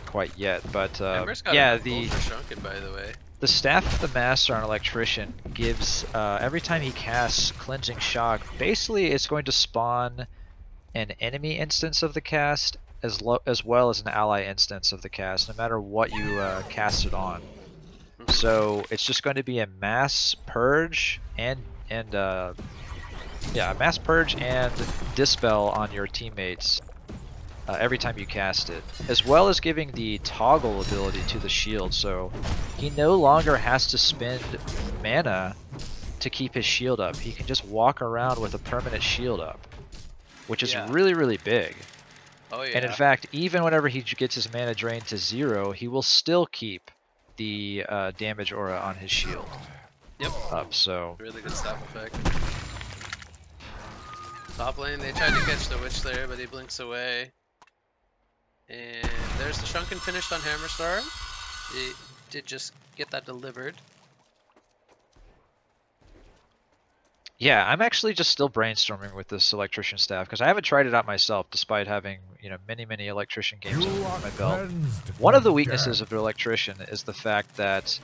quite yet, but uh, yeah, the Shrunken, by the way. The Staff of the Master on Electrician gives, uh, every time he casts Cleansing Shock, basically it's going to spawn an enemy instance of the cast as, lo as well as an ally instance of the cast, no matter what you uh, cast it on. Mm-hmm. So it's just going to be a mass purge and... and uh, Yeah, Mass Purge and Dispel on your teammates uh, every time you cast it, as well as giving the toggle ability to the shield, so he no longer has to spend mana to keep his shield up. He can just walk around with a permanent shield up, which is yeah. really, really big. Oh, yeah. And in fact, even whenever he gets his mana drain to zero, he will still keep the uh, damage aura on his shield yep. up. So really good stop effect. Top lane, they tried to catch the Witch Slayer, but he blinks away. And there's the Shrunken finished on Hammerstorm. He did just get that delivered. Yeah, I'm actually just still brainstorming with this Electrician staff because I haven't tried it out myself, despite having you know many, many Electrician games on my belt. One of the weaknesses of the Electrician is the fact that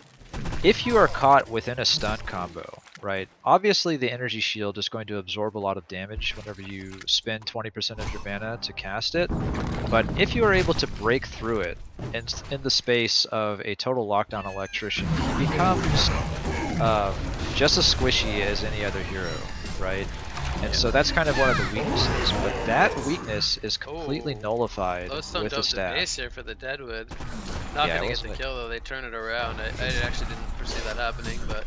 if you are caught within a stun combo, right, obviously the energy shield is going to absorb a lot of damage whenever you spend twenty percent of your mana to cast it, but if you are able to break through it in, in the space of a total lockdown Electrician, he becomes uh, just as squishy as any other hero, right? And so that's kind of one of the weaknesses, but that weakness is completely oh, nullified with the staff. Base here for the Deadwood. Not yeah, gonna get the like... kill though. They turn it around. I, I actually didn't foresee that happening, but.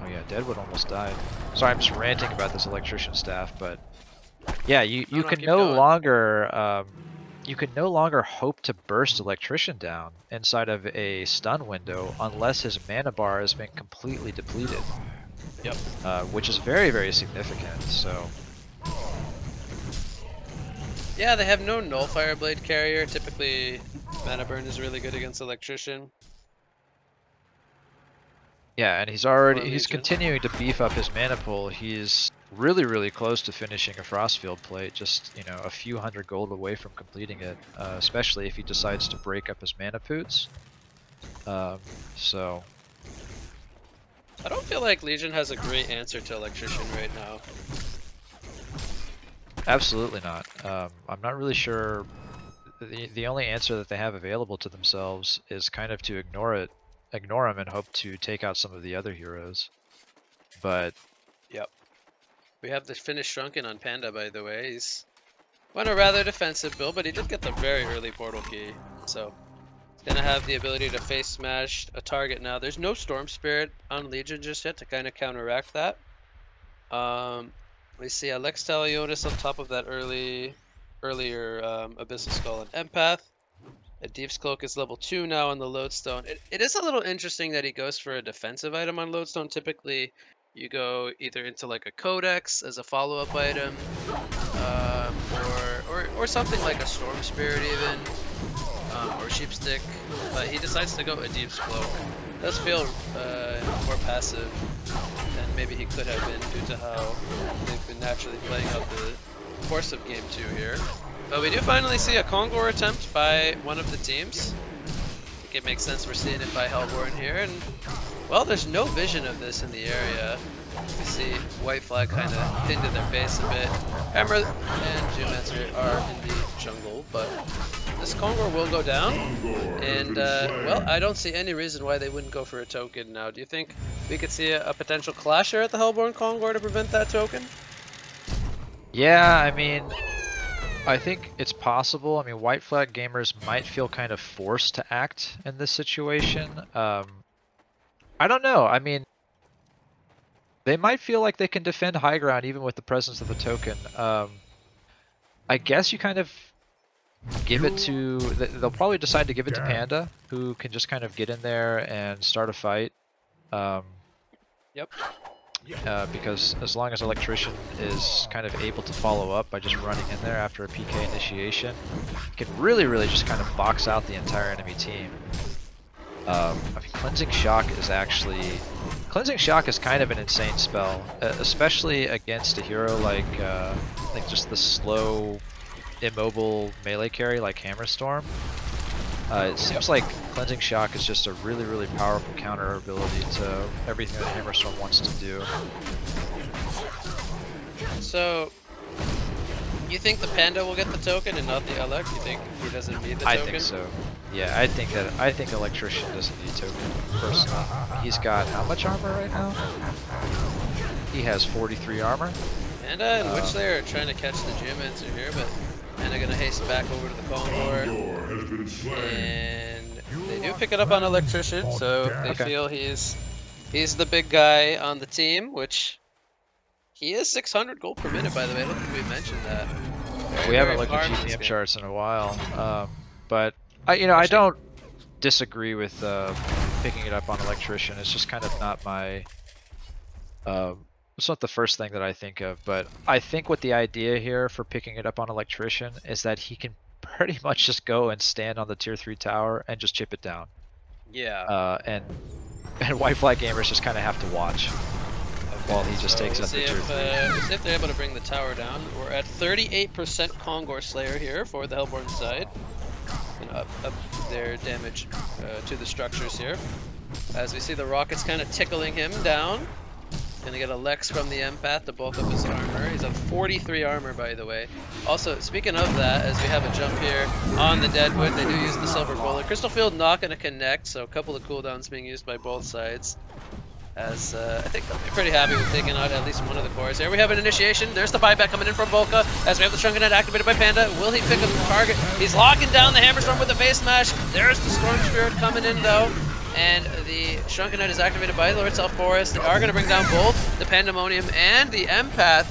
Oh yeah, Deadwood almost died. Sorry, I'm just ranting about this Electrician staff, but yeah, you you no, can no, no longer um, you can no longer hope to burst Electrician down inside of a stun window unless his mana bar has been completely depleted. Yep. Uh, which is very, very significant, so... Yeah, they have no Null Fireblade Carrier. Typically, Mana Burn is really good against Electrician. Yeah, and he's already... he's continuing to beef up his mana pool. He's really, really close to finishing a Frostfield Plate, just, you know, a few hundred gold away from completing it, uh, especially if he decides to break up his mana poots. Um, so... I don't feel like Legion has a great answer to Electrician right now. Absolutely not. Um, I'm not really sure. The, the only answer that they have available to themselves is kind of to ignore it, ignore them and hope to take out some of the other heroes. But, yep. We have the finished Shrunken on Panda, by the way. He's went a rather defensive build, but he did get the very early portal key. So, he's going to have the ability to face smash a target now. There's no Storm Spirit on Legion just yet to kind of counteract that. Um, we see Alex Talionis on top of that early... earlier um, Abyssal Skull and Empath. A Deep's Cloak is level two now on the Lodestone. It, it is a little interesting that he goes for a defensive item on Lodestone. Typically, you go either into like a Codex as a follow-up item, um, or, or or something like a Storm Spirit even, um, or Sheep Stick. But he decides to go a Deep's Cloak. It does feel uh, more passive than maybe he could have been due to how they've been naturally playing out the course of game two here. But we do finally see a Kongor attempt by one of the teams. I think it makes sense we're seeing it by Hellborn here, and well, there's no vision of this in the area. We see White Flag kind of pinned in their face a bit. Hammer and Geomancer are in the jungle, but this Kongor will go down, and uh, well, I don't see any reason why they wouldn't go for a token now. Do you think we could see a, a potential clasher at the Hellborn Kongor to prevent that token? Yeah, I mean, I think it's possible. I mean, White Flag Gamers might feel kind of forced to act in this situation. Um, I don't know. I mean, they might feel like they can defend high ground even with the presence of the token. Um, I guess you kind of give it to... They'll probably decide to give it to Panda, who can just kind of get in there and start a fight. Um, yep. Uh, because as long as Electrician is kind of able to follow up by just running in there after a P K initiation, can really, really just kind of box out the entire enemy team. Um, I mean, Cleansing Shock is actually... Cleansing Shock is kind of an insane spell, especially against a hero like, uh, like just the slow, immobile melee carry like Hammerstorm. Uh, it seems like Cleansing Shock is just a really, really powerful counter ability to everything that Hammerstorm wants to do. So, you think the Panda will get the token and not the Elec? You think he doesn't need the token? I think so. Yeah, I think that I think Electrician doesn't need token personally. He's got how much armor right now? He has forty-three armor. Panda and uh, Witch Slayer are trying to catch the Geomancer here, but and they're gonna haste back over to the Kongor, and they do pick it up on Electrician, so they okay. feel he's he's the big guy on the team, which he is six hundred gold per minute, by the way. I don't think we mentioned that. Very, we haven't looked at G P M charts in a while, um, but I, you know, I don't disagree with uh, picking it up on Electrician. It's just kind of not my. Uh, It's not the first thing that I think of, but I think what the idea here for picking it up on Electrician is that he can pretty much just go and stand on the tier three tower and just chip it down. Yeah. Uh, and and White Flag Gamers just kind of have to watch while he just so takes we'll up the tier if, three. Uh, we'll see if they're able to bring the tower down. We're at thirty-eight percent Kongor Slayer here for the Hellborn side. And up, up their damage uh, to the structures here. As we see the rockets kind of tickling him down. Gonna get a Lex from the Empath to bulk up his armor. He's on forty-three armor, by the way. Also, speaking of that, as we have a jump here on the Deadwood, they do use the Silver Bullet. Crystal Field not gonna connect, so a couple of cooldowns being used by both sides. As uh, I think they'll be pretty happy with taking out at least one of the cores. Here we have an initiation. There's the buyback coming in from Volca. As we have the Shrunken Head activated by Panda. Will he pick up the target? He's locking down the Hammerstorm with a face smash. There's the Storm Spirit coming in though. And the Shrunken Knight is activated by Lord South Forest. They are going to bring down both the Pandemonium and the Empath,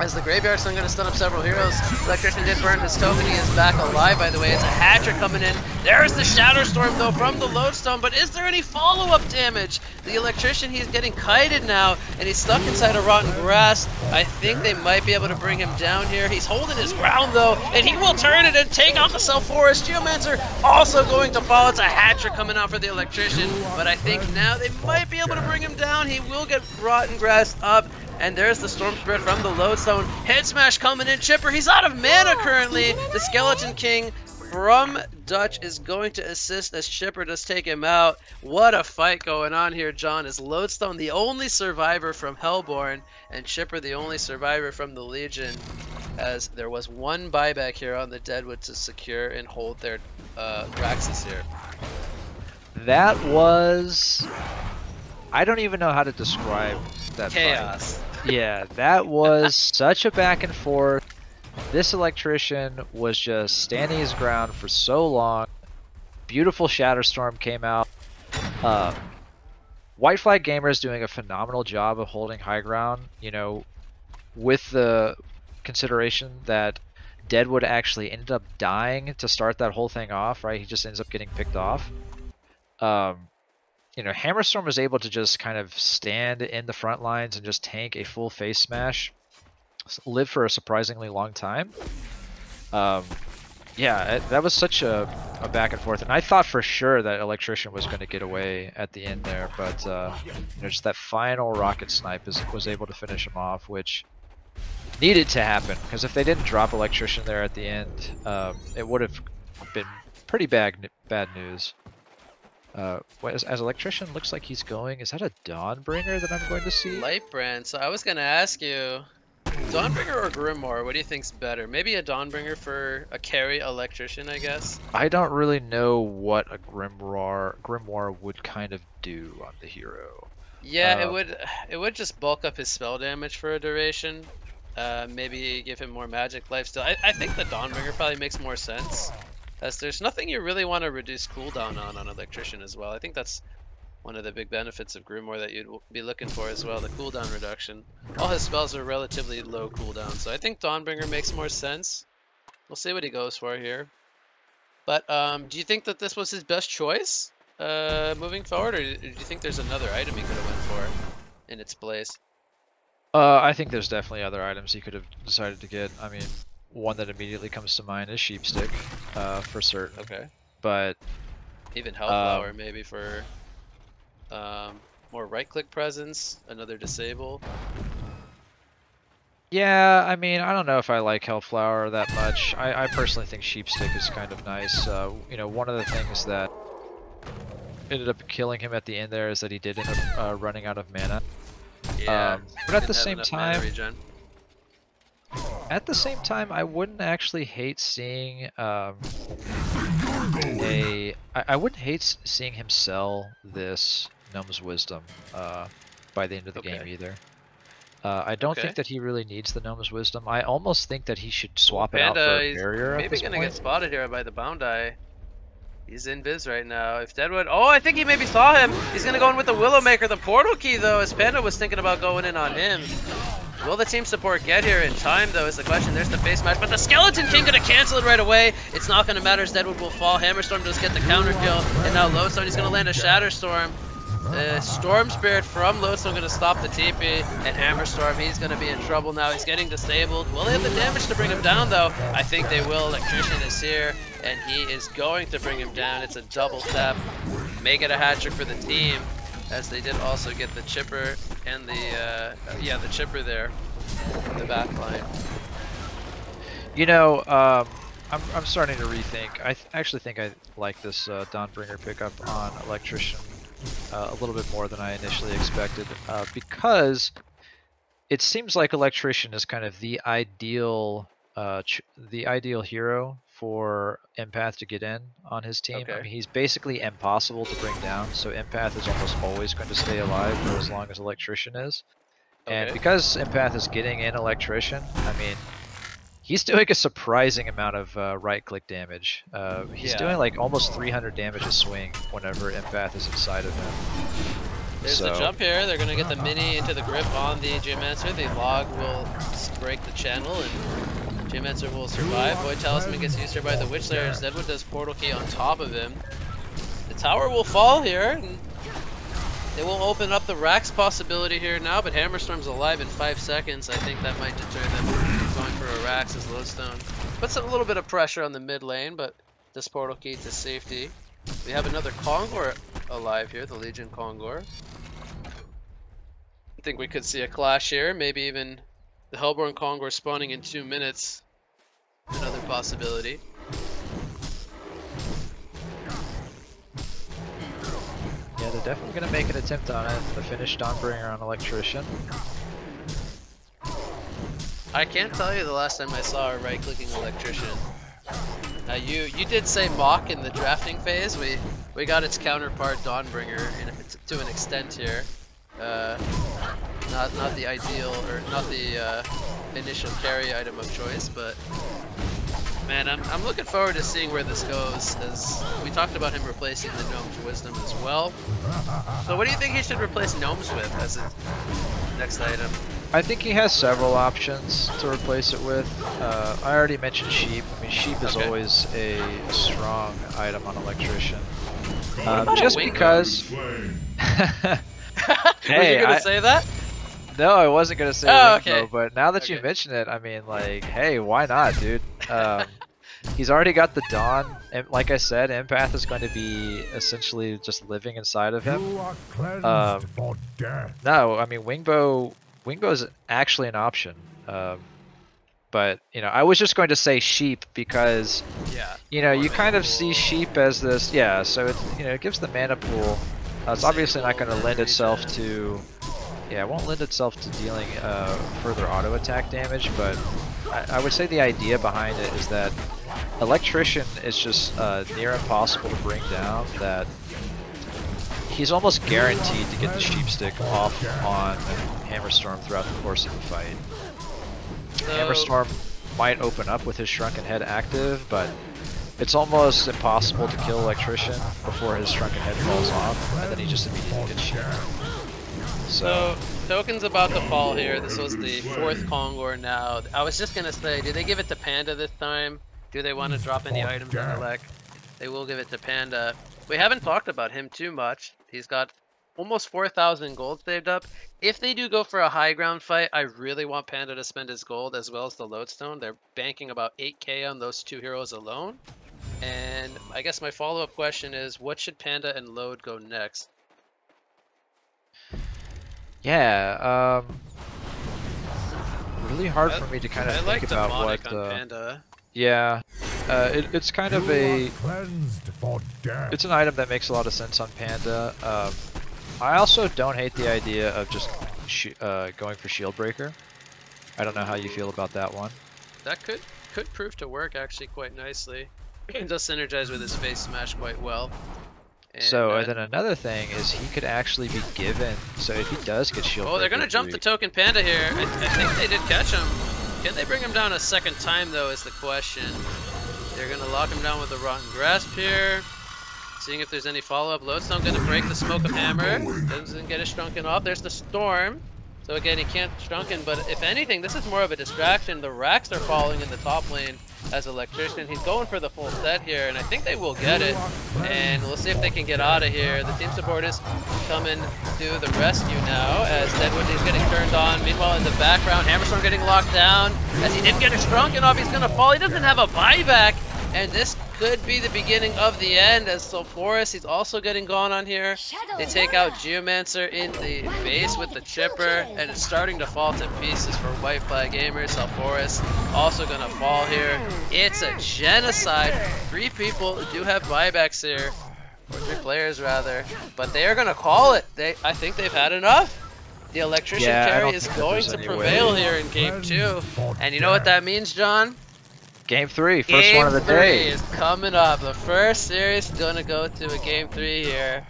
as the Graveyard Sun going to stun up several heroes. Electrician did burn his token. He is back alive, by the way. It's a Hatcher coming in. There's the Shatterstorm, though, from the Lodestone. But is there any follow-up damage? The Electrician, he's getting kited now, and he's stuck inside a rotten grass. I think they might be able to bring him down here. He's holding his ground, though, and he will turn it and take out the South Forest. Geomancer also going to fall. It's a Hatcher coming out for the Electrician. But I think now they might be able to bring him down. He will get rotten grass up. And there's the Storm Spirit from the Lodestone. Head Smash coming in. Chipper, he's out of mana currently. The Skeleton King from Dutch is going to assist as Chipper does take him out. What a fight going on here, John, is Lodestone the only survivor from Hellborn and Chipper the only survivor from the Legion, as there was one buyback here on the Deadwood to secure and hold their uh, Raxus here. That was... I don't even know how to describe that chaos fight. Yeah, that was such a back and forth. This Electrician was just standing his ground for so long. Beautiful Shatterstorm came out. Uh, White Flag Gamers doing a phenomenal job of holding high ground, you know, with the consideration that Deadwood actually ended up dying to start that whole thing off, right? He just ends up getting picked off. Um, you know, Hammerstorm was able to just kind of stand in the front lines and just tank a full face smash. Live for a surprisingly long time. Um, yeah, it, that was such a, a back and forth, and I thought for sure that Electrician was going to get away at the end there, but uh, you know, just that final rocket snipe is, was able to finish him off, which needed to happen, because if they didn't drop Electrician there at the end, um, it would have been pretty bad, bad news. Uh, as, as Electrician looks like he's going, is that a Dawnbringer that I'm going to see? Lightbrand, so I was going to ask you, Dawnbringer or Grimoire, what do you think's better? Maybe a Dawnbringer for a carry Electrician, I guess? I don't really know what a Grimoire, Grimoire would kind of do on the hero. Yeah, um, it would it would just bulk up his spell damage for a duration. Uh, maybe give him more magic lifesteal. I, I think the Dawnbringer probably makes more sense, as there's nothing you really want to reduce cooldown on on Electrician as well. I think that's one of the big benefits of Grimoire that you'd be looking for as well, the cooldown reduction. All his spells are relatively low cooldown, so I think Dawnbringer makes more sense. We'll see what he goes for here. But um, do you think that this was his best choice uh, moving forward, or do you think there's another item he could have went for in its place? Uh, I think there's definitely other items he could have decided to get. I mean, one that immediately comes to mind is Sheepstick, uh, for certain. Okay. But even Hellflower um, maybe for... Um, more right-click presence, another disable. Yeah, I mean, I don't know if I like Hellflower that much. I, I personally think Sheepstick is kind of nice. Uh, you know, one of the things that ended up killing him at the end there is that he did end up uh, running out of mana. Yeah, um, but at the same time, at the same time, I wouldn't actually hate seeing. Um, A, I, I wouldn't hate seeing him sell this Gnome's Wisdom uh, by the end of the okay. game either. Uh, I don't okay. think that he really needs the Gnome's Wisdom. I almost think that he should swap Panda, it out for a barrier. He's maybe going to get spotted here by the Boundeye. He's in biz right now. If Deadwood... Oh, I think he maybe saw him. He's going to go in with the Willowmaker. The portal key, though, as Panda was thinking about going in on him. Will the team support get here in time, though, is the question. There's the face match, but the Skeleton King gonna cancel it right away. It's not gonna matter as Deadwood will fall. Hammerstorm does get the counter kill, and now Lodestone, he's gonna land a Shatterstorm. The Storm Spirit from Lodestone gonna stop the T P, and Hammerstorm, he's gonna be in trouble now. He's getting disabled. Will they have the damage to bring him down, though? I think they will. Electrician is here, and he is going to bring him down. It's a double tap. Make it a hat trick for the team, as they did also get the Chipper and the, uh, yeah, the Chipper there in the back line. You know, um, I'm, I'm starting to rethink. I th actually think I like this uh, Dawnbringer pickup on Electrician uh, a little bit more than I initially expected, uh, because it seems like Electrician is kind of the ideal uh, ch the ideal hero for Empath to get in on his team. Okay. I mean, he's basically impossible to bring down, so Empath is almost always going to stay alive for as long as Electrician is. Okay. And because Empath is getting in Electrician, I mean, he's doing a surprising amount of uh, right-click damage. Uh, he's yeah. doing like almost three hundred damage a swing whenever Empath is inside of him. There's so. the jump here. They're going to get the mini into the grip on the Geomancer. The log will break the channel and... Geomancer will survive. Void Talisman gets used here by the Witch Slayer. Deadwood does Portal Key on top of him. The tower will fall here. And it will open up the Rax possibility here now, but Hammerstorm's alive in five seconds. I think that might deter them from going for a Rax as Lodestone puts a little bit of pressure on the mid lane, but this Portal Key to safety. We have another Kongor alive here, the Legion Kongor. I think we could see a clash here, maybe even the Hellborn Kongor spawning in two minutes. Another possibility. they're definitely gonna make an attempt on it. The finished Dawnbringer on Electrician. I can't tell you the last time I saw a right-clicking Electrician. Now you you did say Mach in the drafting phase. We we got its counterpart Dawnbringer, and if it's to an extent here, uh, not not the ideal or not the uh, initial carry item of choice, but. Man, I'm, I'm looking forward to seeing where this goes, as we talked about him replacing the Gnome's Wisdom as well. So what do you think he should replace Gnomes with as a next item? I think he has several options to replace it with. Uh, I already mentioned Sheep. I mean, Sheep is okay. always a strong item on Electrician. Um, just because... hey, Were you gonna I... say that? No, I wasn't gonna say oh, Ringo, okay. but now that okay. you mention it, I mean, like, hey, why not, dude? Um, he's already got the Dawn, and like I said, Empath is going to be essentially just living inside of him. You are cleansed um, for death. No, I mean, Wingbow, Wingbow is actually an option, um, but you know, I was just going to say Sheep because, yeah, you know, you kind pool. of see Sheep as this, yeah. So it, you know, it gives the mana pool. Uh, it's Same obviously not going to lend itself man. to. Yeah, it won't lend itself to dealing uh, further auto attack damage, but I, I would say the idea behind it is that Electrician is just uh, near impossible to bring down, that he's almost guaranteed to get the Sheepstick off on Hammerstorm throughout the course of the fight. So... Hammerstorm might open up with his Shrunken Head active, but it's almost impossible to kill Electrician before his Shrunken Head falls off, and then he just immediately gets sheeped. So, Token's about to fall here. This was the fourth Kongor now. I was just gonna say, do they give it to Panda this time? Do they want to drop any items on Elect? They will give it to Panda. We haven't talked about him too much. He's got almost four thousand gold saved up. If they do go for a high ground fight, I really want Panda to spend his gold as well as the Lodestone. They're banking about eight K on those two heroes alone. And I guess my follow-up question is, what should Panda and Lode go next? Yeah, um, really hard for me to kind of I think like about what. Uh, Panda. Yeah, uh, it, it's kind you of a. It's an item that makes a lot of sense on Panda. Um, I also don't hate the idea of just sh uh, going for Shield Breaker. I don't know how you feel about that one. That could could prove to work actually quite nicely. It does synergize with his face smash quite well. And so uh, and then another thing is he could actually be given. So if he does get shielded, oh, they're gonna jump the token Panda here. I, I think they did catch him. Can they bring him down a second time though? Is the question. They're gonna lock him down with the Rotten Grasp here. Seeing if there's any follow-up. Lodestone gonna break the Smoke of Hammer. Doesn't get his Shrunken off. There's the Storm. So again, he can't Shrunken. But if anything, this is more of a distraction. The racks are falling in the top lane. As Electrician, he's going for the full set here, and I think they will get it. And we'll see if they can get out of here. The team support is coming to the rescue now as Deadwood is getting turned on. Meanwhile, in the background, Hammerstorm getting locked down. As he didn't get a Shrunken off, he's gonna fall. He doesn't have a buyback, and this could be the beginning of the end as South Forest, he's also getting gone on here. They take out Geomancer in the base with the Chipper, and it's starting to fall to pieces for White Flag Gamers. South Forest also gonna fall here. It's a genocide. Three people do have buybacks here, or three players rather, but they are gonna call it. They, I think they've had enough. The Electrician yeah, carry is going to prevail way. here in game two, and you know what that means, John? Game three, first game one of the three day is coming up. The first series is gonna go to a game three here,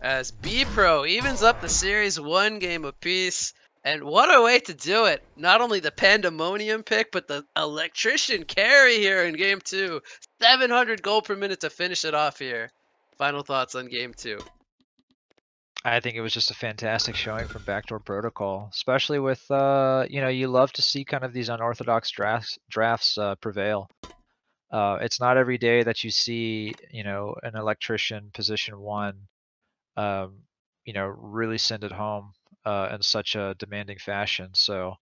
as B Pro evens up the series one game apiece. And what a way to do it! Not only the Pandemonium pick, but the Electrician carry here in game two. seven hundred gold per minute to finish it off here. Final thoughts on game two. I think it was just a fantastic showing from Backdoor Protocol, especially with, uh, you know, you love to see kind of these unorthodox drafts, drafts uh, prevail. Uh, it's not every day that you see, you know, an Electrician position one, um, you know, really send it home uh, in such a demanding fashion. So,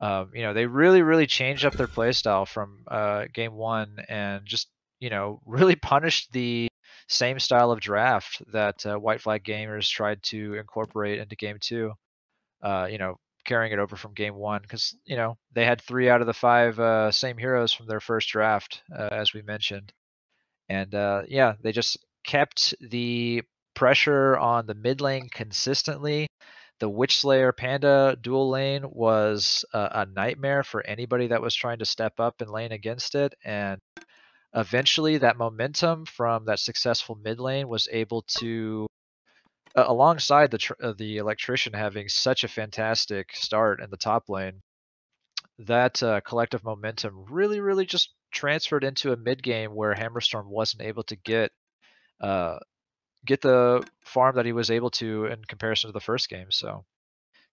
um, you know, they really, really changed up their playstyle from uh, game one and just, you know, really punished the same style of draft that uh, White Flag Gamers tried to incorporate into game two, uh, you know, carrying it over from game one, because, you know, they had three out of the five uh, same heroes from their first draft, uh, as we mentioned. And, uh, yeah, they just kept the pressure on the mid lane consistently. The Witch Slayer Panda dual lane was a, a nightmare for anybody that was trying to step up and lane against it. And eventually that momentum from that successful mid lane was able to, uh, alongside the, tr uh, the Electrician having such a fantastic start in the top lane, that uh, collective momentum really, really just transferred into a mid game where Hammerstorm wasn't able to get uh, get the farm that he was able to in comparison to the first game. So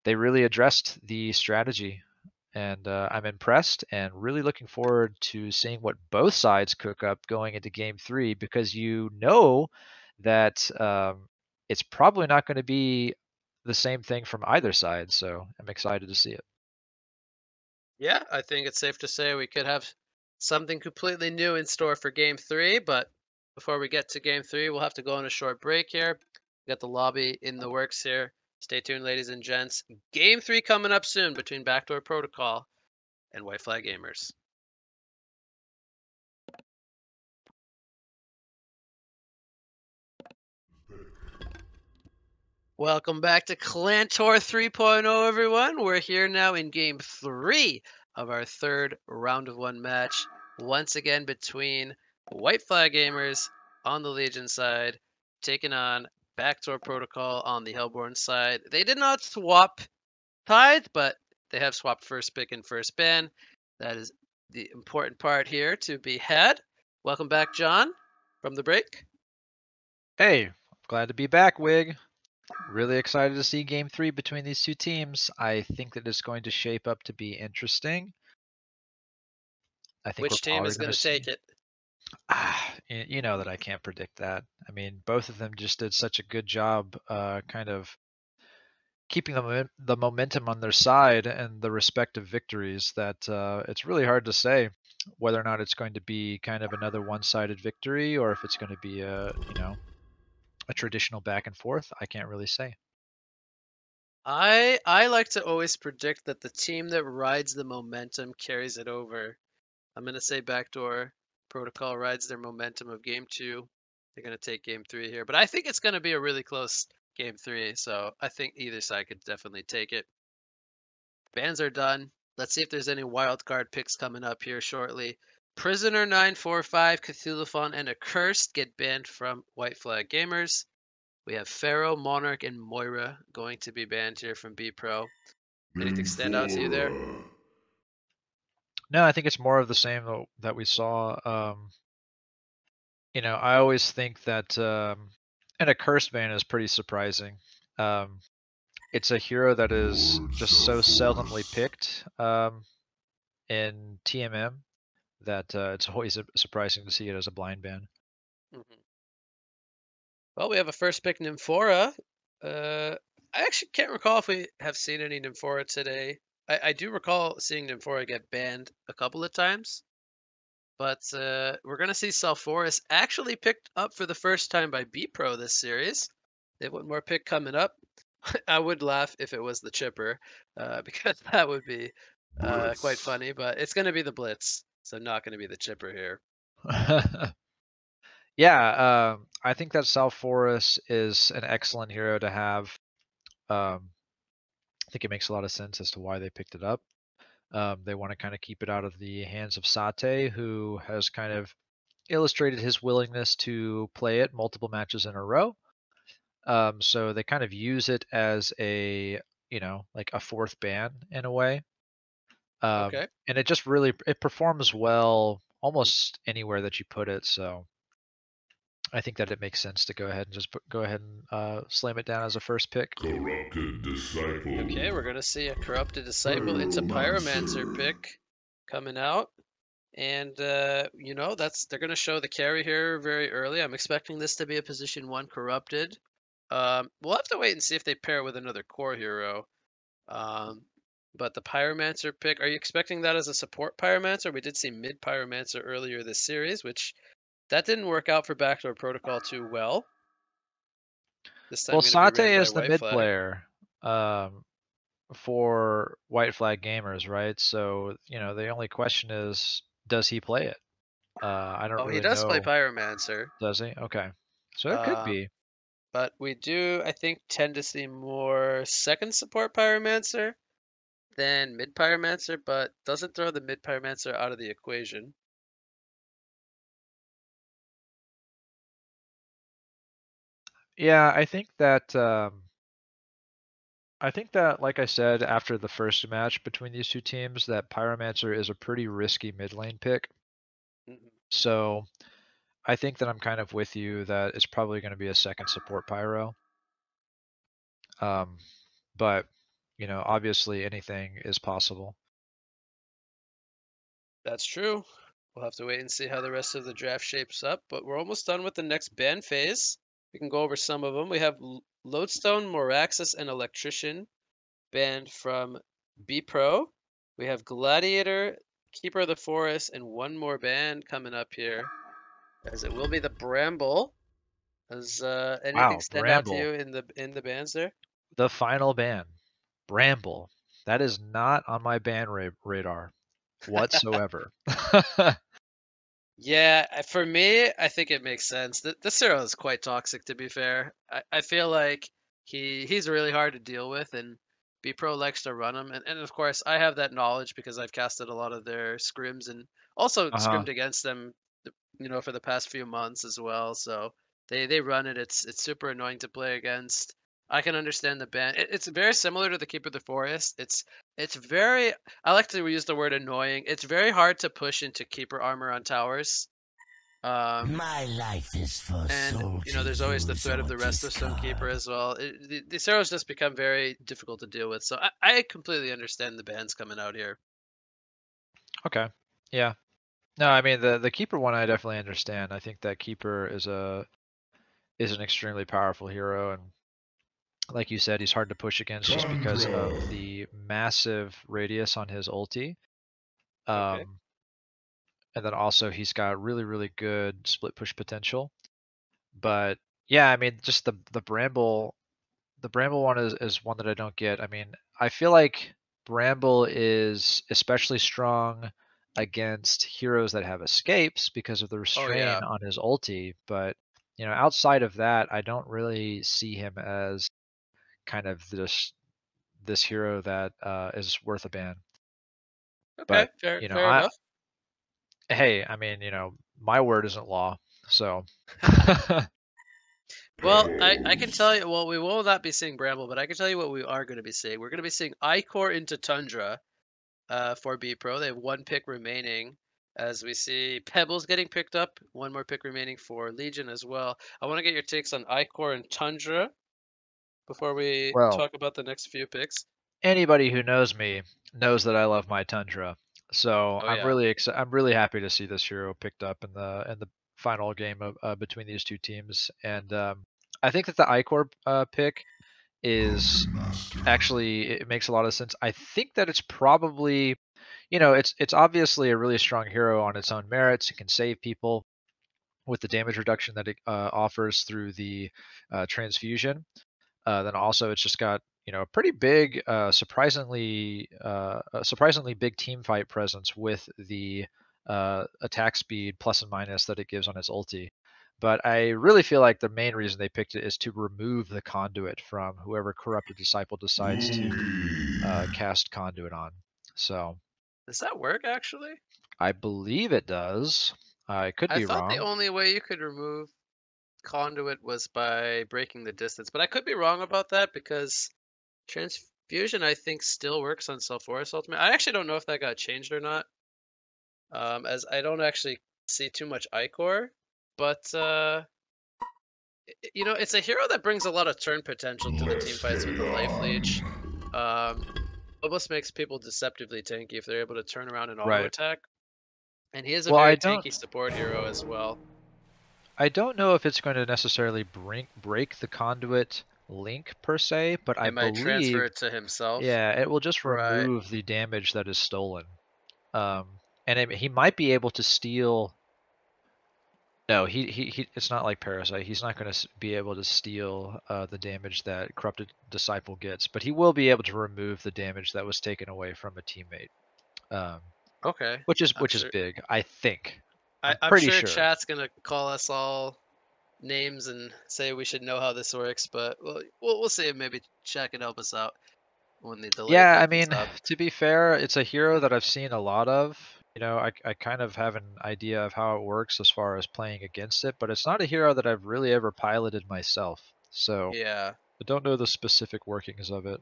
they really addressed the strategy, and uh, I'm impressed and really looking forward to seeing what both sides cook up going into game three, because you know that um, it's probably not going to be the same thing from either side. So I'm excited to see it. Yeah, I think it's safe to say we could have something completely new in store for game three, but before we get to game three, we'll have to go on a short break here. We got the lobby in the works here. Stay tuned, ladies and gents. Game three coming up soon between Backdoor Protocol and White Flag Gamers. Welcome back to Clantor three point oh, everyone. We're here now in game three of our third round of one match. Once again between White Flag Gamers on the Legion side, taking on Backdoor Protocol on the Hellborn side. They did not swap tides, but they have swapped first pick and first ban. That is the important part here to be had. Welcome back, John, from the break. Hey, glad to be back, Wig. Really excited to see game three between these two teams. I think that it's going to shape up to be interesting. I think which team is going to take it? Ah, you know that I can't predict that. I mean, both of them just did such a good job uh, kind of keeping the, the momentum on their side and the respective victories that uh, it's really hard to say whether or not it's going to be kind of another one-sided victory or if it's going to be a, you know, a traditional back and forth. I can't really say. I I like to always predict that the team that rides the momentum carries it over. I'm going to say Backdoor Protocol rides their momentum of game two. They're going to take game three here, but I think it's going to be a really close game three, so I think either side could definitely take it. Bans are done. Let's see if there's any wild card picks coming up here shortly. Prisoner nine four five, Cthulhuphon, and Accursed get banned from White Flag Gamers. We have Pharaoh, Monarch, and Moira going to be banned here from B Pro. Anything stand out to you there? No, I think it's more of the same that we saw. Um, you know, I always think that um, an Accursed ban is pretty surprising. Um, it's a hero that is just so seldomly picked um, in T M M. That uh, it's always surprising to see it as a blind ban. Mm-hmm. Well, we have a first pick, Nymphora. Uh, I actually can't recall if we have seen any Nymphora today. I, I do recall seeing Nymphora get banned a couple of times. But uh, we're going to see South Forest actually picked up for the first time by B Pro this series. They have one more pick coming up. I would laugh if it was the Chipper, uh, because that would be uh, quite funny. But it's going to be the Blitz. So not going to be the Chipper here. Yeah, um, I think that South Forest is an excellent hero to have. Um, I think it makes a lot of sense as to why they picked it up. Um, they want to kind of keep it out of the hands of Sate, who has kind of illustrated his willingness to play it multiple matches in a row. Um, so they kind of use it as a, you know, like a fourth ban in a way. Um, okay. And it just really, it performs well almost anywhere that you put it. So I think that it makes sense to go ahead and just put, go ahead and uh, slam it down as a first pick. Corrupted Disciple. Okay, we're going to see a Corrupted Disciple. It's a Pyromancer pick coming out. And, uh, you know, that's they're going to show the carry here very early. I'm expecting this to be a position one Corrupted. Um, we'll have to wait and see if they pair with another core hero. Um, But the Pyromancer pick, are you expecting that as a support Pyromancer? We did see mid Pyromancer earlier this series, which that didn't work out for Backdoor Protocol too well. This time well, Sate is the mid player um, for White Flag Gamers, right? So, you know, the only question is, does he play it? Uh, I don't know. Oh, really he does know. play Pyromancer. Does he? Okay. So it could um, be. But we do, I think, tend to see more second support Pyromancer than mid Pyromancer, but doesn't throw the mid Pyromancer out of the equation. Yeah, I think that, um, I think that, like I said, after the first match between these two teams, that Pyromancer is a pretty risky mid lane pick. Mm-hmm. So I think that I'm kind of with you that it's probably going to be a second support Pyro. Um, but, you know, obviously anything is possible. That's true. We'll have to wait and see how the rest of the draft shapes up, but we're almost done with the next ban phase. We can go over some of them. We have Lodestone, Moraxis, and Electrician banned from B Pro. We have Gladiator, Keeper of the Forest, and one more ban coming up here, as it will be the Bramble. Does uh, anything wow, stand Bramble. out to you in the in the bans there? The final ban, Bramble. That is not on my ban ra radar whatsoever. Yeah, for me, I think it makes sense. The, the Cyril is quite toxic, to be fair. I, I feel like he he's really hard to deal with, and B Pro likes to run him. And, and of course, I have that knowledge because I've casted a lot of their scrims and also uh-huh. scrimmed against them, you know, for the past few months as well. So they, they run it. It's it's super annoying to play against. I can understand the ban. It, it's very similar to the Keeper of the Forest. It's it's very, I like to use the word annoying. It's very hard to push into Keeper armor on towers. Um, My life is for and, you know, there's always the threat of the rest of some Keeper as well. It, the, the Ceros just become very difficult to deal with. So I, I completely understand the bans coming out here. Okay. Yeah. No, I mean, the, the Keeper one I definitely understand. I think that Keeper is a is an extremely powerful hero, and like you said, he's hard to push against just because of the massive radius on his ulti. Um, okay. And then also he's got really, really good split push potential. But yeah, I mean, just the, the Bramble, the Bramble one is, is one that I don't get. I mean, I feel like Bramble is especially strong against heroes that have escapes because of the restraint oh, yeah. on his ulti. But, you know, outside of that, I don't really see him as kind of this this hero that uh is worth a ban. Okay, but, fair, you know, fair I, enough. Hey, I mean, you know, my word isn't law, so. Well, I, I can tell you, well, we will not be seeing Bramble, but I can tell you what we are going to be seeing. We're going to be seeing Ikor into Tundra uh, for B Pro. They have one pick remaining, as we see Pebbles getting picked up, one more pick remaining for Legion as well. I want to get your takes on Ikor and Tundra before we well, talk about the next few picks. Anybody who knows me knows that I love my Tundra, so oh, I'm yeah. really exci I'm really happy to see this hero picked up in the in the final game of, uh, between these two teams, and um, I think that the Ikor uh, pick is actually it makes a lot of sense. I think that it's probably, you know, it's it's obviously a really strong hero on its own merits. It can save people with the damage reduction that it uh, offers through the uh, transfusion. Uh, then also, it's just got, you know, a pretty big, uh, surprisingly, uh, a surprisingly big team fight presence with the uh, attack speed plus and minus that it gives on its ulti. But I really feel like the main reason they picked it is to remove the conduit from whoever Corrupted Disciple decides to uh, cast conduit on. So, does that work actually? I believe it does. Uh, I could be wrong. I thought the only way you could remove conduit was by breaking the distance, but I could be wrong about that because transfusion I think still works on South Forest ultimate. I actually don't know if that got changed or not, um, as I don't actually see too much Ikor, but uh, you know, it's a hero that brings a lot of turn potential to the team fights with the life leech. Um, almost makes people deceptively tanky if they're able to turn around and auto right. attack, and he is a well, very tanky support hero as well. I don't know if it's going to necessarily break break the conduit link per se, but I believe transfer it to himself. Yeah, it will just remove right. the damage that is stolen, um, and it, he might be able to steal. No, he he, he it's not like Parasite. He's not going to be able to steal uh, the damage that Corrupted Disciple gets, but he will be able to remove the damage that was taken away from a teammate. Um, okay, which is I'm which sure. is big, I think. I'm, I'm pretty sure, sure chat's gonna call us all names and say we should know how this works, but we'll we'll, we'll see if maybe Shaq can help us out when the delay. Yeah, I mean, up. to be fair, it's a hero that I've seen a lot of. You know, I I kind of have an idea of how it works as far as playing against it, but it's not a hero that I've really ever piloted myself. So yeah, I don't know the specific workings of it.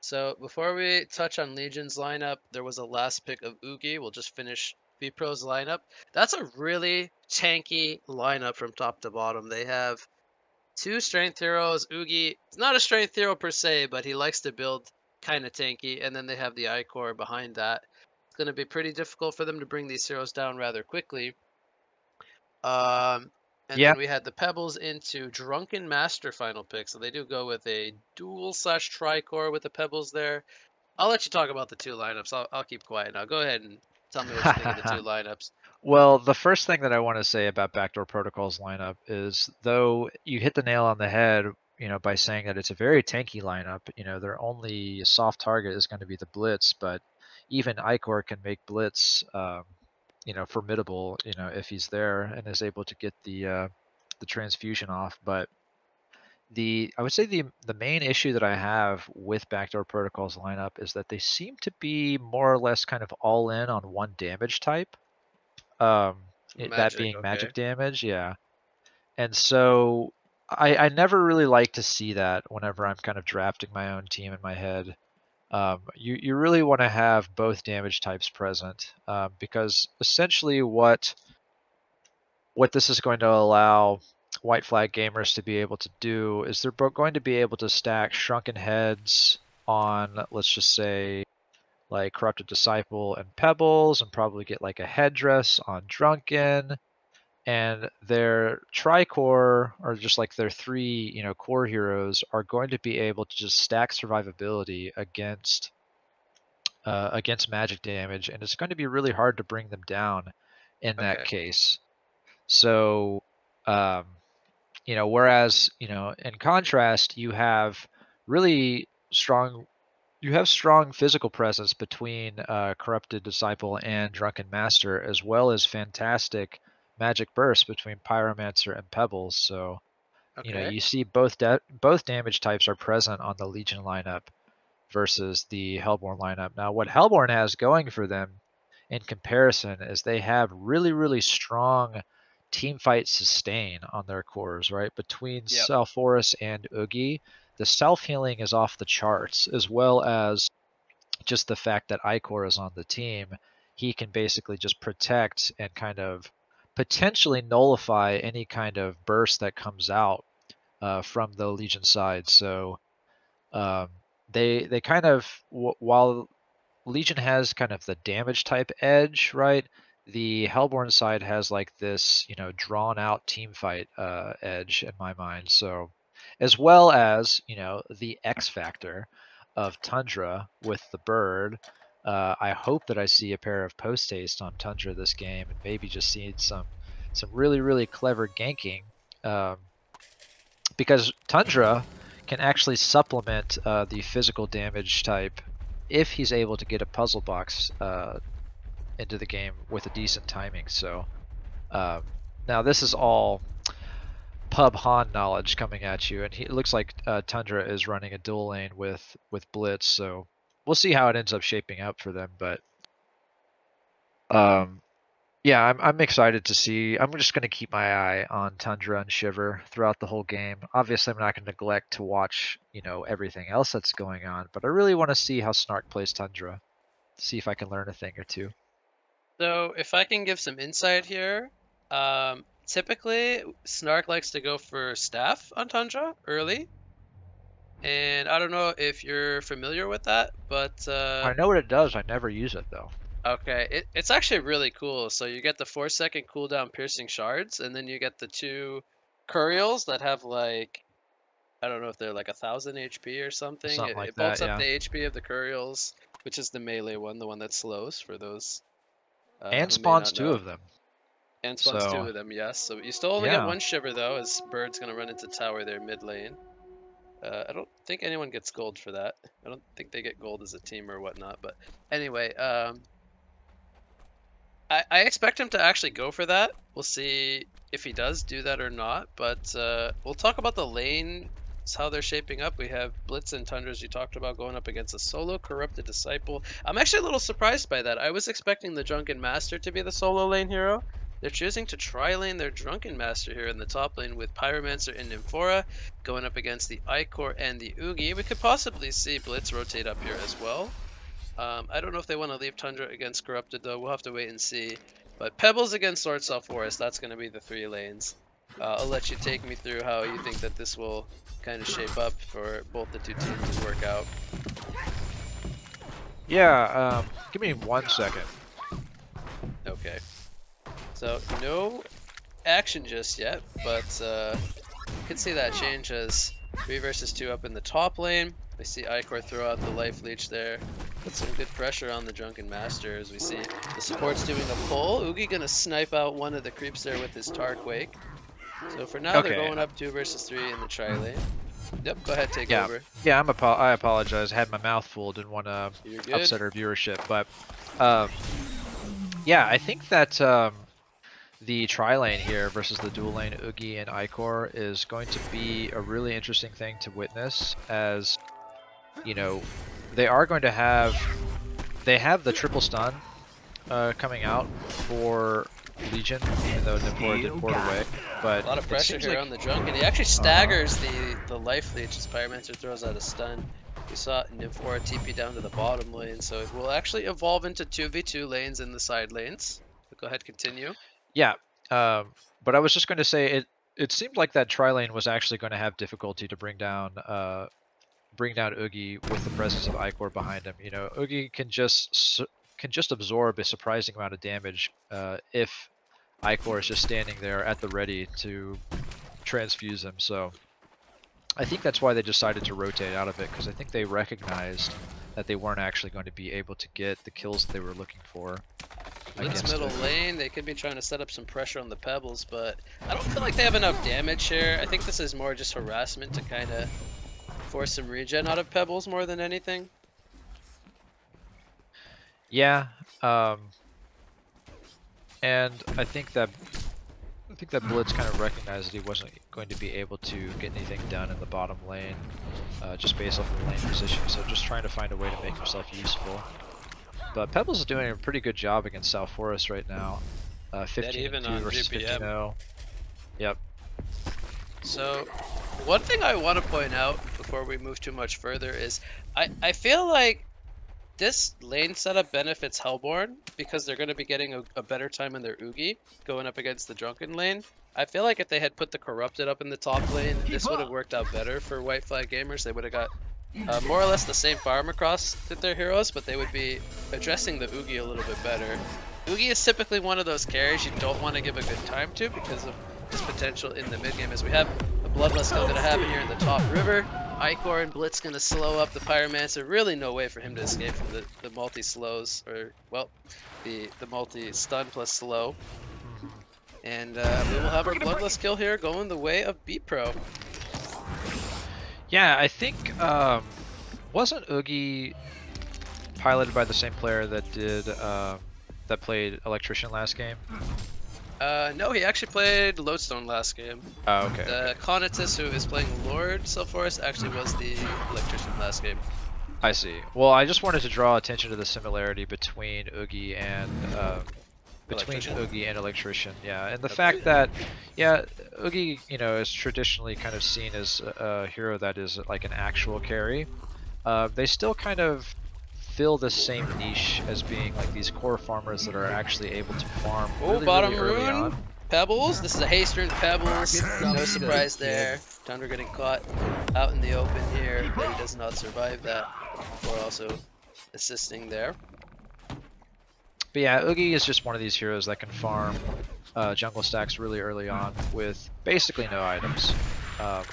So before we touch on Legion's lineup, there was a last pick of Oogie. We'll just finish V Pro's lineup. That's a really tanky lineup from top to bottom. They have two strength heroes. Oogie is not a strength hero per se, but he likes to build kind of tanky. And then they have the Ikor behind that. It's going to be pretty difficult for them to bring these heroes down rather quickly. Um, and yeah. then we had the Pebbles into Drunken Master final pick. So they do go with a dual slash tricor with the Pebbles there. I'll let you talk about the two lineups. I'll, I'll keep quiet now. Go ahead and tell me what you think of the two lineups. Well, the first thing that I want to say about Backdoor Protocol's lineup is, though you hit the nail on the head, you know, by saying that it's a very tanky lineup. You know, their only soft target is going to be the Blitz, but even Ikor can make Blitz, um, you know, formidable, you know, if he's there and is able to get the uh, the transfusion off. But the I would say the the main issue that I have with Backdoor Protocol's lineup is that they seem to be more or less kind of all in on one damage type, um, magic, that being okay. magic damage, yeah. And so I, I never really like to see that whenever I'm kind of drafting my own team in my head. Um, you, you really want to have both damage types present, uh, because essentially what what this is going to allow White Flag Gamers to be able to do is they're going to be able to stack Shrunken Heads on, let's just say, like Corrupted Disciple and Pebbles, and probably get like a headdress on Drunken, and their tricore, or just like their three, you know, core heroes are going to be able to just stack survivability against uh, against magic damage, and it's going to be really hard to bring them down in okay. that case. So, um, you know, whereas, you know, in contrast, you have really strong, you have strong physical presence between uh, Corrupted Disciple and Drunken Master, as well as fantastic magic burst between Pyromancer and Pebbles. So okay. you know, you see both da both damage types are present on the Legion lineup versus the Hellborn lineup. Now what Hellborn has going for them in comparison is they have really, really strong team fight sustain on their cores, right? Between yep. South Forest and Oogie, the self-healing is off the charts, as well as just the fact that Ikor is on the team. He can basically just protect and kind of potentially nullify any kind of burst that comes out uh, from the Legion side. So um, they they kind of, w while Legion has kind of the damage type edge, right? The Hellborn side has like this, you know, drawn out team fight uh, edge in my mind. So, as well as, you know, the X factor of Tundra with the bird. Uh, I hope that I see a pair of post haste on Tundra this game, and maybe just see some some really, really clever ganking, um, because Tundra can actually supplement uh, the physical damage type if he's able to get a puzzle box uh, into the game with a decent timing. So uh, now this is all Pub Han knowledge coming at you, and he, it looks like uh, Tundra is running a dual lane with with Blitz, so we'll see how it ends up shaping up for them, but um, yeah, I'm I'm excited to see. I'm just going to keep my eye on Tundra and Shiver throughout the whole game. Obviously, I'm not going to neglect to watch, you know, everything else that's going on, but I really want to see how Snark plays Tundra, see if I can learn a thing or two. So, if I can give some insight here, um, typically Snark likes to go for staff on Tundra early. And I don't know if you're familiar with that, but uh, I know what it does. I never use it though. Okay, it, it's actually really cool. So you get the four second cooldown piercing shards, and then you get the two Curials that have like, I don't know if they're like a thousand H P or something. something it like it that, bulks yeah. up the H P of the Curials, which is the melee one, the one that slows for those. Uh, and spawns two of them. And spawns so. two of them, yes. So you still only yeah. get one Shiver though, as Bird's gonna run into tower there mid lane. Uh, I don't think anyone gets gold for that. I don't think they get gold as a team or whatnot. But anyway, um, I, I expect him to actually go for that. We'll see if he does do that or not, but uh, we'll talk about the lanes, how they're shaping up. We have Blitz and Tundra, as you talked about, going up against a solo Corrupted Disciple. I'm actually a little surprised by that. I was expecting the Drunken Master to be the solo lane hero. They're choosing to tri-lane their Drunken Master here in the top lane with Pyromancer and Nymphora going up against the Ikor and the Oogie. We could possibly see Blitz rotate up here as well. Um, I don't know if they want to leave Tundra against Corrupted, though. We'll have to wait and see. But Pebbles against South Forest, that's going to be the three lanes. Uh, I'll let you take me through how you think that this will kind of shape up for both the two teams to work out. Yeah, um, give me one second. Okay. So, no action just yet, but uh, you can see that change as three versus two up in the top lane. We see Ikor throw out the Life Leech there. Put some good pressure on the Drunken Master as we see the support's doing the pull. Oogie gonna snipe out one of the creeps there with his Tar Quake. So for now, okay, they're going up two versus three in the tri lane. Yep, go ahead, take yeah. over. Yeah, I'm apo I apologize. I had my mouth full, didn't want to upset our viewership. But um, yeah, I think that... Um, the tri-lane here versus the dual lane Oogie and Ikor is going to be a really interesting thing to witness, as, you know, they are going to have, they have the triple stun uh, coming out for Legion, even though Nymphora did port away. But a lot of pressure here like... on the Drunken. He actually staggers uh-huh. the, the Life Leech as Pyromancer throws out a stun. We saw Nymphora T P down to the bottom lane, so it will actually evolve into two v two lanes in the side lanes. But go ahead, continue. Yeah, um, but I was just going to say it. It seemed like that tri-lane was actually going to have difficulty to bring down, uh, bring down Oogie with the presence of Ikor behind him. You know, Oogie can just can just absorb a surprising amount of damage uh, if Ikor is just standing there at the ready to transfuse him. So I think that's why they decided to rotate out of it, because I think they recognized that they weren't actually going to be able to get the kills that they were looking for. Blitz middle lane, they could be trying to set up some pressure on the Pebbles, but I don't feel like they have enough damage here. I think this is more just harassment to kind of force some regen out of Pebbles more than anything. Yeah, um, and I think that I think that Blitz kind of recognized that he wasn't going to be able to get anything done in the bottom lane, uh, just based off of the lane position. So just trying to find a way to make himself useful. But Pebbles is doing a pretty good job against South Forest right now. Uh, fifteen two versus fifteen oh. Yep. So, one thing I want to point out before we move too much further is I, I feel like this lane setup benefits Hellborn because they're going to be getting a, a better time in their Oogie going up against the Drunken lane. I feel like if they had put the Corrupted up in the top lane, this would have worked out better for White Flag Gamers. They would have got... Uh, more or less the same farm across that their heroes, but they would be addressing the Oogie a little bit better. Oogie is typically one of those carries you don't want to give a good time to because of his potential in the mid game. As we have the Bloodlust still going to happen here in the top river, Ikor and Blitz going to slow up the Pyromancer. Really, no way for him to escape from the, the multi slows, or well, the the multi stun plus slow. And uh, we will have our Bloodlust kill here, going the way of B-Pro. Yeah, I think, um, wasn't Oogie piloted by the same player that did, um, that played Electrician last game? Uh, no, he actually played Lodestone last game. Oh, okay. The Conatus, who is playing Lord South Forest, actually was the Electrician last game. I see. Well, I just wanted to draw attention to the similarity between Oogie and, uh, between Oogie and Electrician, yeah, and the okay. fact that, yeah, Oogie, you know, is traditionally kind of seen as a hero that is like an actual carry. Uh, they still kind of fill the same niche as being like these core farmers that are actually able to farm. Really, oh, bottom really early rune. On. Pebbles. This is a haste rune Pebbles. No surprise there. Tundra getting caught out in the open here, but he does not survive that. We're also assisting there. But yeah, Oogie is just one of these heroes that can farm uh, jungle stacks really early on with basically no items. Um,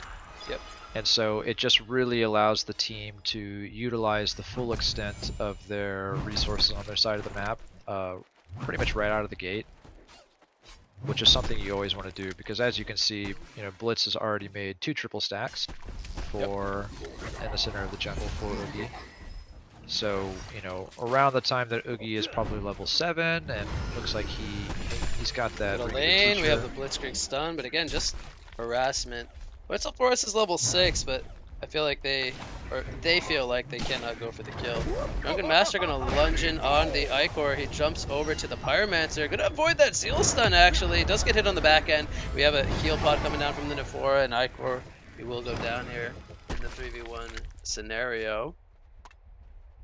yep. And so it just really allows the team to utilize the full extent of their resources on their side of the map uh, pretty much right out of the gate, which is something you always want to do because, as you can see, you know, Blitz has already made two triple stacks for yep. in the center of the jungle for Oogie. So, you know, around the time that Oogie is probably level seven, and looks like he, he's got that lane. Teacher. We have the Blitzkrieg stun, but again, just harassment. White Forest is level six, but I feel like they, or they feel like they cannot go for the kill. Drunken Master gonna lunge in on the Ikor. He jumps over to the Pyromancer. Gonna avoid that Seal stun, actually. Does get hit on the back end. We have a heal pod coming down from the Nymphora, and Ikor, he will go down here in the three v one scenario.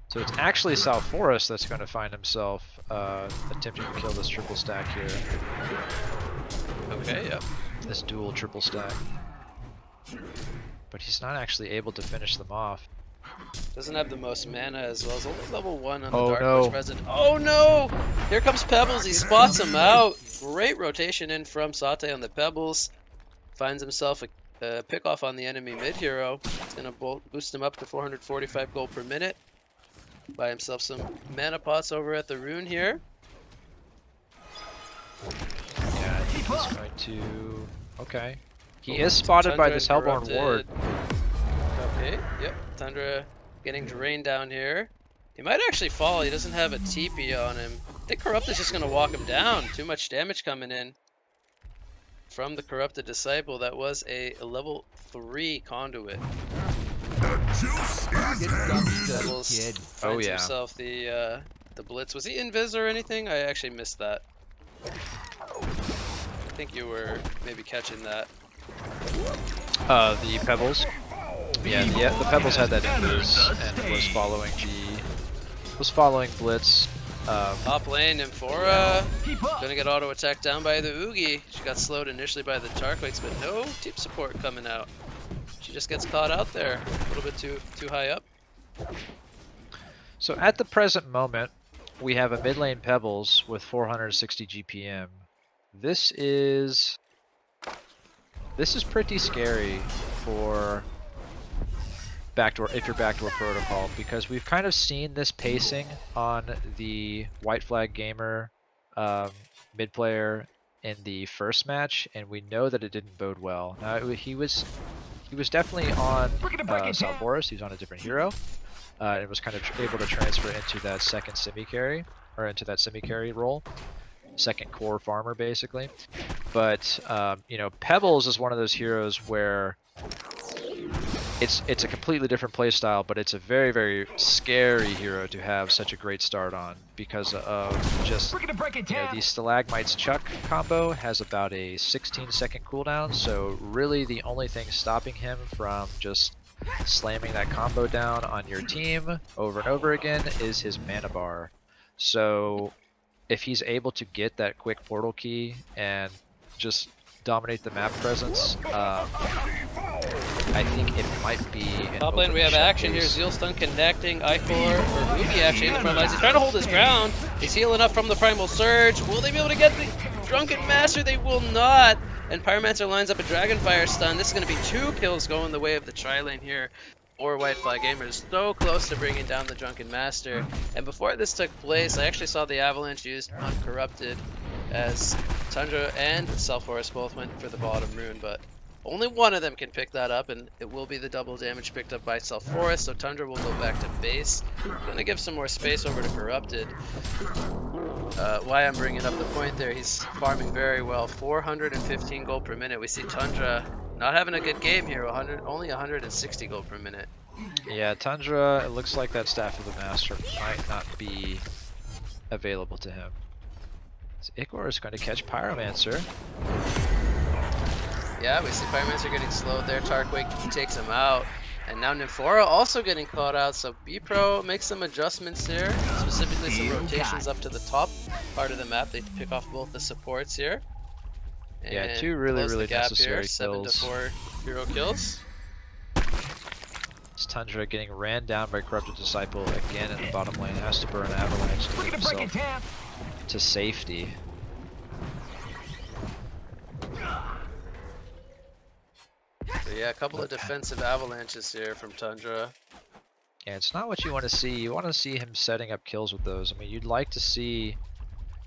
So it's actually South Forest that's going to find himself uh, attempting to kill this triple stack here. Okay, yep. This dual triple stack. But he's not actually able to finish them off. Doesn't have the most mana as well. It's only level one on the oh, Dark no. Witch Resident. Oh no! Here comes Pebbles. He spots him out. Great rotation in from Sate on the Pebbles. Finds himself a uh, pickoff on the enemy mid-hero. It's going to boost him up to four hundred forty-five gold per minute. Buy himself some mana pots over at the rune here. Yeah, he's going to. Okay. He oh, is spotted Tundra by this Hellborn ward. Okay, yep. Tundra getting drained down here. He might actually fall. He doesn't have a T P on him. I think Corrupt is just going to walk him down. Too much damage coming in from the Corrupted Disciple. That was a level three conduit. Devils oh yeah. Himself the uh, the blitz. Was he invis or anything? I actually missed that. I think you were maybe catching that. Uh, the Pebbles. Yeah, the, yeah, the Pebbles had that invis and was following the was following Blitz. Um, Top lane, Nymphora. Gonna get auto attacked down by the Oogie. She got slowed initially by the Tarquakes, but no deep support coming out. She just gets caught out there, a little bit too too high up. So at the present moment, we have a mid lane Pebbles with four hundred sixty G P M. This is this is pretty scary for backdoor if you're backdoor protocol, because we've kind of seen this pacing on the White Flag Gamer um, mid player in the first match, and we know that it didn't bode well. Now it, he was. He was definitely on uh, South Forest. He was on a different hero. Uh, and was kind of able to transfer into that second semi carry, or into that semi carry role, second core farmer basically. But um, you know, Pebbles is one of those heroes where it's it's a completely different play style, but it's a very very scary hero to have such a great start on, because of just break it you know, the Stalagmites Chuck combo has about a sixteen second cooldown, so really the only thing stopping him from just slamming that combo down on your team over and over again is his mana bar. So if he's able to get that quick portal key and just dominate the map presence, um, I think it might be. Top lane, we have action here. Zeal stun connecting. Ikor, or Ruby actually in the front lines. He's trying to hold his ground. He's healing up from the Primal Surge. Will they be able to get the Drunken Master? They will not. And Pyromancer lines up a Dragonfire stun. This is going to be two kills going the way of the tri lane here. Or White Flag Gamers, so close to bringing down the Drunken Master. And before this took place, I actually saw the Avalanche used on Corrupted, as Tundra and South Forest both went for the bottom rune, but only one of them can pick that up, and it will be the double damage picked up by South Forest, so Tundra will go back to base. I'm gonna give some more space over to Corrupted. Uh, why I'm bringing up the point there, he's farming very well. four hundred fifteen gold per minute. We see Tundra not having a good game here, one hundred, only one hundred sixty gold per minute. Yeah, Tundra, it looks like that Staff of the Master might not be available to him. So Ikor is going to catch Pyromancer. Yeah, we see Pyromancer getting slowed there. Tarquake takes him out. And now Nymphora also getting caught out, so B-Pro makes some adjustments here. Specifically some rotations up to the top part of the map. They pick off both the supports here. And yeah, two really, really necessary kills. Seven to four hero kills. It's Tundra getting ran down by Corrupted Disciple again in the bottom lane. Has to burn Avalanche to get himself to safety. So yeah, a couple of defensive avalanches here from Tundra. Yeah, it's not what you want to see. You want to see him setting up kills with those. I mean, you'd like to see,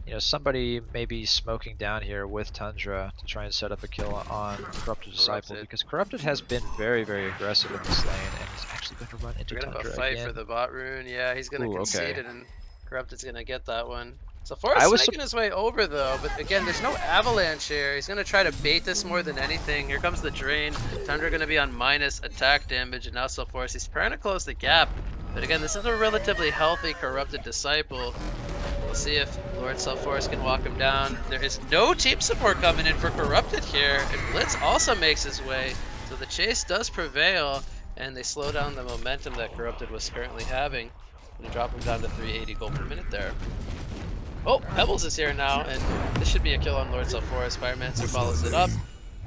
you know, somebody maybe smoking down here with Tundra to try and set up a kill on Corrupted Disciple, Corrupted. because Corrupted has been very, very aggressive in this lane and actually going to run into Tundra again. We're going to have a fight again. for the bot rune. Yeah, he's going to concede okay. it, and Corrupted's going to get that one. So Forest is making his way over, though, but again, there's no avalanche here. He's going to try to bait this more than anything. Here comes the drain. Tundra going to be on minus attack damage, and now so Forest, he's trying to close the gap. But again, this is a relatively healthy Corrupted Disciple. We'll see if Lord South Forest can walk him down. There is no team support coming in for Corrupted here, and Blitz also makes his way. So the chase does prevail, and they slow down the momentum that Corrupted was currently having. Gonna drop him down to three eighty gold per minute there. Oh, Pebbles is here now, and this should be a kill on Lord South Forest. Pyromancer follows it up.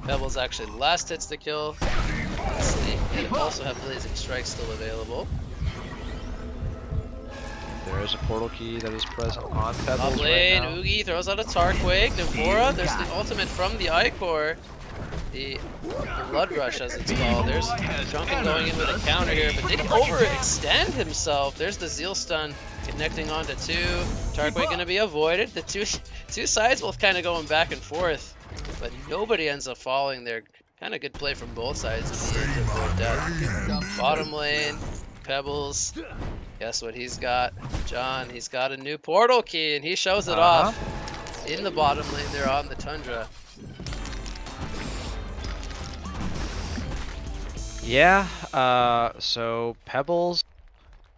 Pebbles actually last hits the kill. Let's see. And also have Blazing Strike still available. There is a portal key that is present on Pebbles right now. Oogie throws out a Tarquake. Nymphora, there's the ultimate from the Ikor. The Blood Rush, as it's called. There's Drunken going in with a counter here, but did he overextend himself? There's the Zeal Stun connecting onto two. Tarquake going to be avoided. The two two sides both kind of going back and forth, but nobody ends up falling there. Kind of good play from both sides to avoid death. Bottom lane, Pebbles. Guess what he's got? John, he's got a new portal key, and he shows it uh-huh. off in the bottom lane there on the Tundra. Yeah, uh, so Pebbles,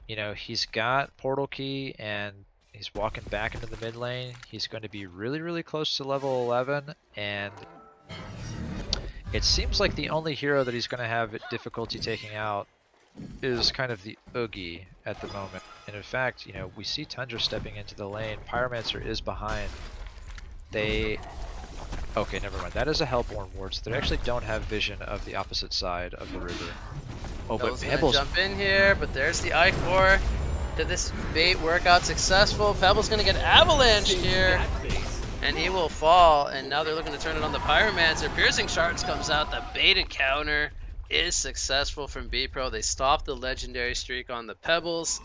you know, he's got portal key, and he's walking back into the mid lane. He's going to be really, really close to level eleven, and it seems like the only hero that he's going to have difficulty taking out is kind of the Oogie at the moment. And in fact, you know, we see Tundra stepping into the lane. Pyromancer is behind. They... Okay, never mind. That is a Hellborn ward, so they actually don't have vision of the opposite side of the river. Oh, Pebbles but Pebbles... jump in here, but there's the Ikor. Did this bait work out successful? Pebbles gonna get avalanched here, and he will fall, and now they're looking to turn it on the Pyromancer. Piercing Shards comes out, the bait encounter is successful from B-Pro. They stop the legendary streak on the Pebbles,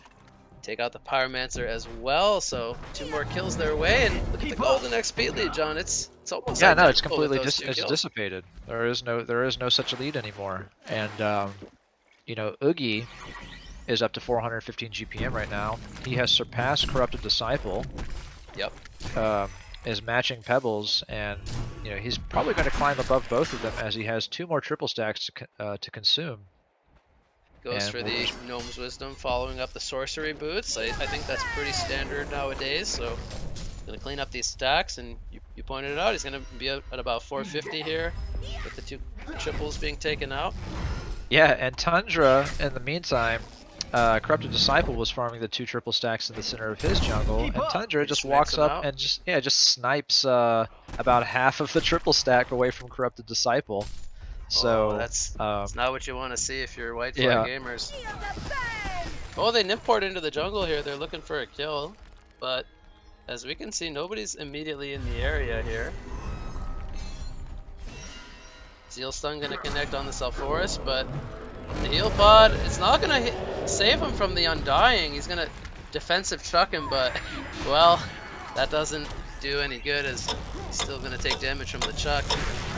take out the Pyromancer as well, so two more kills their way, and look at the golden X P lead, John. It's it's almost yeah, like no, it's completely dis it's dissipated. There is no there is no such lead anymore, and um, you know, Oogie is up to four hundred fifteen G P M right now. He has surpassed Corrupted Disciple. Yep. Um, is matching Pebbles, and you know he's probably going to climb above both of them as he has two more triple stacks to, uh, to consume. Goes and for the just... Gnome's Wisdom, following up the Sorcery Boots. I, I think that's pretty standard nowadays, so he's going to clean up these stacks, and you, you pointed it out, he's going to be at about four fifty here, with the two triples being taken out. Yeah, and Tundra, in the meantime, uh, Corrupted Disciple was farming the two triple stacks in the center of his jungle, and Tundra just walks up out. and just yeah just snipes uh, about half of the triple stack away from Corrupted Disciple. So oh, that's, um, that's not what you want to see if you're White Flag yeah. Gamers. Oh, they Nymphora into the jungle here. They're looking for a kill, but as we can see, nobody's immediately in the area here. Zeal Stun gonna connect on the South Forest, but the heal pod, it's not gonna hit, save him from the Undying. He's gonna defensive chuck him, but well, that doesn't do any good as he's still gonna take damage from the chuck.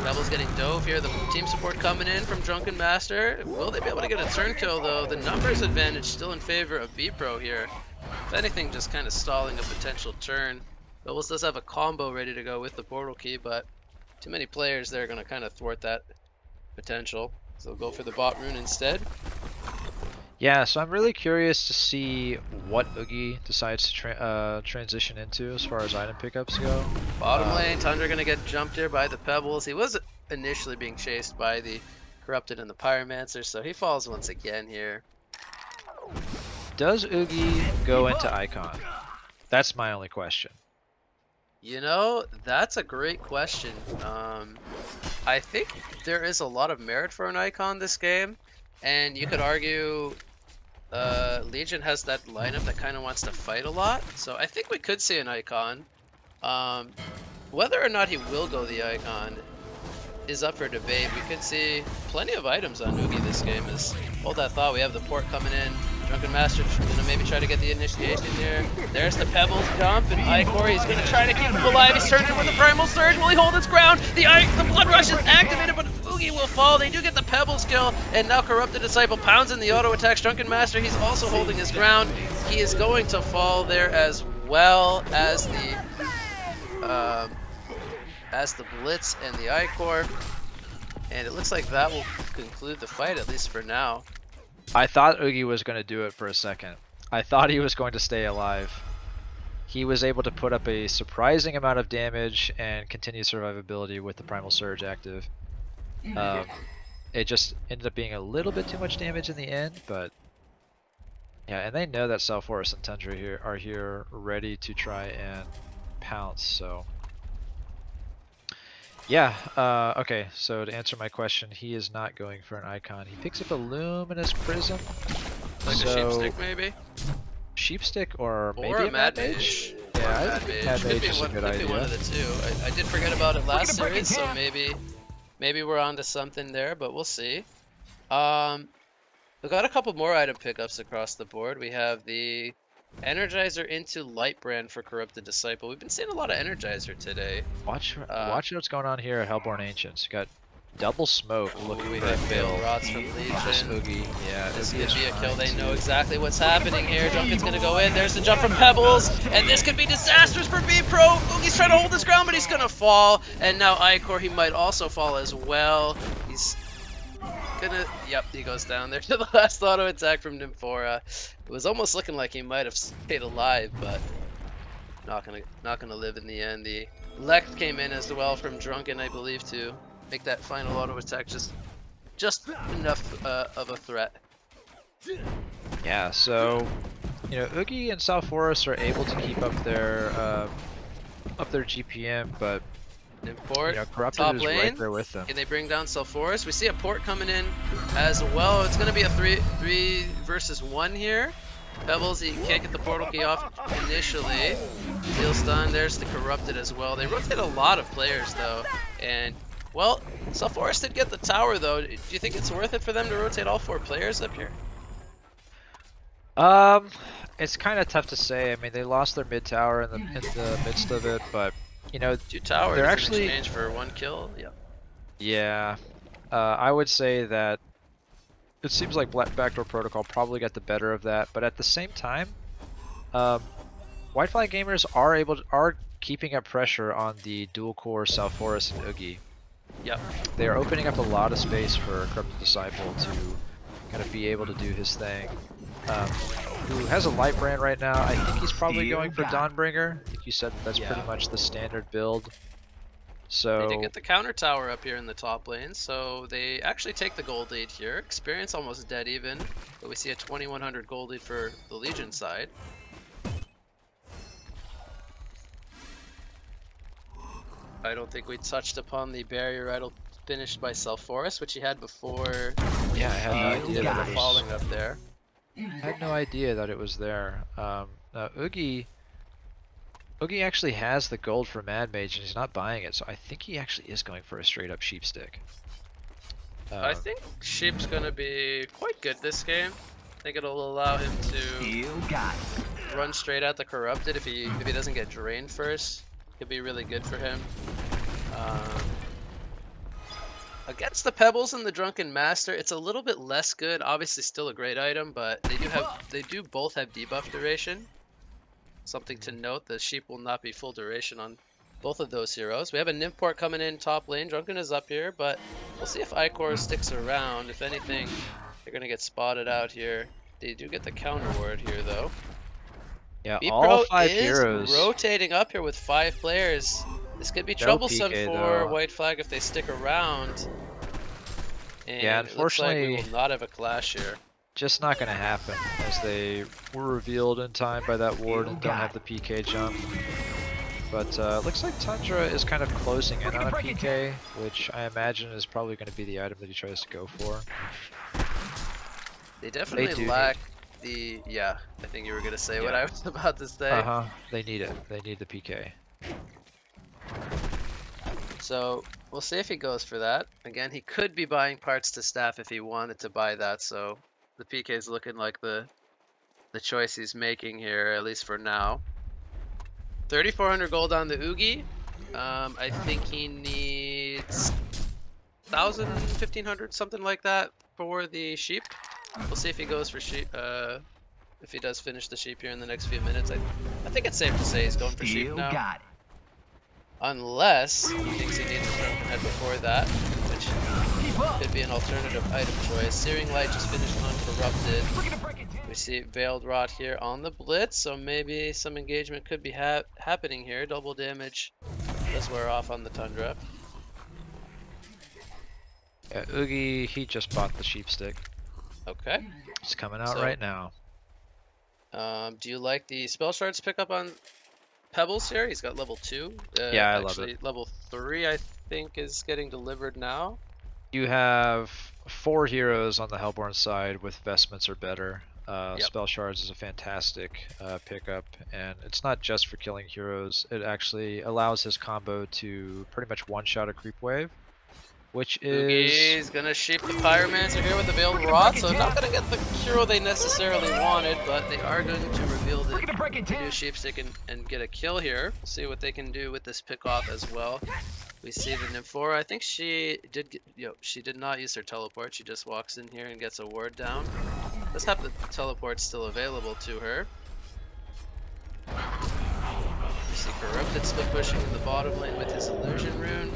Pebbles getting dove here, the team support coming in from Drunken Master. Will they be able to get a turn kill though? The numbers advantage still in favor of B-Pro here. If anything, just kind of stalling a potential turn. Pebbles does have a combo ready to go with the portal key, but too many players there are gonna kind of thwart that potential. So they'll go for the bot rune instead. Yeah, so I'm really curious to see what Oogie decides to tra uh, transition into as far as item pickups go. Bottom lane, Tundra gonna get jumped here by the Pebbles. He was initially being chased by the Corrupted and the Pyromancer, so he falls once again here. Does Oogie go into Icon? That's my only question. You know, that's a great question. Um, I think there is a lot of merit for an Icon this game, and you could argue... Uh, Legion has that lineup that kind of wants to fight a lot, so I think we could see an Icon. Um, whether or not he will go the Icon is up for debate. We could see plenty of items on Oogie this game. Is hold that thought. We have the port coming in. Drunken Master gonna maybe try to get the initiation here. There's the Pebbles jump, and Ikor, he's gonna try to keep him alive. He's turned in with a Primal Surge. Will he hold his ground? The I the Blood Rush is activated, but Oogie will fall. They do get the Pebbles kill, and now Corrupted Disciple pounds in the auto attacks Drunken Master. He's also holding his ground. He is going to fall there as well as the uh, as the Blitz and the Ikor. And it looks like that will conclude the fight, at least for now. I thought Oogie was going to do it for a second. I thought he was going to stay alive. He was able to put up a surprising amount of damage and continue survivability with the Primal Surge active. Um, it just ended up being a little bit too much damage in the end, but yeah, and they know that South Forest and Tundra here are here ready to try and pounce, so yeah. Uh, okay, so to answer my question, he is not going for an icon. He picks up a luminous prism, like so, a sheepstick maybe, sheepstick or, or maybe a mad mage. Yeah, a mad mage, mad mage could be is one, a good could idea. Be one of the two. I, I did forget about it last series, so maybe maybe we're onto something there, but we'll see. Um, we got a couple more item pickups across the board. We have the Energizer into Lightbrand for Corrupted Disciple. We've been seeing a lot of Energizer today. Watch, uh, watch what's going on here at Hellborn Ancients. You got double smoke. Ooh, looking we for have Bale Rots from Legion. Yeah, this could be a kill. They know exactly what's happening here. Drunken's gonna go in. There's the jump from Pebbles, and this could be disastrous for B-Pro. Oogie's trying to hold his ground, but he's gonna fall. And now Ikor, he might also fall as well. He's gonna, yep, he goes down there to the last auto attack from Nymphora. It was almost looking like he might have stayed alive, but not gonna, not gonna live in the end. The Lect came in as well from Drunken, I believe, too. Make that final auto attack just just enough uh, of a threat. Yeah, so you know, Oogie and South Forest are able to keep up their uh, up their G P M, but Nymphora, you know, Corrupted is right there with them. Can they bring down South Forest? We see a port coming in as well. It's gonna be a three three versus one here. Pebbles, he can't get the portal key off initially. Steel stun. There's the Corrupted as well. They rotate a lot of players though, and well, South Forest did get the tower though. Do you think it's worth it for them to rotate all four players up here? Um, it's kind of tough to say. I mean, they lost their mid tower in the in the midst of it, but you know, two towers. They're actually in exchange for one kill. Yeah. Yeah, uh, I would say that it seems like Black Backdoor Protocol probably got the better of that, but at the same time, um, White Flag Gamers are able to, are keeping up pressure on the dual core South Forest and Oogie. Yep. They are opening up a lot of space for Corrupted Disciple to kind of be able to do his thing. Um, who has a Lightbrand right now? I think he's probably going for Dawnbringer. I think you said that that's yeah. pretty much the standard build. So they did get the counter tower up here in the top lane, so they actually take the gold lead here. Experience almost dead even, but we see a twenty-one hundred gold lead for the Legion side. I don't think we touched upon the barrier idol finished by South Forest, which he had before. Yeah, I had no uh, idea that it was falling up there. I had no idea that it was there. Um, now Oogie, Oogie actually has the gold for Mad Mage, and he's not buying it, so I think he actually is going for a straight up sheep stick. Um, I think sheep's gonna be quite good this game. I think it'll allow him to you got it. run straight at the Corrupted if he if he doesn't get drained first. Could be really good for him. Um, against the Pebbles and the Drunken Master, it's a little bit less good. Obviously, still a great item, but they do have they do both have debuff duration. Something to note: the sheep will not be full duration on both of those heroes. We have a Nymphport coming in top lane. Drunken is up here, but we'll see if Ikor sticks around. If anything, they're gonna get spotted out here. They do get the counter ward here though. Yeah, B-Pro all five is heroes rotating up here with five players. This could be no troublesome P K, for though. White Flag if they stick around. And yeah, unfortunately, it looks like we will not have a clash here. Just not going to happen, as they were revealed in time by that ward and don't have the P K jump. But uh, looks like Tundra is kind of closing in on a P K, which I imagine is probably going to be the item that he tries to go for. They definitely they lack. The, yeah, I think you were gonna say yeah. what I was about to say. Uh-huh. They need it. They need the P K. So we'll see if he goes for that. Again, he could be buying parts to staff if he wanted to buy that. So the P K is looking like the the choice he's making here, at least for now. thirty-four hundred gold on the Oogie. Um, I think he needs thousand, fifteen hundred, something like that for the sheep. We'll see if he goes for sheep. Uh, if he does finish the sheep here in the next few minutes, I, I think it's safe to say he's going for sheep you now. Got it. Unless he thinks he needs a drunken head before that, which could be an alternative item choice. Searing Light just finished on Corrupted. We see Veiled Rot here on the Blitz, so maybe some engagement could be ha happening here. Double damage does wear off on the Tundra. Yeah, Oogie, he just bought the sheep stick. Okay. It's coming out so, right now. Um, do you like the spell shards pick up on Pebbles here? He's got level two. Uh, yeah, I actually, love it. Level three, I think, is getting delivered now. You have four heroes on the Hellborn side with vestments or better. Uh, yep. Spell shards is a fantastic uh, pickup, and it's not just for killing heroes. It actually allows his combo to pretty much one-shot a creep wave, which is... He's gonna sheep the Pyromancer here with the Veiled Rot, so not gonna get the hero they necessarily wanted, but they are going to reveal the new sheep stick and, and get a kill here. We'll see what they can do with this pick-off as well. We see the Nymphora. I think she did get, you know, she did not use her teleport. She just walks in here and gets a ward down. Let's have the teleport still available to her. We see Corrupted still pushing in the bottom lane with his illusion rune.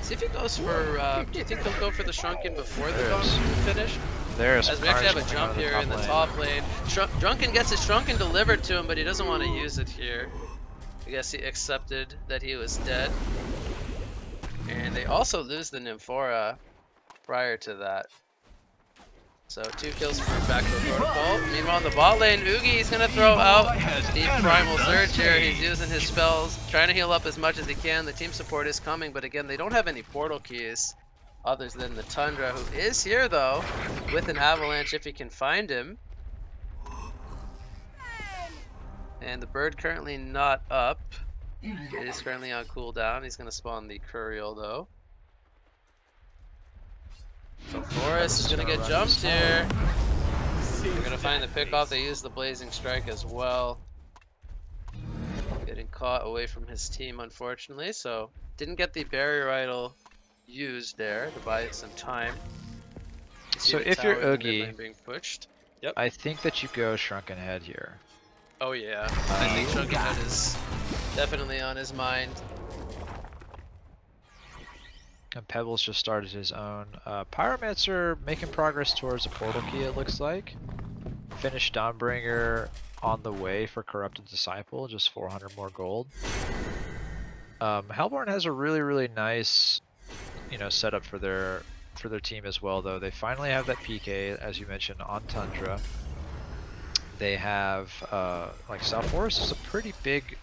See if he goes for, uh, do you think he'll go for the Shrunken before the finish? There's As we actually have a jump here in the top lane. Drunken gets his Shrunken delivered to him, but he doesn't want to use it here. I guess he accepted that he was dead. And they also lose the Nymphora prior to that. So two kills for Backdoor Protocol. Meanwhile, in the bot lane, Oogie is going to throw out the Primal Surge here. He's using his spells, trying to heal up as much as he can. The team support is coming, but again, they don't have any portal keys other than the Tundra, who is here, though, with an Avalanche if he can find him. And the bird currently not up. It is currently on cooldown. He's going to spawn the Curiel, though. So Forest is going to get jumped here. They're going to find the pickoff. They use the Blazing Strike as well. Getting caught away from his team, unfortunately. So didn't get the Barrier Idol used there to buy it some time. So if you're Oogie, being pushed. Yep. I think that you go Shrunken Head here. Oh yeah, I think Shrunken Head is definitely on his mind. And Pebbles just started his own. Uh, Pyromancer making progress towards a portal key, it looks like. Finished Dawnbringer on the way for Corrupted Disciple, just four hundred more gold. Um, Hellborn has a really, really nice, you know, setup for their for their team as well. Though they finally have that P K, as you mentioned, on Tundra. They have uh, like South Forest is a pretty big,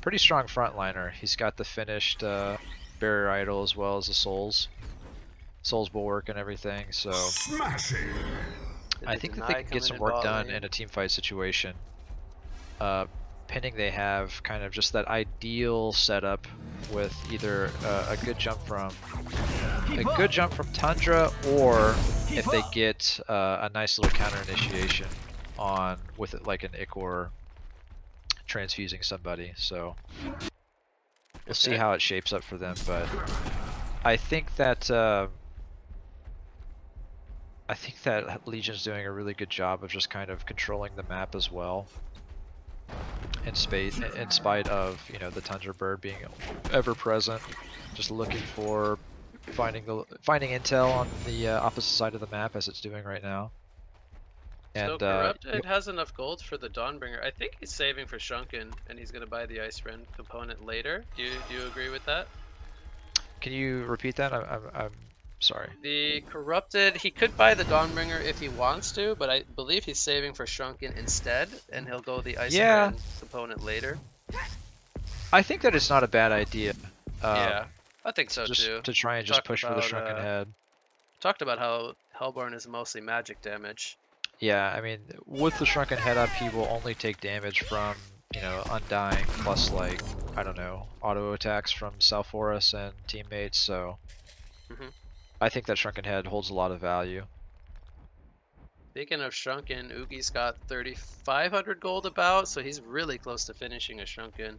pretty strong frontliner. He's got the finished. Uh, Barrier Idol as well as the Souls, Souls Bulwark and everything, so I think that they can get some work done in a teamfight situation. Uh, pending they have kind of just that ideal setup with either uh, a good jump from a good jump from Tundra, or if they get uh, a nice little counter initiation on with it, like an Ikor transfusing somebody. So. We'll see how it shapes up for them, but I think that uh, I think that Legion's doing a really good job of just kind of controlling the map as well. In spite, in spite of you know the Tundra Bird being ever present, just looking for finding the finding intel on the uh, opposite side of the map as it's doing right now. And, so Corrupted uh, it has enough gold for the Dawnbringer. I think he's saving for Shrunken, and he's going to buy the Ice Rend component later. Do you, do you agree with that? Can you repeat that? I'm, I'm, I'm sorry. The Corrupted, he could buy the Dawnbringer if he wants to, but I believe he's saving for Shrunken instead, and he'll go the Ice yeah. Rend component later. I think that it's not a bad idea. Um, yeah, I think so just too. To try and we just push about, for the Shrunken uh, head. Talked about how Hellborn is mostly magic damage. Yeah, I mean, with the Shrunken Head up, he will only take damage from, you know, Undying, plus, like, I don't know, auto attacks from South Forest and teammates, so mm-hmm. I think that Shrunken Head holds a lot of value. Speaking of Shrunken, Oogie's got thirty-five hundred gold about, so he's really close to finishing a Shrunken.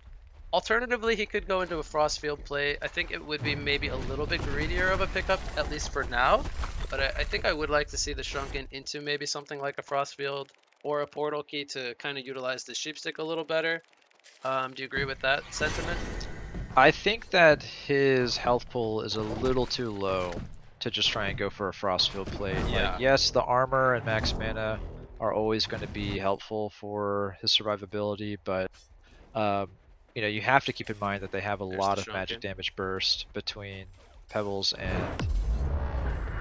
Alternatively, he could go into a Frostfield play. I think it would be maybe a little bit greedier of a pickup, at least for now. But I, I think I would like to see the Shrunken into maybe something like a Frostfield or a Portal Key to kind of utilize the Sheepstick a little better. Um, do you agree with that sentiment? I think that his health pool is a little too low to just try and go for a Frostfield play. Yeah. Like, yes, the armor and max mana are always going to be helpful for his survivability, but... Um, you know, you have to keep in mind that they have a There's lot of magic damage burst between Pebbles and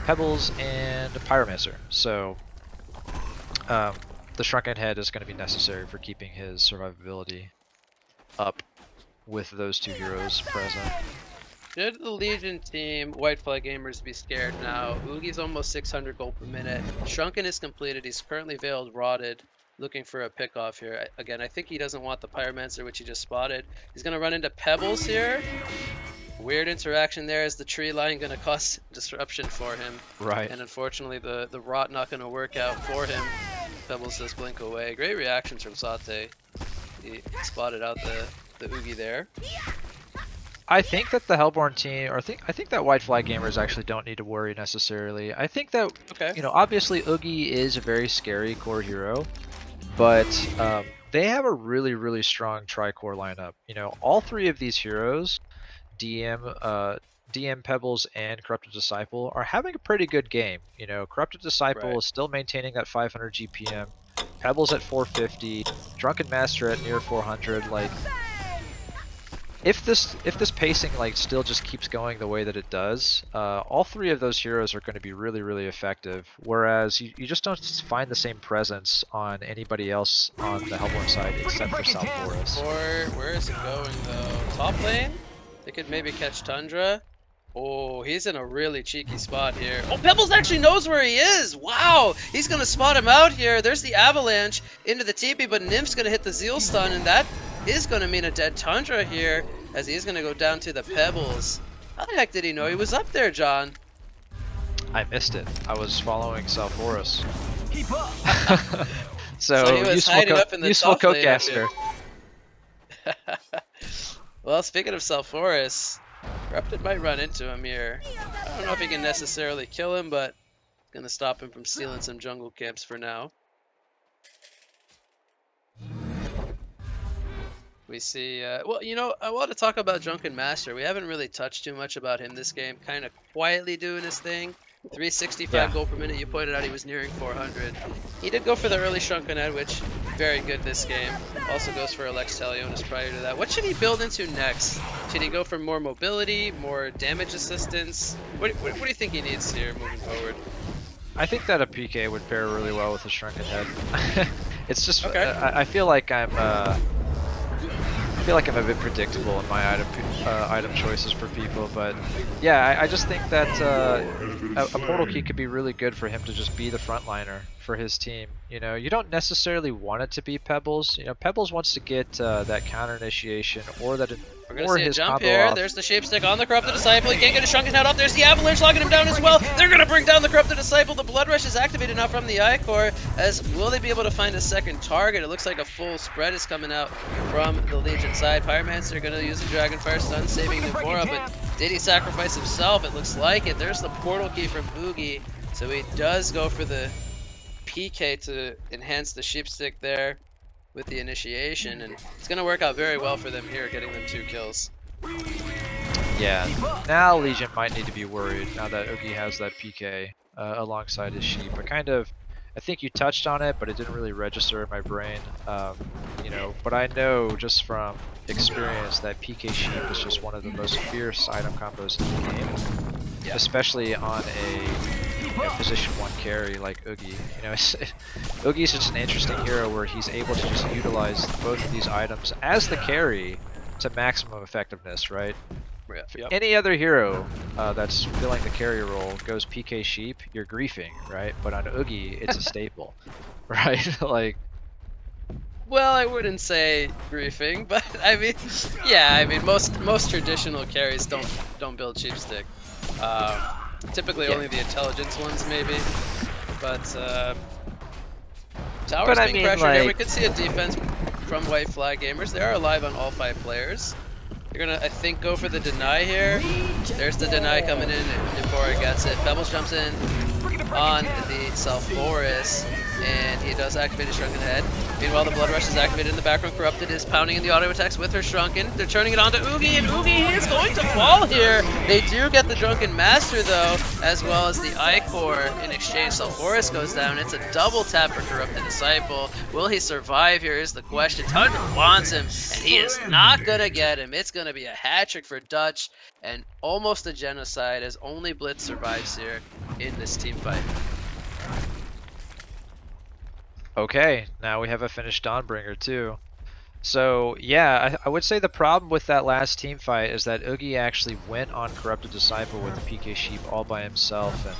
Pebbles and Pyromancer. So um, the Shrunken Head is going to be necessary for keeping his survivability up with those two heroes present. Should the Legion team, White Flag Gamers, be scared now? Oogie's almost six hundred gold per minute. Shrunken is completed. He's currently veiled, rotted. Looking for a pick off here. Again, I think he doesn't want the Pyromancer, which he just spotted. He's going to run into Pebbles here. Weird interaction there. Is the tree line going to cause disruption for him? Right. And unfortunately, the, the rot not going to work out for him. Pebbles does blink away. Great reactions from Sate. He spotted out the, the Oogie there. I think that the Hellborn team, or I think I think that White Flag Gamers actually don't need to worry necessarily. I think that, okay. you know, obviously Oogie is a very scary core hero. But um, they have a really, really strong tri-core lineup. You know, all three of these heroes, D M, uh, D M Pebbles, and Corrupted Disciple, are having a pretty good game. You know, Corrupted Disciple right. is still maintaining that five hundred G P M. Pebbles at four fifty. Drunken Master at near four hundred. Like, if this if this pacing like still just keeps going the way that it does, uh, all three of those heroes are going to be really, really effective. Whereas you, you just don't find the same presence on anybody else on the Hellborn side except for South Forest. Or where is it going though? Top lane? They could maybe catch Tundra. Oh, he's in a really cheeky spot here. Oh, Pebbles actually knows where he is! Wow! He's gonna spot him out here. There's the avalanche into the T P, but Nymph's gonna hit the Zeal stun, and that is gonna mean a dead Tundra here, as he's gonna go down to the Pebbles. How the heck did he know he was up there, John? I missed it. I was following South Forest. Keep up! so, so he was hiding up in the useful co-caster. Well, speaking of South Forest, Corrupted might run into him here. I don't know if he can necessarily kill him, but it's going to stop him from stealing some jungle camps for now. We see, uh, well, you know, I want to talk about Drunken Master. We haven't really touched too much about him this game, kind of quietly doing his thing. three sixty-five yeah. gold per minute, you pointed out he was nearing four hundred. He did go for the early Shrunken Head, which very good this game. Also goes for Alex Talionis prior to that. What should he build into next? Should he go for more mobility, more damage assistance? What, what, what do you think he needs here moving forward? I think that a P K would pair really well with a Shrunken Head. It's just, okay. I, I feel like I'm, uh, I feel like I'm a bit predictable in my item uh, item choices for people, but yeah, I, I just think that uh, a, a portal key could be really good for him to just be the frontliner for his team. You know, you don't necessarily want it to be Pebbles. You know, Pebbles wants to get uh, that counter initiation or that. It, We're gonna or see his a jump combo here. Off. There's the Shapestick on the Corrupted Disciple. He can't get a Shrunken Head up. There's the Avalanche locking him down as well. They're gonna bring down the Corrupted Disciple. The Blood Rush is activated now from the Ikor. As will they be able to find a second target? It looks like a full spread is coming out from the Legion side. Pyromancer gonna use the Dragonfire Stun, saving Nymphora, but did he sacrifice himself? It looks like it. There's the Portal Key from Oogie, so he does go for the P K to enhance the Sheepstick there with the initiation, and it's going to work out very well for them here, getting them two kills. Yeah, now Legion might need to be worried now that Oogie has that P K uh, alongside his sheep. I kind of, I think you touched on it, but it didn't really register in my brain, um, you know, but I know just from experience that P K sheep is just one of the most fierce item combos in the game, yeah. especially on a You know, position one carry like Oogie. You know, Oogie is just an interesting hero where he's able to just utilize both of these items as the carry to maximum effectiveness, right? Yep. Any other hero uh, that's filling the carry role goes P K sheep, you're griefing, right? But on Oogie, it's a staple, right? Like, well, I wouldn't say griefing, but I mean, yeah, I mean, most most traditional carries don't don't build Sheepstick. Um, Typically yeah. only the intelligence ones, maybe. But uh, towers but being mean, pressured like... here. We could see a defense from White Flag Gamers. They are alive on all five players. They're gonna, I think, go for the deny here. There's the deny coming in, Nymphora gets it. Pebbles jumps in on the South Forest, and he does activate his Shrunken Head. Meanwhile, the Blood Rush is activated in the background. Corrupted is pounding in the auto attacks with her Shrunken. They're turning it onto Oogie, and Oogie is going to fall here. They do get the Drunken Master, though, as well as the Ikor. In exchange, South Forest goes down. It's a double tap for Corrupted Disciple. Will he survive here is the question. Tundra wants him, and he is not going to get him. It's going to be a hat trick for Dutch, and almost a genocide, as only Blitz survives here in this team fight. Okay, now we have a finished Dawnbringer too. So yeah, I, I would say the problem with that last team fight is that Oogie actually went on Corrupted Disciple with the P K Sheep all by himself, and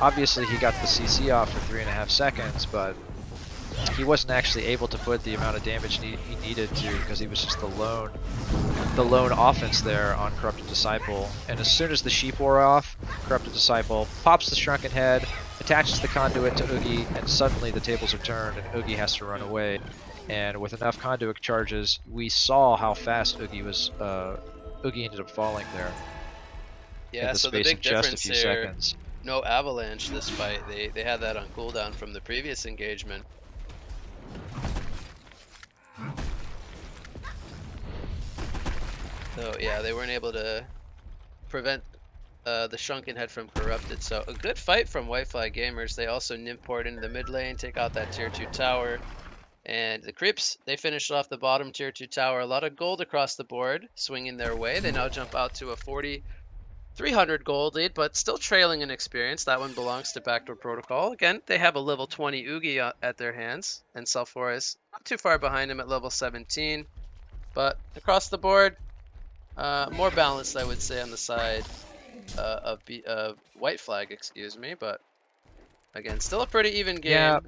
obviously he got the C C off for three and a half seconds, but he wasn't actually able to put the amount of damage he, he needed to, because he was just the lone, the lone offense there on Corrupted Disciple. And as soon as the sheep wore off, Corrupted Disciple pops the Shrunken Head, attaches the conduit to Oogie, and suddenly the tables are turned and Oogie has to run away. And with enough conduit charges, we saw how fast Oogie was. Uh, Oogie ended up falling there. Yeah, the so space the big in just difference a few here, seconds. No avalanche this fight. They they had that on cooldown from the previous engagement. So yeah, they weren't able to prevent uh, the Shrunken Head from Corrupted. So a good fight from White Flag Gamers. They also Nymphored into the mid lane, take out that tier two tower. And the Creeps, they finished off the bottom tier two tower. A lot of gold across the board, swinging their way. They now jump out to a forty-three hundred gold lead, but still trailing in experience. That one belongs to Backdoor Protocol. Again, they have a level twenty Oogie at their hands, and South Forest not too far behind him at level seventeen. But across the board, uh, more balanced, I would say, on the side uh, of B uh, White Flag, excuse me. But again, still a pretty even game. Yeah,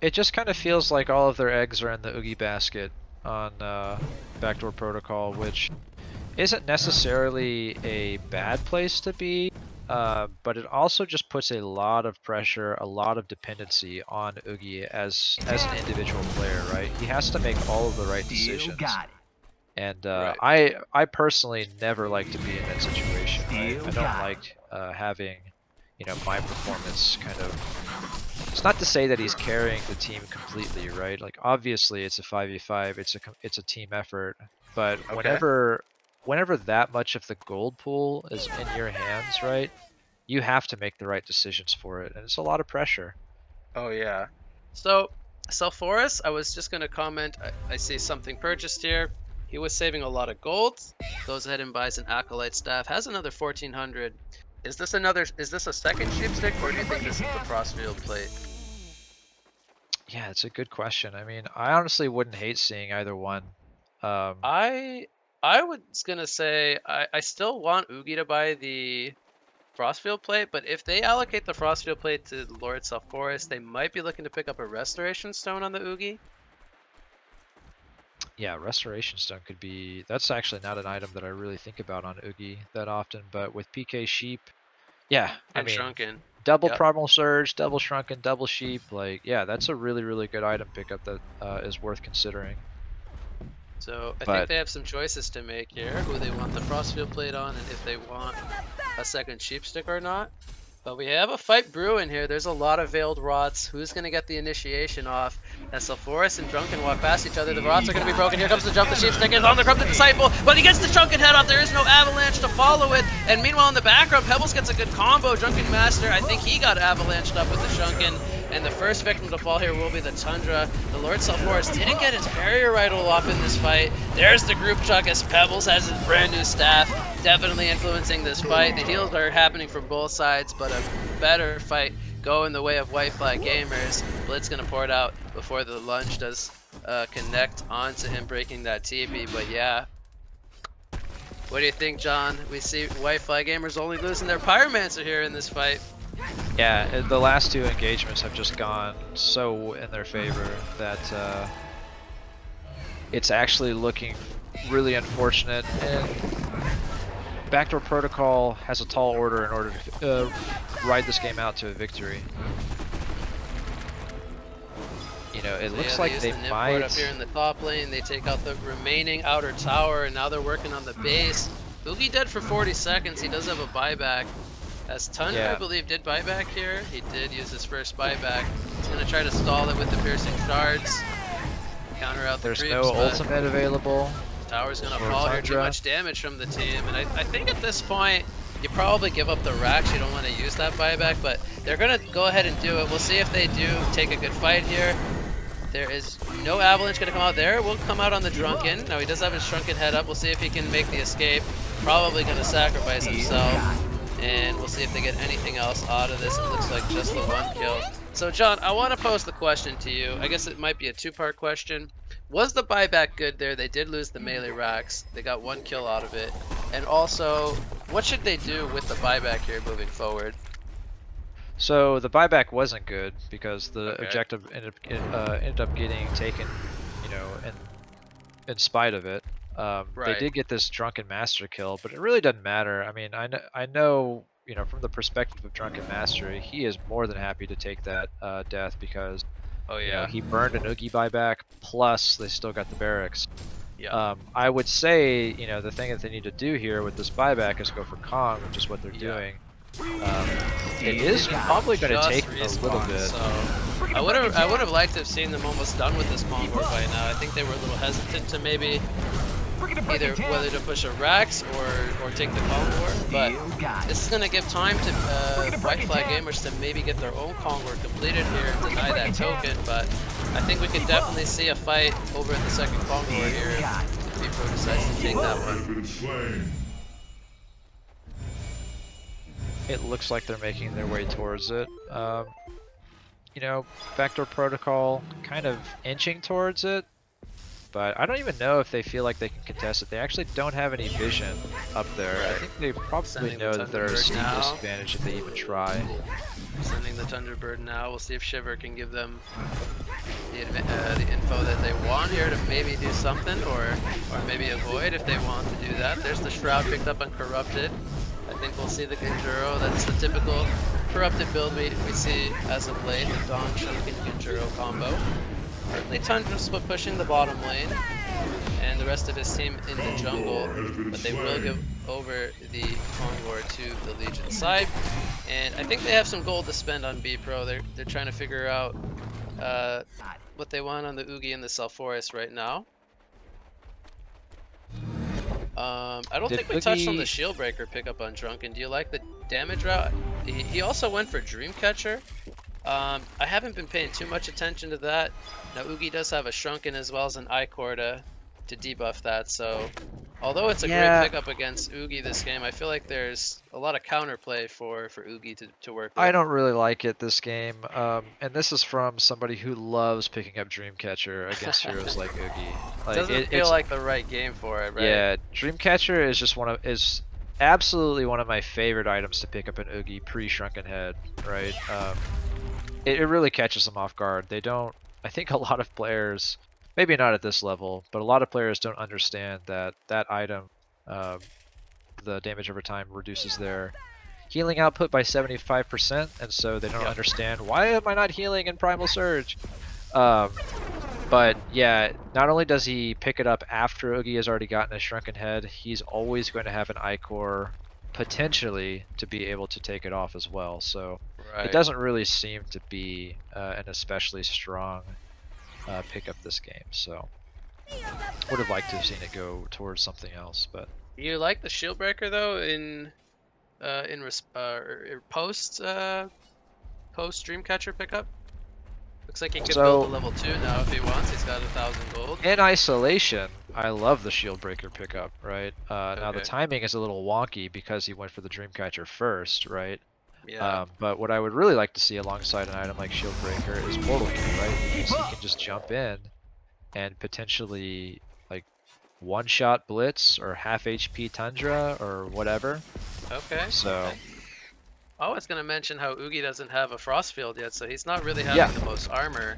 it just kind of feels like all of their eggs are in the Oogie basket on uh, Backdoor Protocol, which isn't necessarily a bad place to be, uh, but it also just puts a lot of pressure, a lot of dependency on Oogie as as an individual player, right? He has to make all of the right decisions. And uh, right. I I personally never like to be in that situation. Right? I don't like uh, having, you know, my performance kind of. It's not to say that he's carrying the team completely, right? Like obviously it's a five v five, it's a it's a team effort, but okay. whenever. Whenever that much of the gold pool is in your hands, right, you have to make the right decisions for it, and it's a lot of pressure. Oh yeah. So, South Forest, I was just gonna comment. I, I see something purchased here. He was saving a lot of gold. Goes ahead and buys an Acolyte Staff. Has another fourteen hundred. Is this another? Is this a second sheepstick, or do you think this is the Crossfield Plate? Yeah, it's a good question. I mean, I honestly wouldn't hate seeing either one. Um, I. I was gonna say I, I still want Oogie to buy the Frostfield Plate, but if they allocate the Frostfield Plate to Lord South Forest, they might be looking to pick up a Restoration Stone on the Oogie. Yeah, Restoration Stone could be. That's actually not an item that I really think about on Oogie that often, but with P K Sheep, yeah, I and mean, Shrunken, double yep. Primal Surge, double Shrunken, double Sheep, like yeah, that's a really really good item pickup that uh, is worth considering. So I but, think they have some choices to make here, who they want the Frostfield Plate on and if they want a second sheepstick or not. But we have a fight brewing here. There's a lot of Veiled Rots. Who's going to get the initiation off? As South Forest and Drunken walk past each other, the Rots are going to be broken. Here comes the jump. The sheepstick is on the Corrupted Disciple, but he gets the Shrunken Head off. There is no avalanche to follow it. And meanwhile in the background, Pebbles gets a good combo. Drunken Master, I think he got avalanched up with the Shrunken. And the first victim to fall here will be the Tundra. The Lord South Forest didn't get his barrier rival off in this fight. There's the group chuck as Pebbles has his brand new staff, definitely influencing this fight. The heals are happening from both sides, but a better fight going the way of White Flag Gamers. Blitz gonna pour it out before the lunge does uh, connect onto him, breaking that T B. But yeah, what do you think, John? We see White Flag Gamers only losing their Pyromancer here in this fight. Yeah, the last two engagements have just gone so in their favor that uh, it's actually looking really unfortunate. And Backdoor Protocol has a tall order in order to uh, ride this game out to a victory. You know, it looks yeah, like they, they might... up here in the top lane, they take out the remaining outer tower, and now they're working on the base. Oogie dead for forty seconds, he does have a buyback. As Tundra, yeah. I believe, did buyback here. He did use his first buyback. He's going to try to stall it with the piercing shards. Counter out the There's creeps, no ultimate available. Tower's going to fall here. Too much damage from the team. And I, I think at this point, you probably give up the racks. You don't want to use that buyback, but they're going to go ahead and do it. We'll see if they do take a good fight here. There is no avalanche going to come out there. We'll come out on the Drunken. Now, he does have his Drunken head up. We'll see if he can make the escape. Probably going to sacrifice himself. And we'll see if they get anything else out of this. It looks like just the one kill. So John, I want to pose the question to you. I guess it might be a two-part question. Was the buyback good there? They did lose the melee racks. They got one kill out of it. And also, what should they do with the buyback here moving forward? So the buyback wasn't good because the okay. objective ended up, uh, ended up getting taken, you know, in, in spite of it. Um, right. They did get this Drunken Master kill, but it really doesn't matter. I mean, I know, I know, you know, from the perspective of Drunken Master, he is more than happy to take that uh, death because, oh yeah, you know, he burned an Oogie buyback. Plus, they still got the barracks. Yeah. Um, I would say, you know, the thing that they need to do here with this buyback is go for Kong, which is what they're yeah. doing. Um, it is probably going to take respawn, a little bit. So I would have, I would have liked to have seen them almost done with this Mongol by now. I think they were a little hesitant to maybe. Either whether to push a Rax or, or take the Kongor, but this is going to give time to uh, White Flag Gamers to maybe get their own Kongor completed here and deny that token, but I think we can definitely see a fight over at the second Kongor here if P Pro decides to take that one. It looks like they're making their way towards it. Um, you know, Backdoor Protocol kind of inching towards it. But I don't even know if they feel like they can contest it. They actually don't have any vision up there. Right. I think they probably Sending know that they're at a steep disadvantage if they even try. Sending the Thunderbird now. We'll see if Shiver can give them the, uh, the info that they want here to maybe do something or, or maybe avoid if they want to do that. There's the Shroud picked up on Corrupted. I think we'll see the Ganjuro. That's the typical Corrupted build we, we see as of late, the Dawn Shuriken Ganjuro combo. Currently Tundra's pushing the bottom lane, and the rest of his team in the jungle, but they will give over the Kongor to the Legion side. And I think they have some gold to spend on B Pro. They're, they're trying to figure out uh, what they want on the Oogie and the South Forest right now. Um, I don't Did think we Oogie... touched on the Shieldbreaker pickup on Drunken. Do you like the damage route? He, he also went for Dreamcatcher. Um, I haven't been paying too much attention to that. Now Oogie does have a Shrunken as well as an Ikor to, to debuff that, so although it's a yeah. great pickup against Oogie this game, I feel like there's a lot of counterplay for, for Oogie to, to work with. I don't really like it this game, um, and this is from somebody who loves picking up Dreamcatcher against heroes like Oogie. Like, doesn't it, feel it's, like the right game for it, right? Yeah, Dreamcatcher is just one of... is. Absolutely one of my favorite items to pick up an Oogie pre-Shrunken Head, right? Um, it, it really catches them off guard. They don't, I think a lot of players, maybe not at this level, but a lot of players don't understand that that item, um, the damage over time reduces their healing output by seventy-five percent, and so they don't yeah. understand, why am I not healing in Primal Surge? Um, But yeah, not only does he pick it up after Oogie has already gotten a Shrunken Head, he's always going to have an Ikor potentially to be able to take it off as well. So right. it doesn't really seem to be uh, an especially strong uh, pickup this game. So would have liked to have seen it go towards something else. But you like the Shieldbreaker though in uh, in uh, post uh, post Dreamcatcher pickup. Looks like he could so, build a level two now if he wants. He's got a thousand gold. In isolation, I love the Shieldbreaker pickup, right? Uh, okay. Now the timing is a little wonky because he went for the Dreamcatcher first, right? Yeah. Um, but what I would really like to see alongside an item like Shieldbreaker is Portal Key, right? Because he can just jump in and potentially like one-shot Blitz or half H P Tundra or whatever. Okay. So. Okay. Oh, I was going to mention how Oogie doesn't have a frost field yet, so he's not really having yeah. the most armor.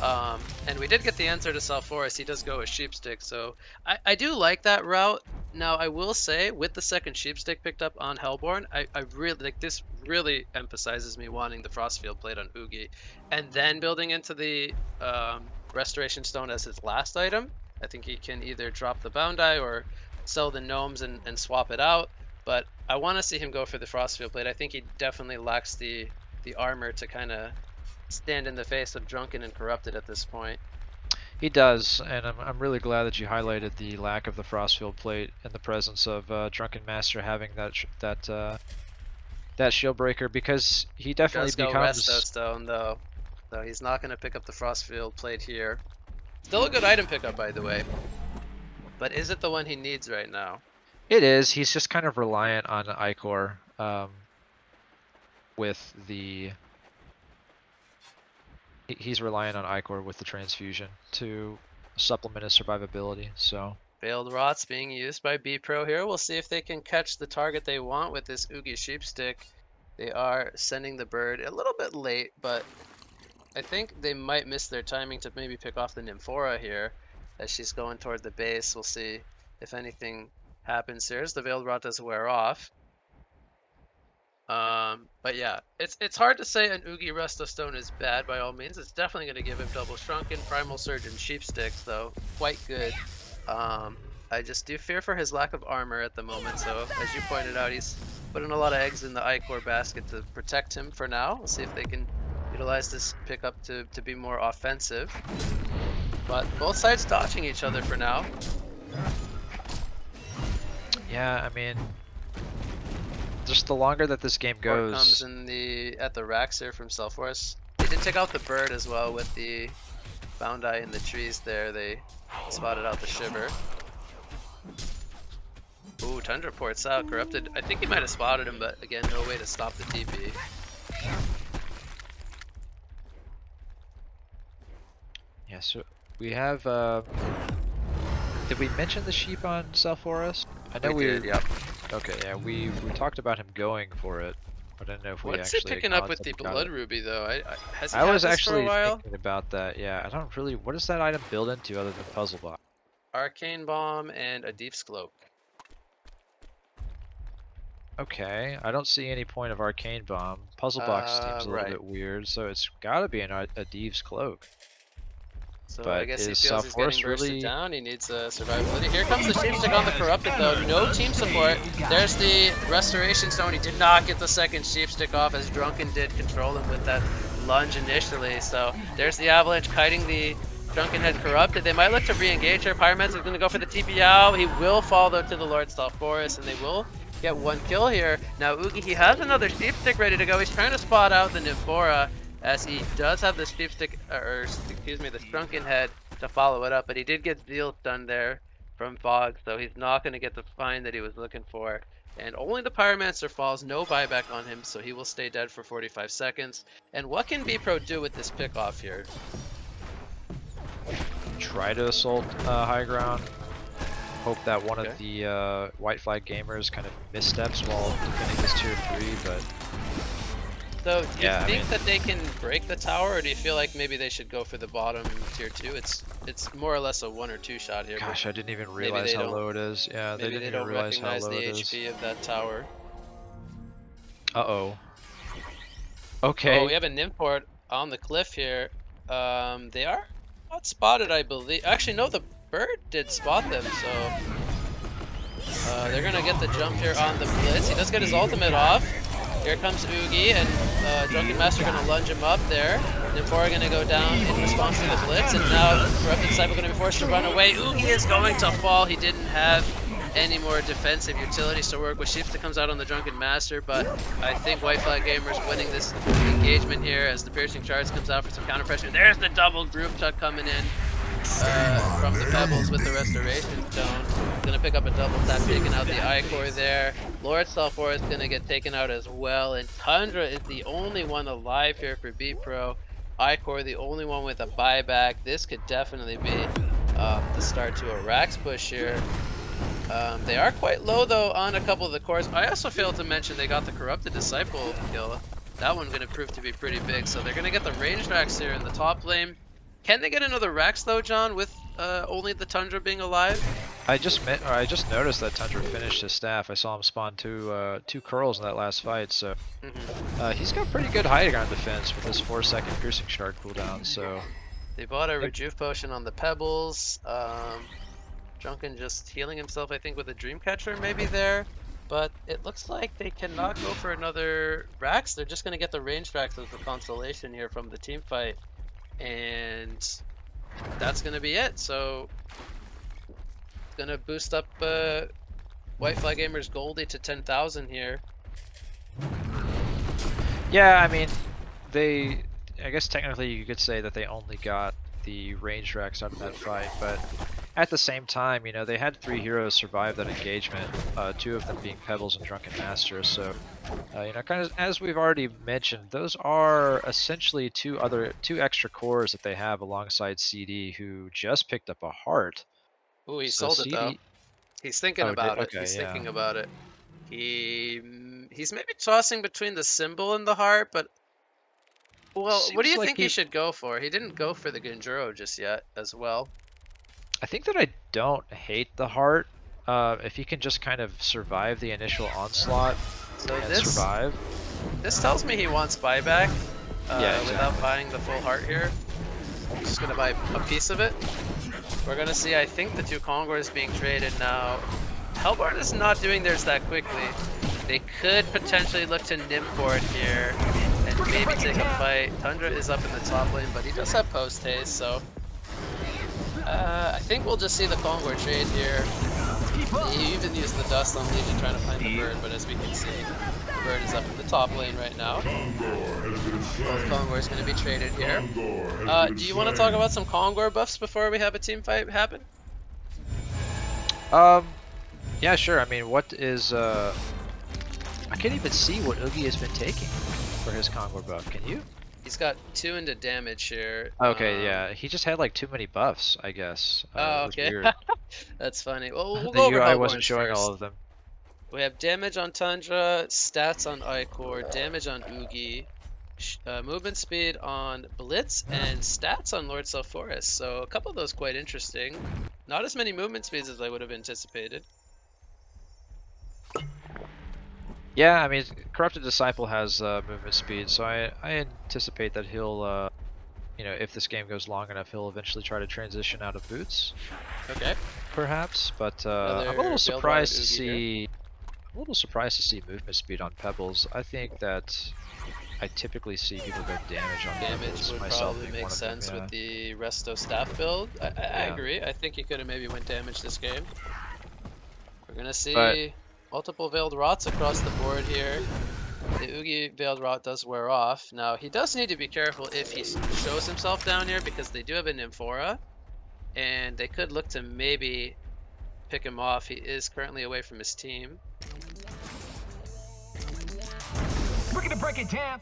Um, and we did get the answer to South Forest. He does go with Sheepstick, so I, I do like that route. Now, I will say, with the second Sheepstick picked up on Hellborn, I, I really like this. Really emphasizes me wanting the Frostfield Plate on Oogie, and then building into the um, Restoration Stone as his last item. I think he can either drop the Boundai or sell the gnomes and, and swap it out. But I want to see him go for the Frostfield Plate. I think he definitely lacks the the armor to kind of stand in the face of Drunken and Corrupted at this point. He does, and I'm, I'm really glad that you highlighted the lack of the Frostfield Plate and the presence of uh, Drunken Master having that sh that uh, that shield breaker, because he definitely he does becomes go Resto Stone though, so he's not going to pick up the Frostfield Plate here. Still a good item pickup, by the way, but is it the one he needs right now? It is. He's just kind of reliant on Ikor um, with the. He's reliant on Ikor with the transfusion to supplement his survivability. So Veiled Rot's being used by B-Pro here. We'll see if they can catch the target they want with this Oogie Sheepstick. They are sending the bird a little bit late, but I think they might miss their timing to maybe pick off the Nymphora here as she's going toward the base. We'll see if anything happens here as the Veiled Rot does wear off. Um, but yeah, it's it's hard to say an Oogie Resto Stone is bad by all means. It's definitely going to give him double Shrunken, Primal Surge, and Sheep Sticks, though. Quite good. Um, I just do fear for his lack of armor at the moment, so as you pointed out, he's putting a lot of eggs in the Ikor basket to protect him for now. We'll see if they can utilize this pickup to, to be more offensive. But both sides dodging each other for now. Yeah, I mean... Just the longer that this game goes. Or comes in the at the racks here from South Forest. They did take out the bird as well with the Boundai in the trees there. They spotted out the shiver. Ooh, Tundra ports out. Corrupted. I think he might have spotted him, but again, no way to stop the T P. Yeah, so we have. Uh... Did we mention the sheep on South Forest? I know we. we... Did, yep. Okay, yeah, we we talked about him going for it, but I don't know if we What's actually. What's he picking up with the blood it. ruby though? I, I has he I had was this actually for a while? thinking about that. Yeah, I don't really. What does that item build into other than puzzle box? Arcane bomb and a Deep's Cloak. Okay, I don't see any point of arcane bomb. Puzzle box uh, seems a right. little bit weird, so it's got to be an, a Deep's Cloak. So but I guess he feels he's getting bursted down, he needs uh, survivability. Here comes the Sheepstick on the Corrupted though, no team support. There's the Restoration Stone, he did not get the second Sheepstick off as Drunken did control him with that lunge initially. So there's the Avalanche kiting the Drunken Head Corrupted. They might look to re-engage here. Pyromancer is going to go for the T P out. He will fall though to the Lord South Forest and they will get one kill here. Now Oogie, he has another Sheepstick ready to go. He's trying to spot out the Nymphora, as he does have the Sheepstick, or excuse me, the Shrunken Head to follow it up, but he did get Zeal done there from Fog, so he's not going to get the find that he was looking for. And only the Pyromancer falls, no buyback on him, so he will stay dead for forty-five seconds. And what can B-Pro do with this pickoff here? Try to assault uh, high ground. Hope that one okay. of the uh, White Flag Gamers kind of missteps while defending this tier three, but... So, do you yeah, think I mean, that they can break the tower, or do you feel like maybe they should go for the bottom tier two? It's it's more or less a one or two shot here. Gosh, I didn't even realize how low it is. Yeah, they didn't even realize how low it is. Maybe they don't recognize the H P of that tower. Uh-oh. Okay. Oh, we have a Nymphort on the cliff here. Um, they are not spotted, I believe. Actually, no, the bird did spot them, so... Uh, they're going to get the jump here on the Blitz. He does get his ultimate off. Here comes Oogie, and uh, Drunken Master going to lunge him up there. Nymphora going to go down in response to the Blitz, and now Corrupted Disciple going to be forced to run away. Oogie is going to fall. He didn't have any more defensive utilities to work with. Shifta comes out on the Drunken Master, but I think White Flag Gamers winning this engagement here as the Piercing Charge comes out for some counter pressure. There's the double group tuck coming in uh, from the Pebbles with the Restoration Stone. Gonna pick up a double tap, taking out the Ikor there. Lord South Forest is gonna get taken out as well, and Tundra is the only one alive here for B-Pro. Ikor the only one with a buyback. This could definitely be uh, the start to a Rax push here. Um, they are quite low though on a couple of the cores. I also failed to mention they got the Corrupted Disciple kill. That one's gonna prove to be pretty big, so they're gonna get the ranged Rax here in the top lane. Can they get another Rax though, John, with uh, only the Tundra being alive? I just met, or I just noticed that Tundra finished his staff. I saw him spawn two uh, two curls in that last fight, so uh, he's got pretty good high ground defense with his four second piercing shard cooldown. So they bought a rejuve potion on the Pebbles. Um, Drunken just healing himself, I think, with a Dreamcatcher maybe there. But it looks like they cannot go for another Rax. They're just going to get the ranged Rax as the consolation here from the team fight, and that's going to be it. So going to boost up uh, White Flag Gamers Goldie to ten thousand here. Yeah, I mean, they, I guess technically you could say that they only got the ranged Rax out of that fight, but at the same time, you know, they had three heroes survive that engagement, uh, two of them being Pebbles and Drunken Master. So, uh, you know, kind of as we've already mentioned, those are essentially two other, two extra cores that they have alongside C D, who just picked up a heart. Ooh, he so sold C D... it though. He's thinking oh, about did... okay, it. He's yeah. thinking about it. He he's maybe tossing between the symbol and the heart, but well, Seems what do you like think he... he should go for? He didn't go for the Ganjuro just yet, as well. I think that I don't hate the heart. Uh, if he can just kind of survive the initial onslaught so and this, survive. This tells me he wants buyback uh, yeah, exactly. without buying the full heart here. I'm just going to buy a piece of it. We're going to see, I think, the two Kongors being traded now. Hellborn is not doing theirs that quickly. They could potentially look to Nymphora here and maybe take a fight. Tundra is up in the top lane, but he does have post haste, so... Uh, I think we'll just see the Kongor trade here. He even used the dust on Legion trying to find the bird, but as we can see, the bird is up in the top lane right now. Both Kongors going to be traded here. Uh, do you want to talk about some Kongor buffs before we have a team fight happen? Um, yeah, sure. I mean, what is... Uh... I can't even see what Oogie has been taking for his Kongor buff. Can you? He's got two into damage here. Okay, um, yeah. He just had like too many buffs, I guess. Oh, uh, okay. That's funny. Well, we'll go over Hellborn. I wasn't showing first. all of them. We have damage on Tundra, stats on Ikor, damage on Oogie, uh, movement speed on Blitz, and stats on Lord South Forest. So a couple of those quite interesting. Not as many movement speeds as I would have anticipated. Yeah, I mean, Corrupted Disciple has uh, movement speed, so I, I anticipate that he'll, uh, you know, if this game goes long enough, he'll eventually try to transition out of boots. Okay. Perhaps, but uh, I'm a little surprised to see, here. I'm a little surprised to see movement speed on Pebbles. I think that I typically see people go damage on damage Pebbles. Would myself probably make sense them, yeah. with the Resto staff build. I, I, yeah. I agree. I think he could have maybe went damage this game. We're gonna see. But multiple Veiled Rots across the board here. The Oogie Veiled Rot does wear off. Now, he does need to be careful if he shows himself down here, because they do have a Nymphora, and they could look to maybe pick him off. He is currently away from his team. We're gonna break it down.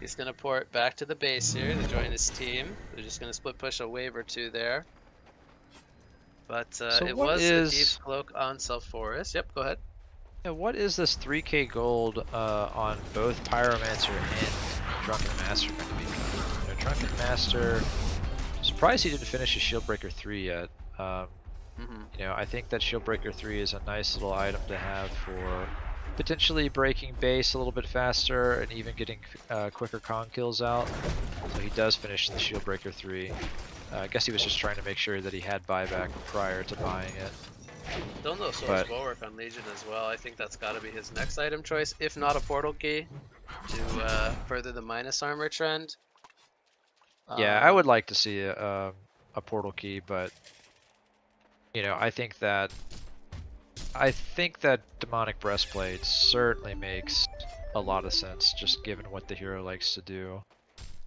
He's gonna port back to the base here to join his team. They're just gonna split push a wave or two there. But uh, so it was is... a Deep's Cloak on South Forest. Yep, go ahead. Yeah, what is this three K gold uh, on both Pyromancer and Drunken Master going to be? You know, Drunken Master, surprised he didn't finish his Shieldbreaker three yet. Um, mm-hmm. You know, I think that Shieldbreaker three is a nice little item to have for potentially breaking base a little bit faster and even getting uh, quicker con kills out. So he does finish the Shieldbreaker three. Uh, I guess he was just trying to make sure that he had buyback prior to buying it. Don't know Soul's Bulwark on Legion as well. I think that's got to be his next item choice, if not a portal key, to uh, further the minus armor trend. Yeah, um, I would like to see a, a, a portal key, but you know, I think that I think that Demonic Breastplate certainly makes a lot of sense, just given what the hero likes to do.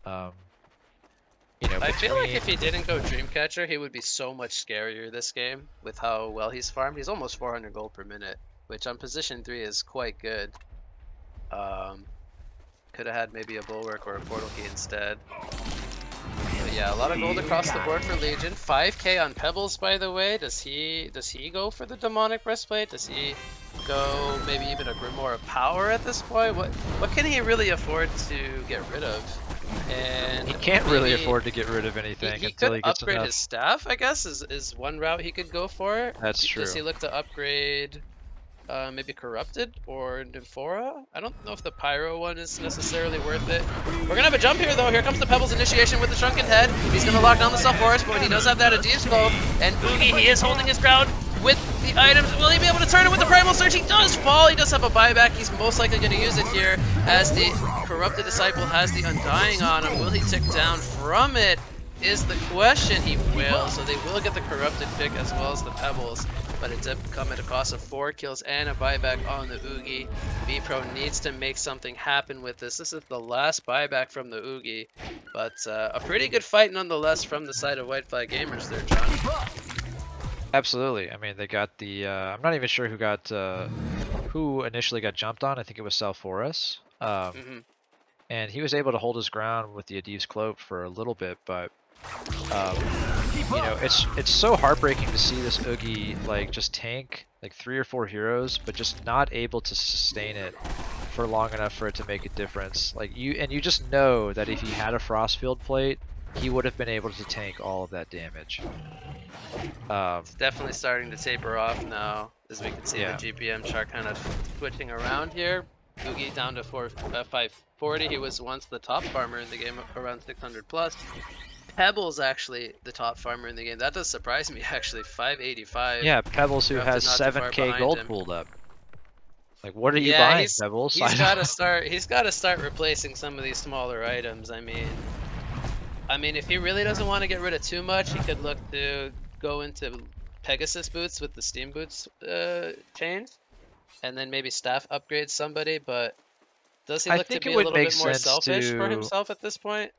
Um, You know, between... I feel like if he didn't go Dreamcatcher, he would be so much scarier this game with how well he's farmed. He's almost four hundred gold per minute, which on position three is quite good. Um, could have had maybe a Bulwark or a Portal Key instead. But yeah, a lot of gold across the board for Legion. five K on Pebbles, by the way. Does he does he go for the Demonic Breastplate? Does he go maybe even a Grimoire of Power at this point? What what can he really afford to get rid of? And he can't really afford to get rid of anything he, he until he gets enough. He could upgrade his staff, I guess, is, is one route he could go for. That's does true. Does he look to upgrade uh, maybe Corrupted or Nymphora? I don't know if the Pyro one is necessarily worth it. We're going to have a jump here, though. Here comes the Pebbles initiation with the Shrunken Head. He's going to lock down the South Forest, but when he does have that Adieu Skull, and Oogie, he is holding his ground with the items. Will he be able to turn it with the Primal Search? He does fall. He does have a buyback. He's most likely going to use it here as the Corrupted Disciple has the Undying on him. Will he tick down from it is the question. He will. So they will get the Corrupted pick as well as the Pebbles, but it did come at a cost of four kills and a buyback on the Oogie. B-Pro needs to make something happen with this. This is the last buyback from the Oogie, but uh, a pretty good fight nonetheless from the side of White Flag Gamers there, John. Absolutely. I mean, they got the, uh, I'm not even sure who got, uh, who initially got jumped on. I think it was South Forest. Um, mm-hmm. And he was able to hold his ground with the Adiev's Cloak for a little bit, but, um, you know, it's it's so heartbreaking to see this Oogie, like, just tank, like, three or four heroes, but just not able to sustain it for long enough for it to make a difference. Like, you, and you just know that if he had a Frostfield plate, he would have been able to tank all of that damage. Um, it's definitely starting to taper off now, as we can see yeah. the G P M chart kind of switching around here. Oogie down to four, uh, five forty. He was once the top farmer in the game, around six hundred plus. Pebbles actually the top farmer in the game. That does surprise me, actually. five eighty-five. Yeah, Pebbles, who has seven K gold him. Pulled up. Like, what are you yeah, buying, he's, Pebbles? He's got to start. He's got to start replacing some of these smaller items. I mean, I mean, if he really doesn't want to get rid of too much, he could look to go into Pegasus boots with the Steam Boots uh, chains, and then maybe staff upgrade somebody. But does he look to be a little bit more selfish for himself at this point?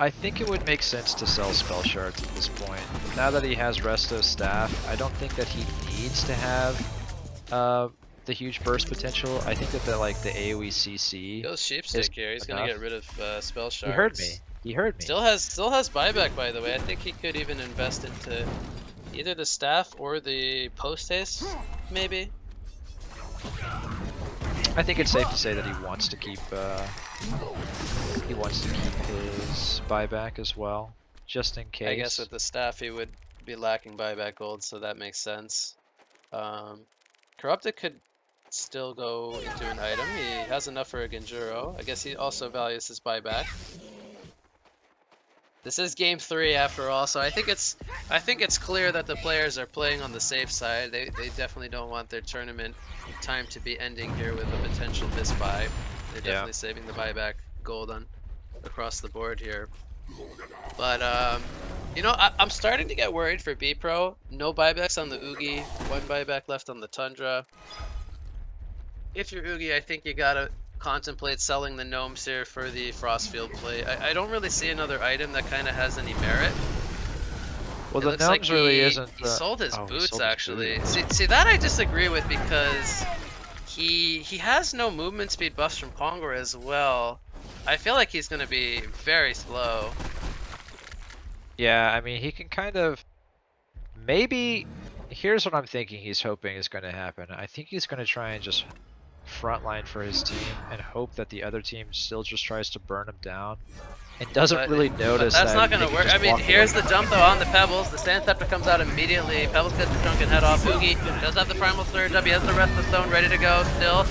I think it would make sense to sell spell shards at this point. Now that he has Resto's staff, I don't think that he needs to have uh, the huge burst potential. I think that the, like the A O E C C. Goes sheepstick here. He's going to get rid of uh, spell shards. You heard me. He heard me. Still has still has buyback, by the way. I think he could even invest into either the staff or the post haste, maybe. I think it's safe to say that he wants to keep uh, he wants to keep his buyback as well, just in case. I guess with the staff he would be lacking buyback gold, so that makes sense. Um, Corrupted could still go into an item. He has enough for a Ganjuro. I guess he also values his buyback. This is game three after all, so I think it's I think it's clear that the players are playing on the safe side. They they definitely don't want their tournament time to be ending here with a potential misbuy. They're definitely yeah. saving the buyback gold on across the board here. But um, you know, I, I'm starting to get worried for B-Pro. No buybacks on the Oogie, one buyback left on the Tundra. If you're Oogie, I think you gotta contemplate selling the gnomes here for the Frostfield plate. I, I don't really see another item that kind of has any merit. Well, it the gnomes like he, really isn't. He sold his oh, boots sold actually. His see, see that I disagree with because he he has no movement speed buffs from Kongor as well. I feel like he's going to be very slow. Yeah, I mean he can kind of maybe. Here's what I'm thinking. He's hoping is going to happen. I think he's going to try and just frontline for his team and hope that the other team still just tries to burn him down and doesn't but, really notice that's that not going to work. I mean, here's away. The jump though on the Pebbles. The Sand Scepter comes out immediately. Pebbles gets the Drunken Head off. Oogie does have the Primal Surge up. He has the Rest of the Stone ready to go still.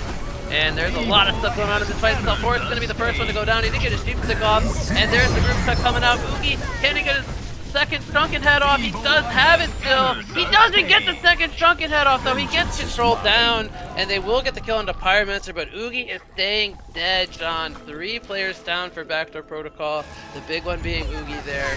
And there's a lot of stuff going on in this fight. South Forest is going to be the first one to go down. He didn't get his Sheepstick off. And there's the group cut coming out. Oogie can't he get his second Shrunken Head off. He does have it still. He doesn't get the second Shrunken Head off though. He gets controlled down and they will get the kill on the Pyromancer, but Oogie is staying dead, John. Three players down for Backdoor Protocol. The big one being Oogie there.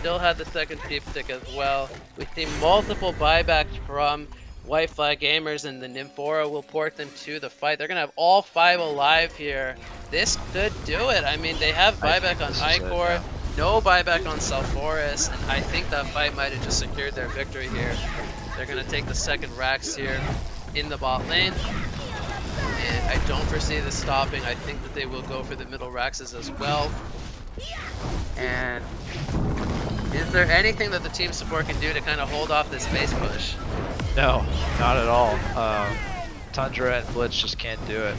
Still had the second deep stick as well. We see multiple buybacks from White Flag Gamers and the Nymphora will port them to the fight. They're gonna have all five alive here. This could do it. I mean, they have buyback on Ikor. No buyback on South Forest, and I think that fight might have just secured their victory here. They're going to take the second Rax here in the bot lane, and I don't foresee this stopping. I think that they will go for the middle Raxes as well. And is there anything that the team support can do to kind of hold off this base push? No, not at all. Um, Tundra and Blitz just can't do it.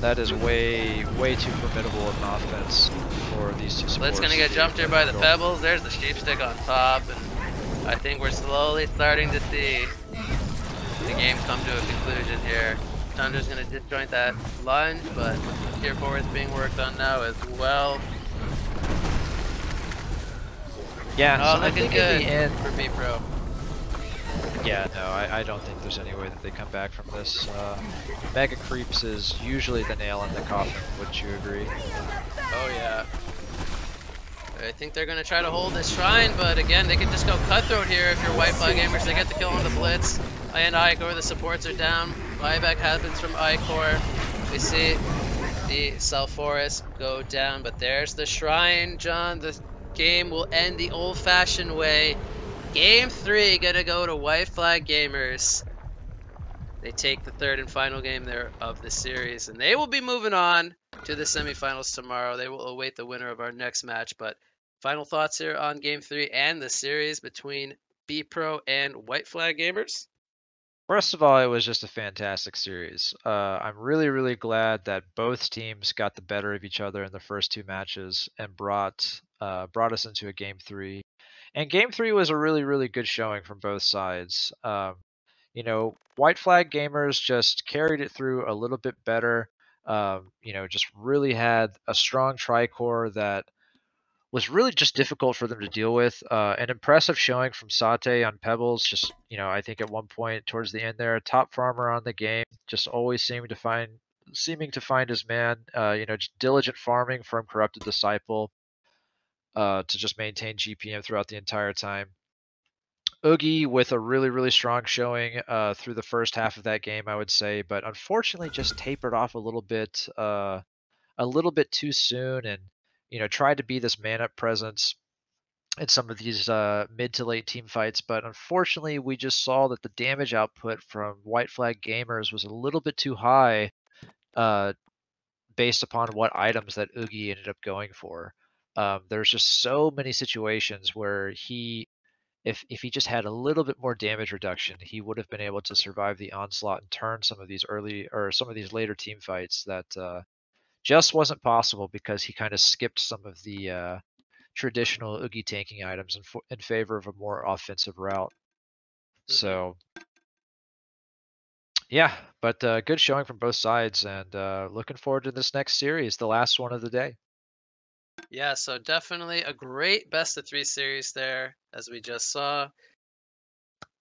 That is way, way too formidable of an offense for these two supports. Blitz gonna get jumped here by the Pebbles. There's the sheep stick on top, and I think we're slowly starting to see the game come to a conclusion here. Tundra's gonna disjoint that lunge, but tier four is being worked on now as well. Yeah, oh, so looking I think good in the end for me, bro. Yeah, no, I, I don't think there's any way that they come back from this. Uh, Mega Creeps is usually the nail in the coffin, wouldn't you agree? Oh yeah. I think they're gonna try to hold this shrine, but again, they could just go cutthroat here if you're White Flag Gamers. They get the kill on the Blitz. I and Ikor, the supports are down. Buyback happens from Ikor. We see the South Forest go down, but there's the shrine, John. The game will end the old-fashioned way. Game three gonna go to White Flag Gamers. They take the third and final game there of the series, and they will be moving on to the semifinals tomorrow. They will await the winner of our next match. But final thoughts here on game three and the series between B Pro and White Flag Gamers. First of all, it was just a fantastic series. Uh, I'm really, really glad that both teams got the better of each other in the first two matches and brought uh, brought us into a game three. And game three was a really, really good showing from both sides. Um, you know, White Flag Gamers just carried it through a little bit better. Um, you know, just really had a strong tri-core that was really just difficult for them to deal with. Uh, an impressive showing from Sate on Pebbles. Just, you know, I think at one point towards the end there, top farmer on the game, just always seemed to find, seeming to find his man. Uh, you know, just diligent farming from Corrupted Disciple. Uh, to just maintain G P M throughout the entire time. Oogie with a really, really strong showing uh, through the first half of that game, I would say, but unfortunately just tapered off a little bit, uh, a little bit too soon, and you know tried to be this man-up presence in some of these uh, mid to late team fights, but unfortunately we just saw that the damage output from White Flag Gamers was a little bit too high, uh, based upon what items that Oogie ended up going for. Um, there's just so many situations where he, if if he just had a little bit more damage reduction, he would have been able to survive the onslaught and turn some of these early or some of these later team fights that uh, just wasn't possible because he kind of skipped some of the uh, traditional Oogie tanking items in, for, in favor of a more offensive route. So, yeah, but uh, good showing from both sides, and uh, looking forward to this next series, the last one of the day. Yeah, so definitely a great best of three series there, as we just saw.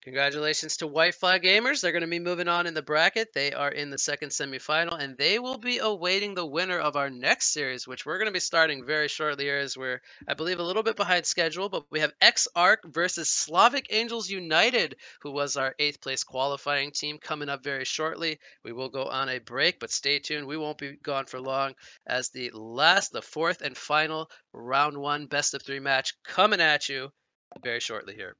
Congratulations to White Flag Gamers. They're going to be moving on in the bracket. They are in the second semifinal, and they will be awaiting the winner of our next series, which we're going to be starting very shortly here, as we're, I believe, a little bit behind schedule, but we have X-Arc versus Slavic Angels United, who was our eighth place qualifying team, coming up very shortly. We will go on a break, but stay tuned. We won't be gone for long, as the last, the fourth and final round one best of three match coming at you very shortly here.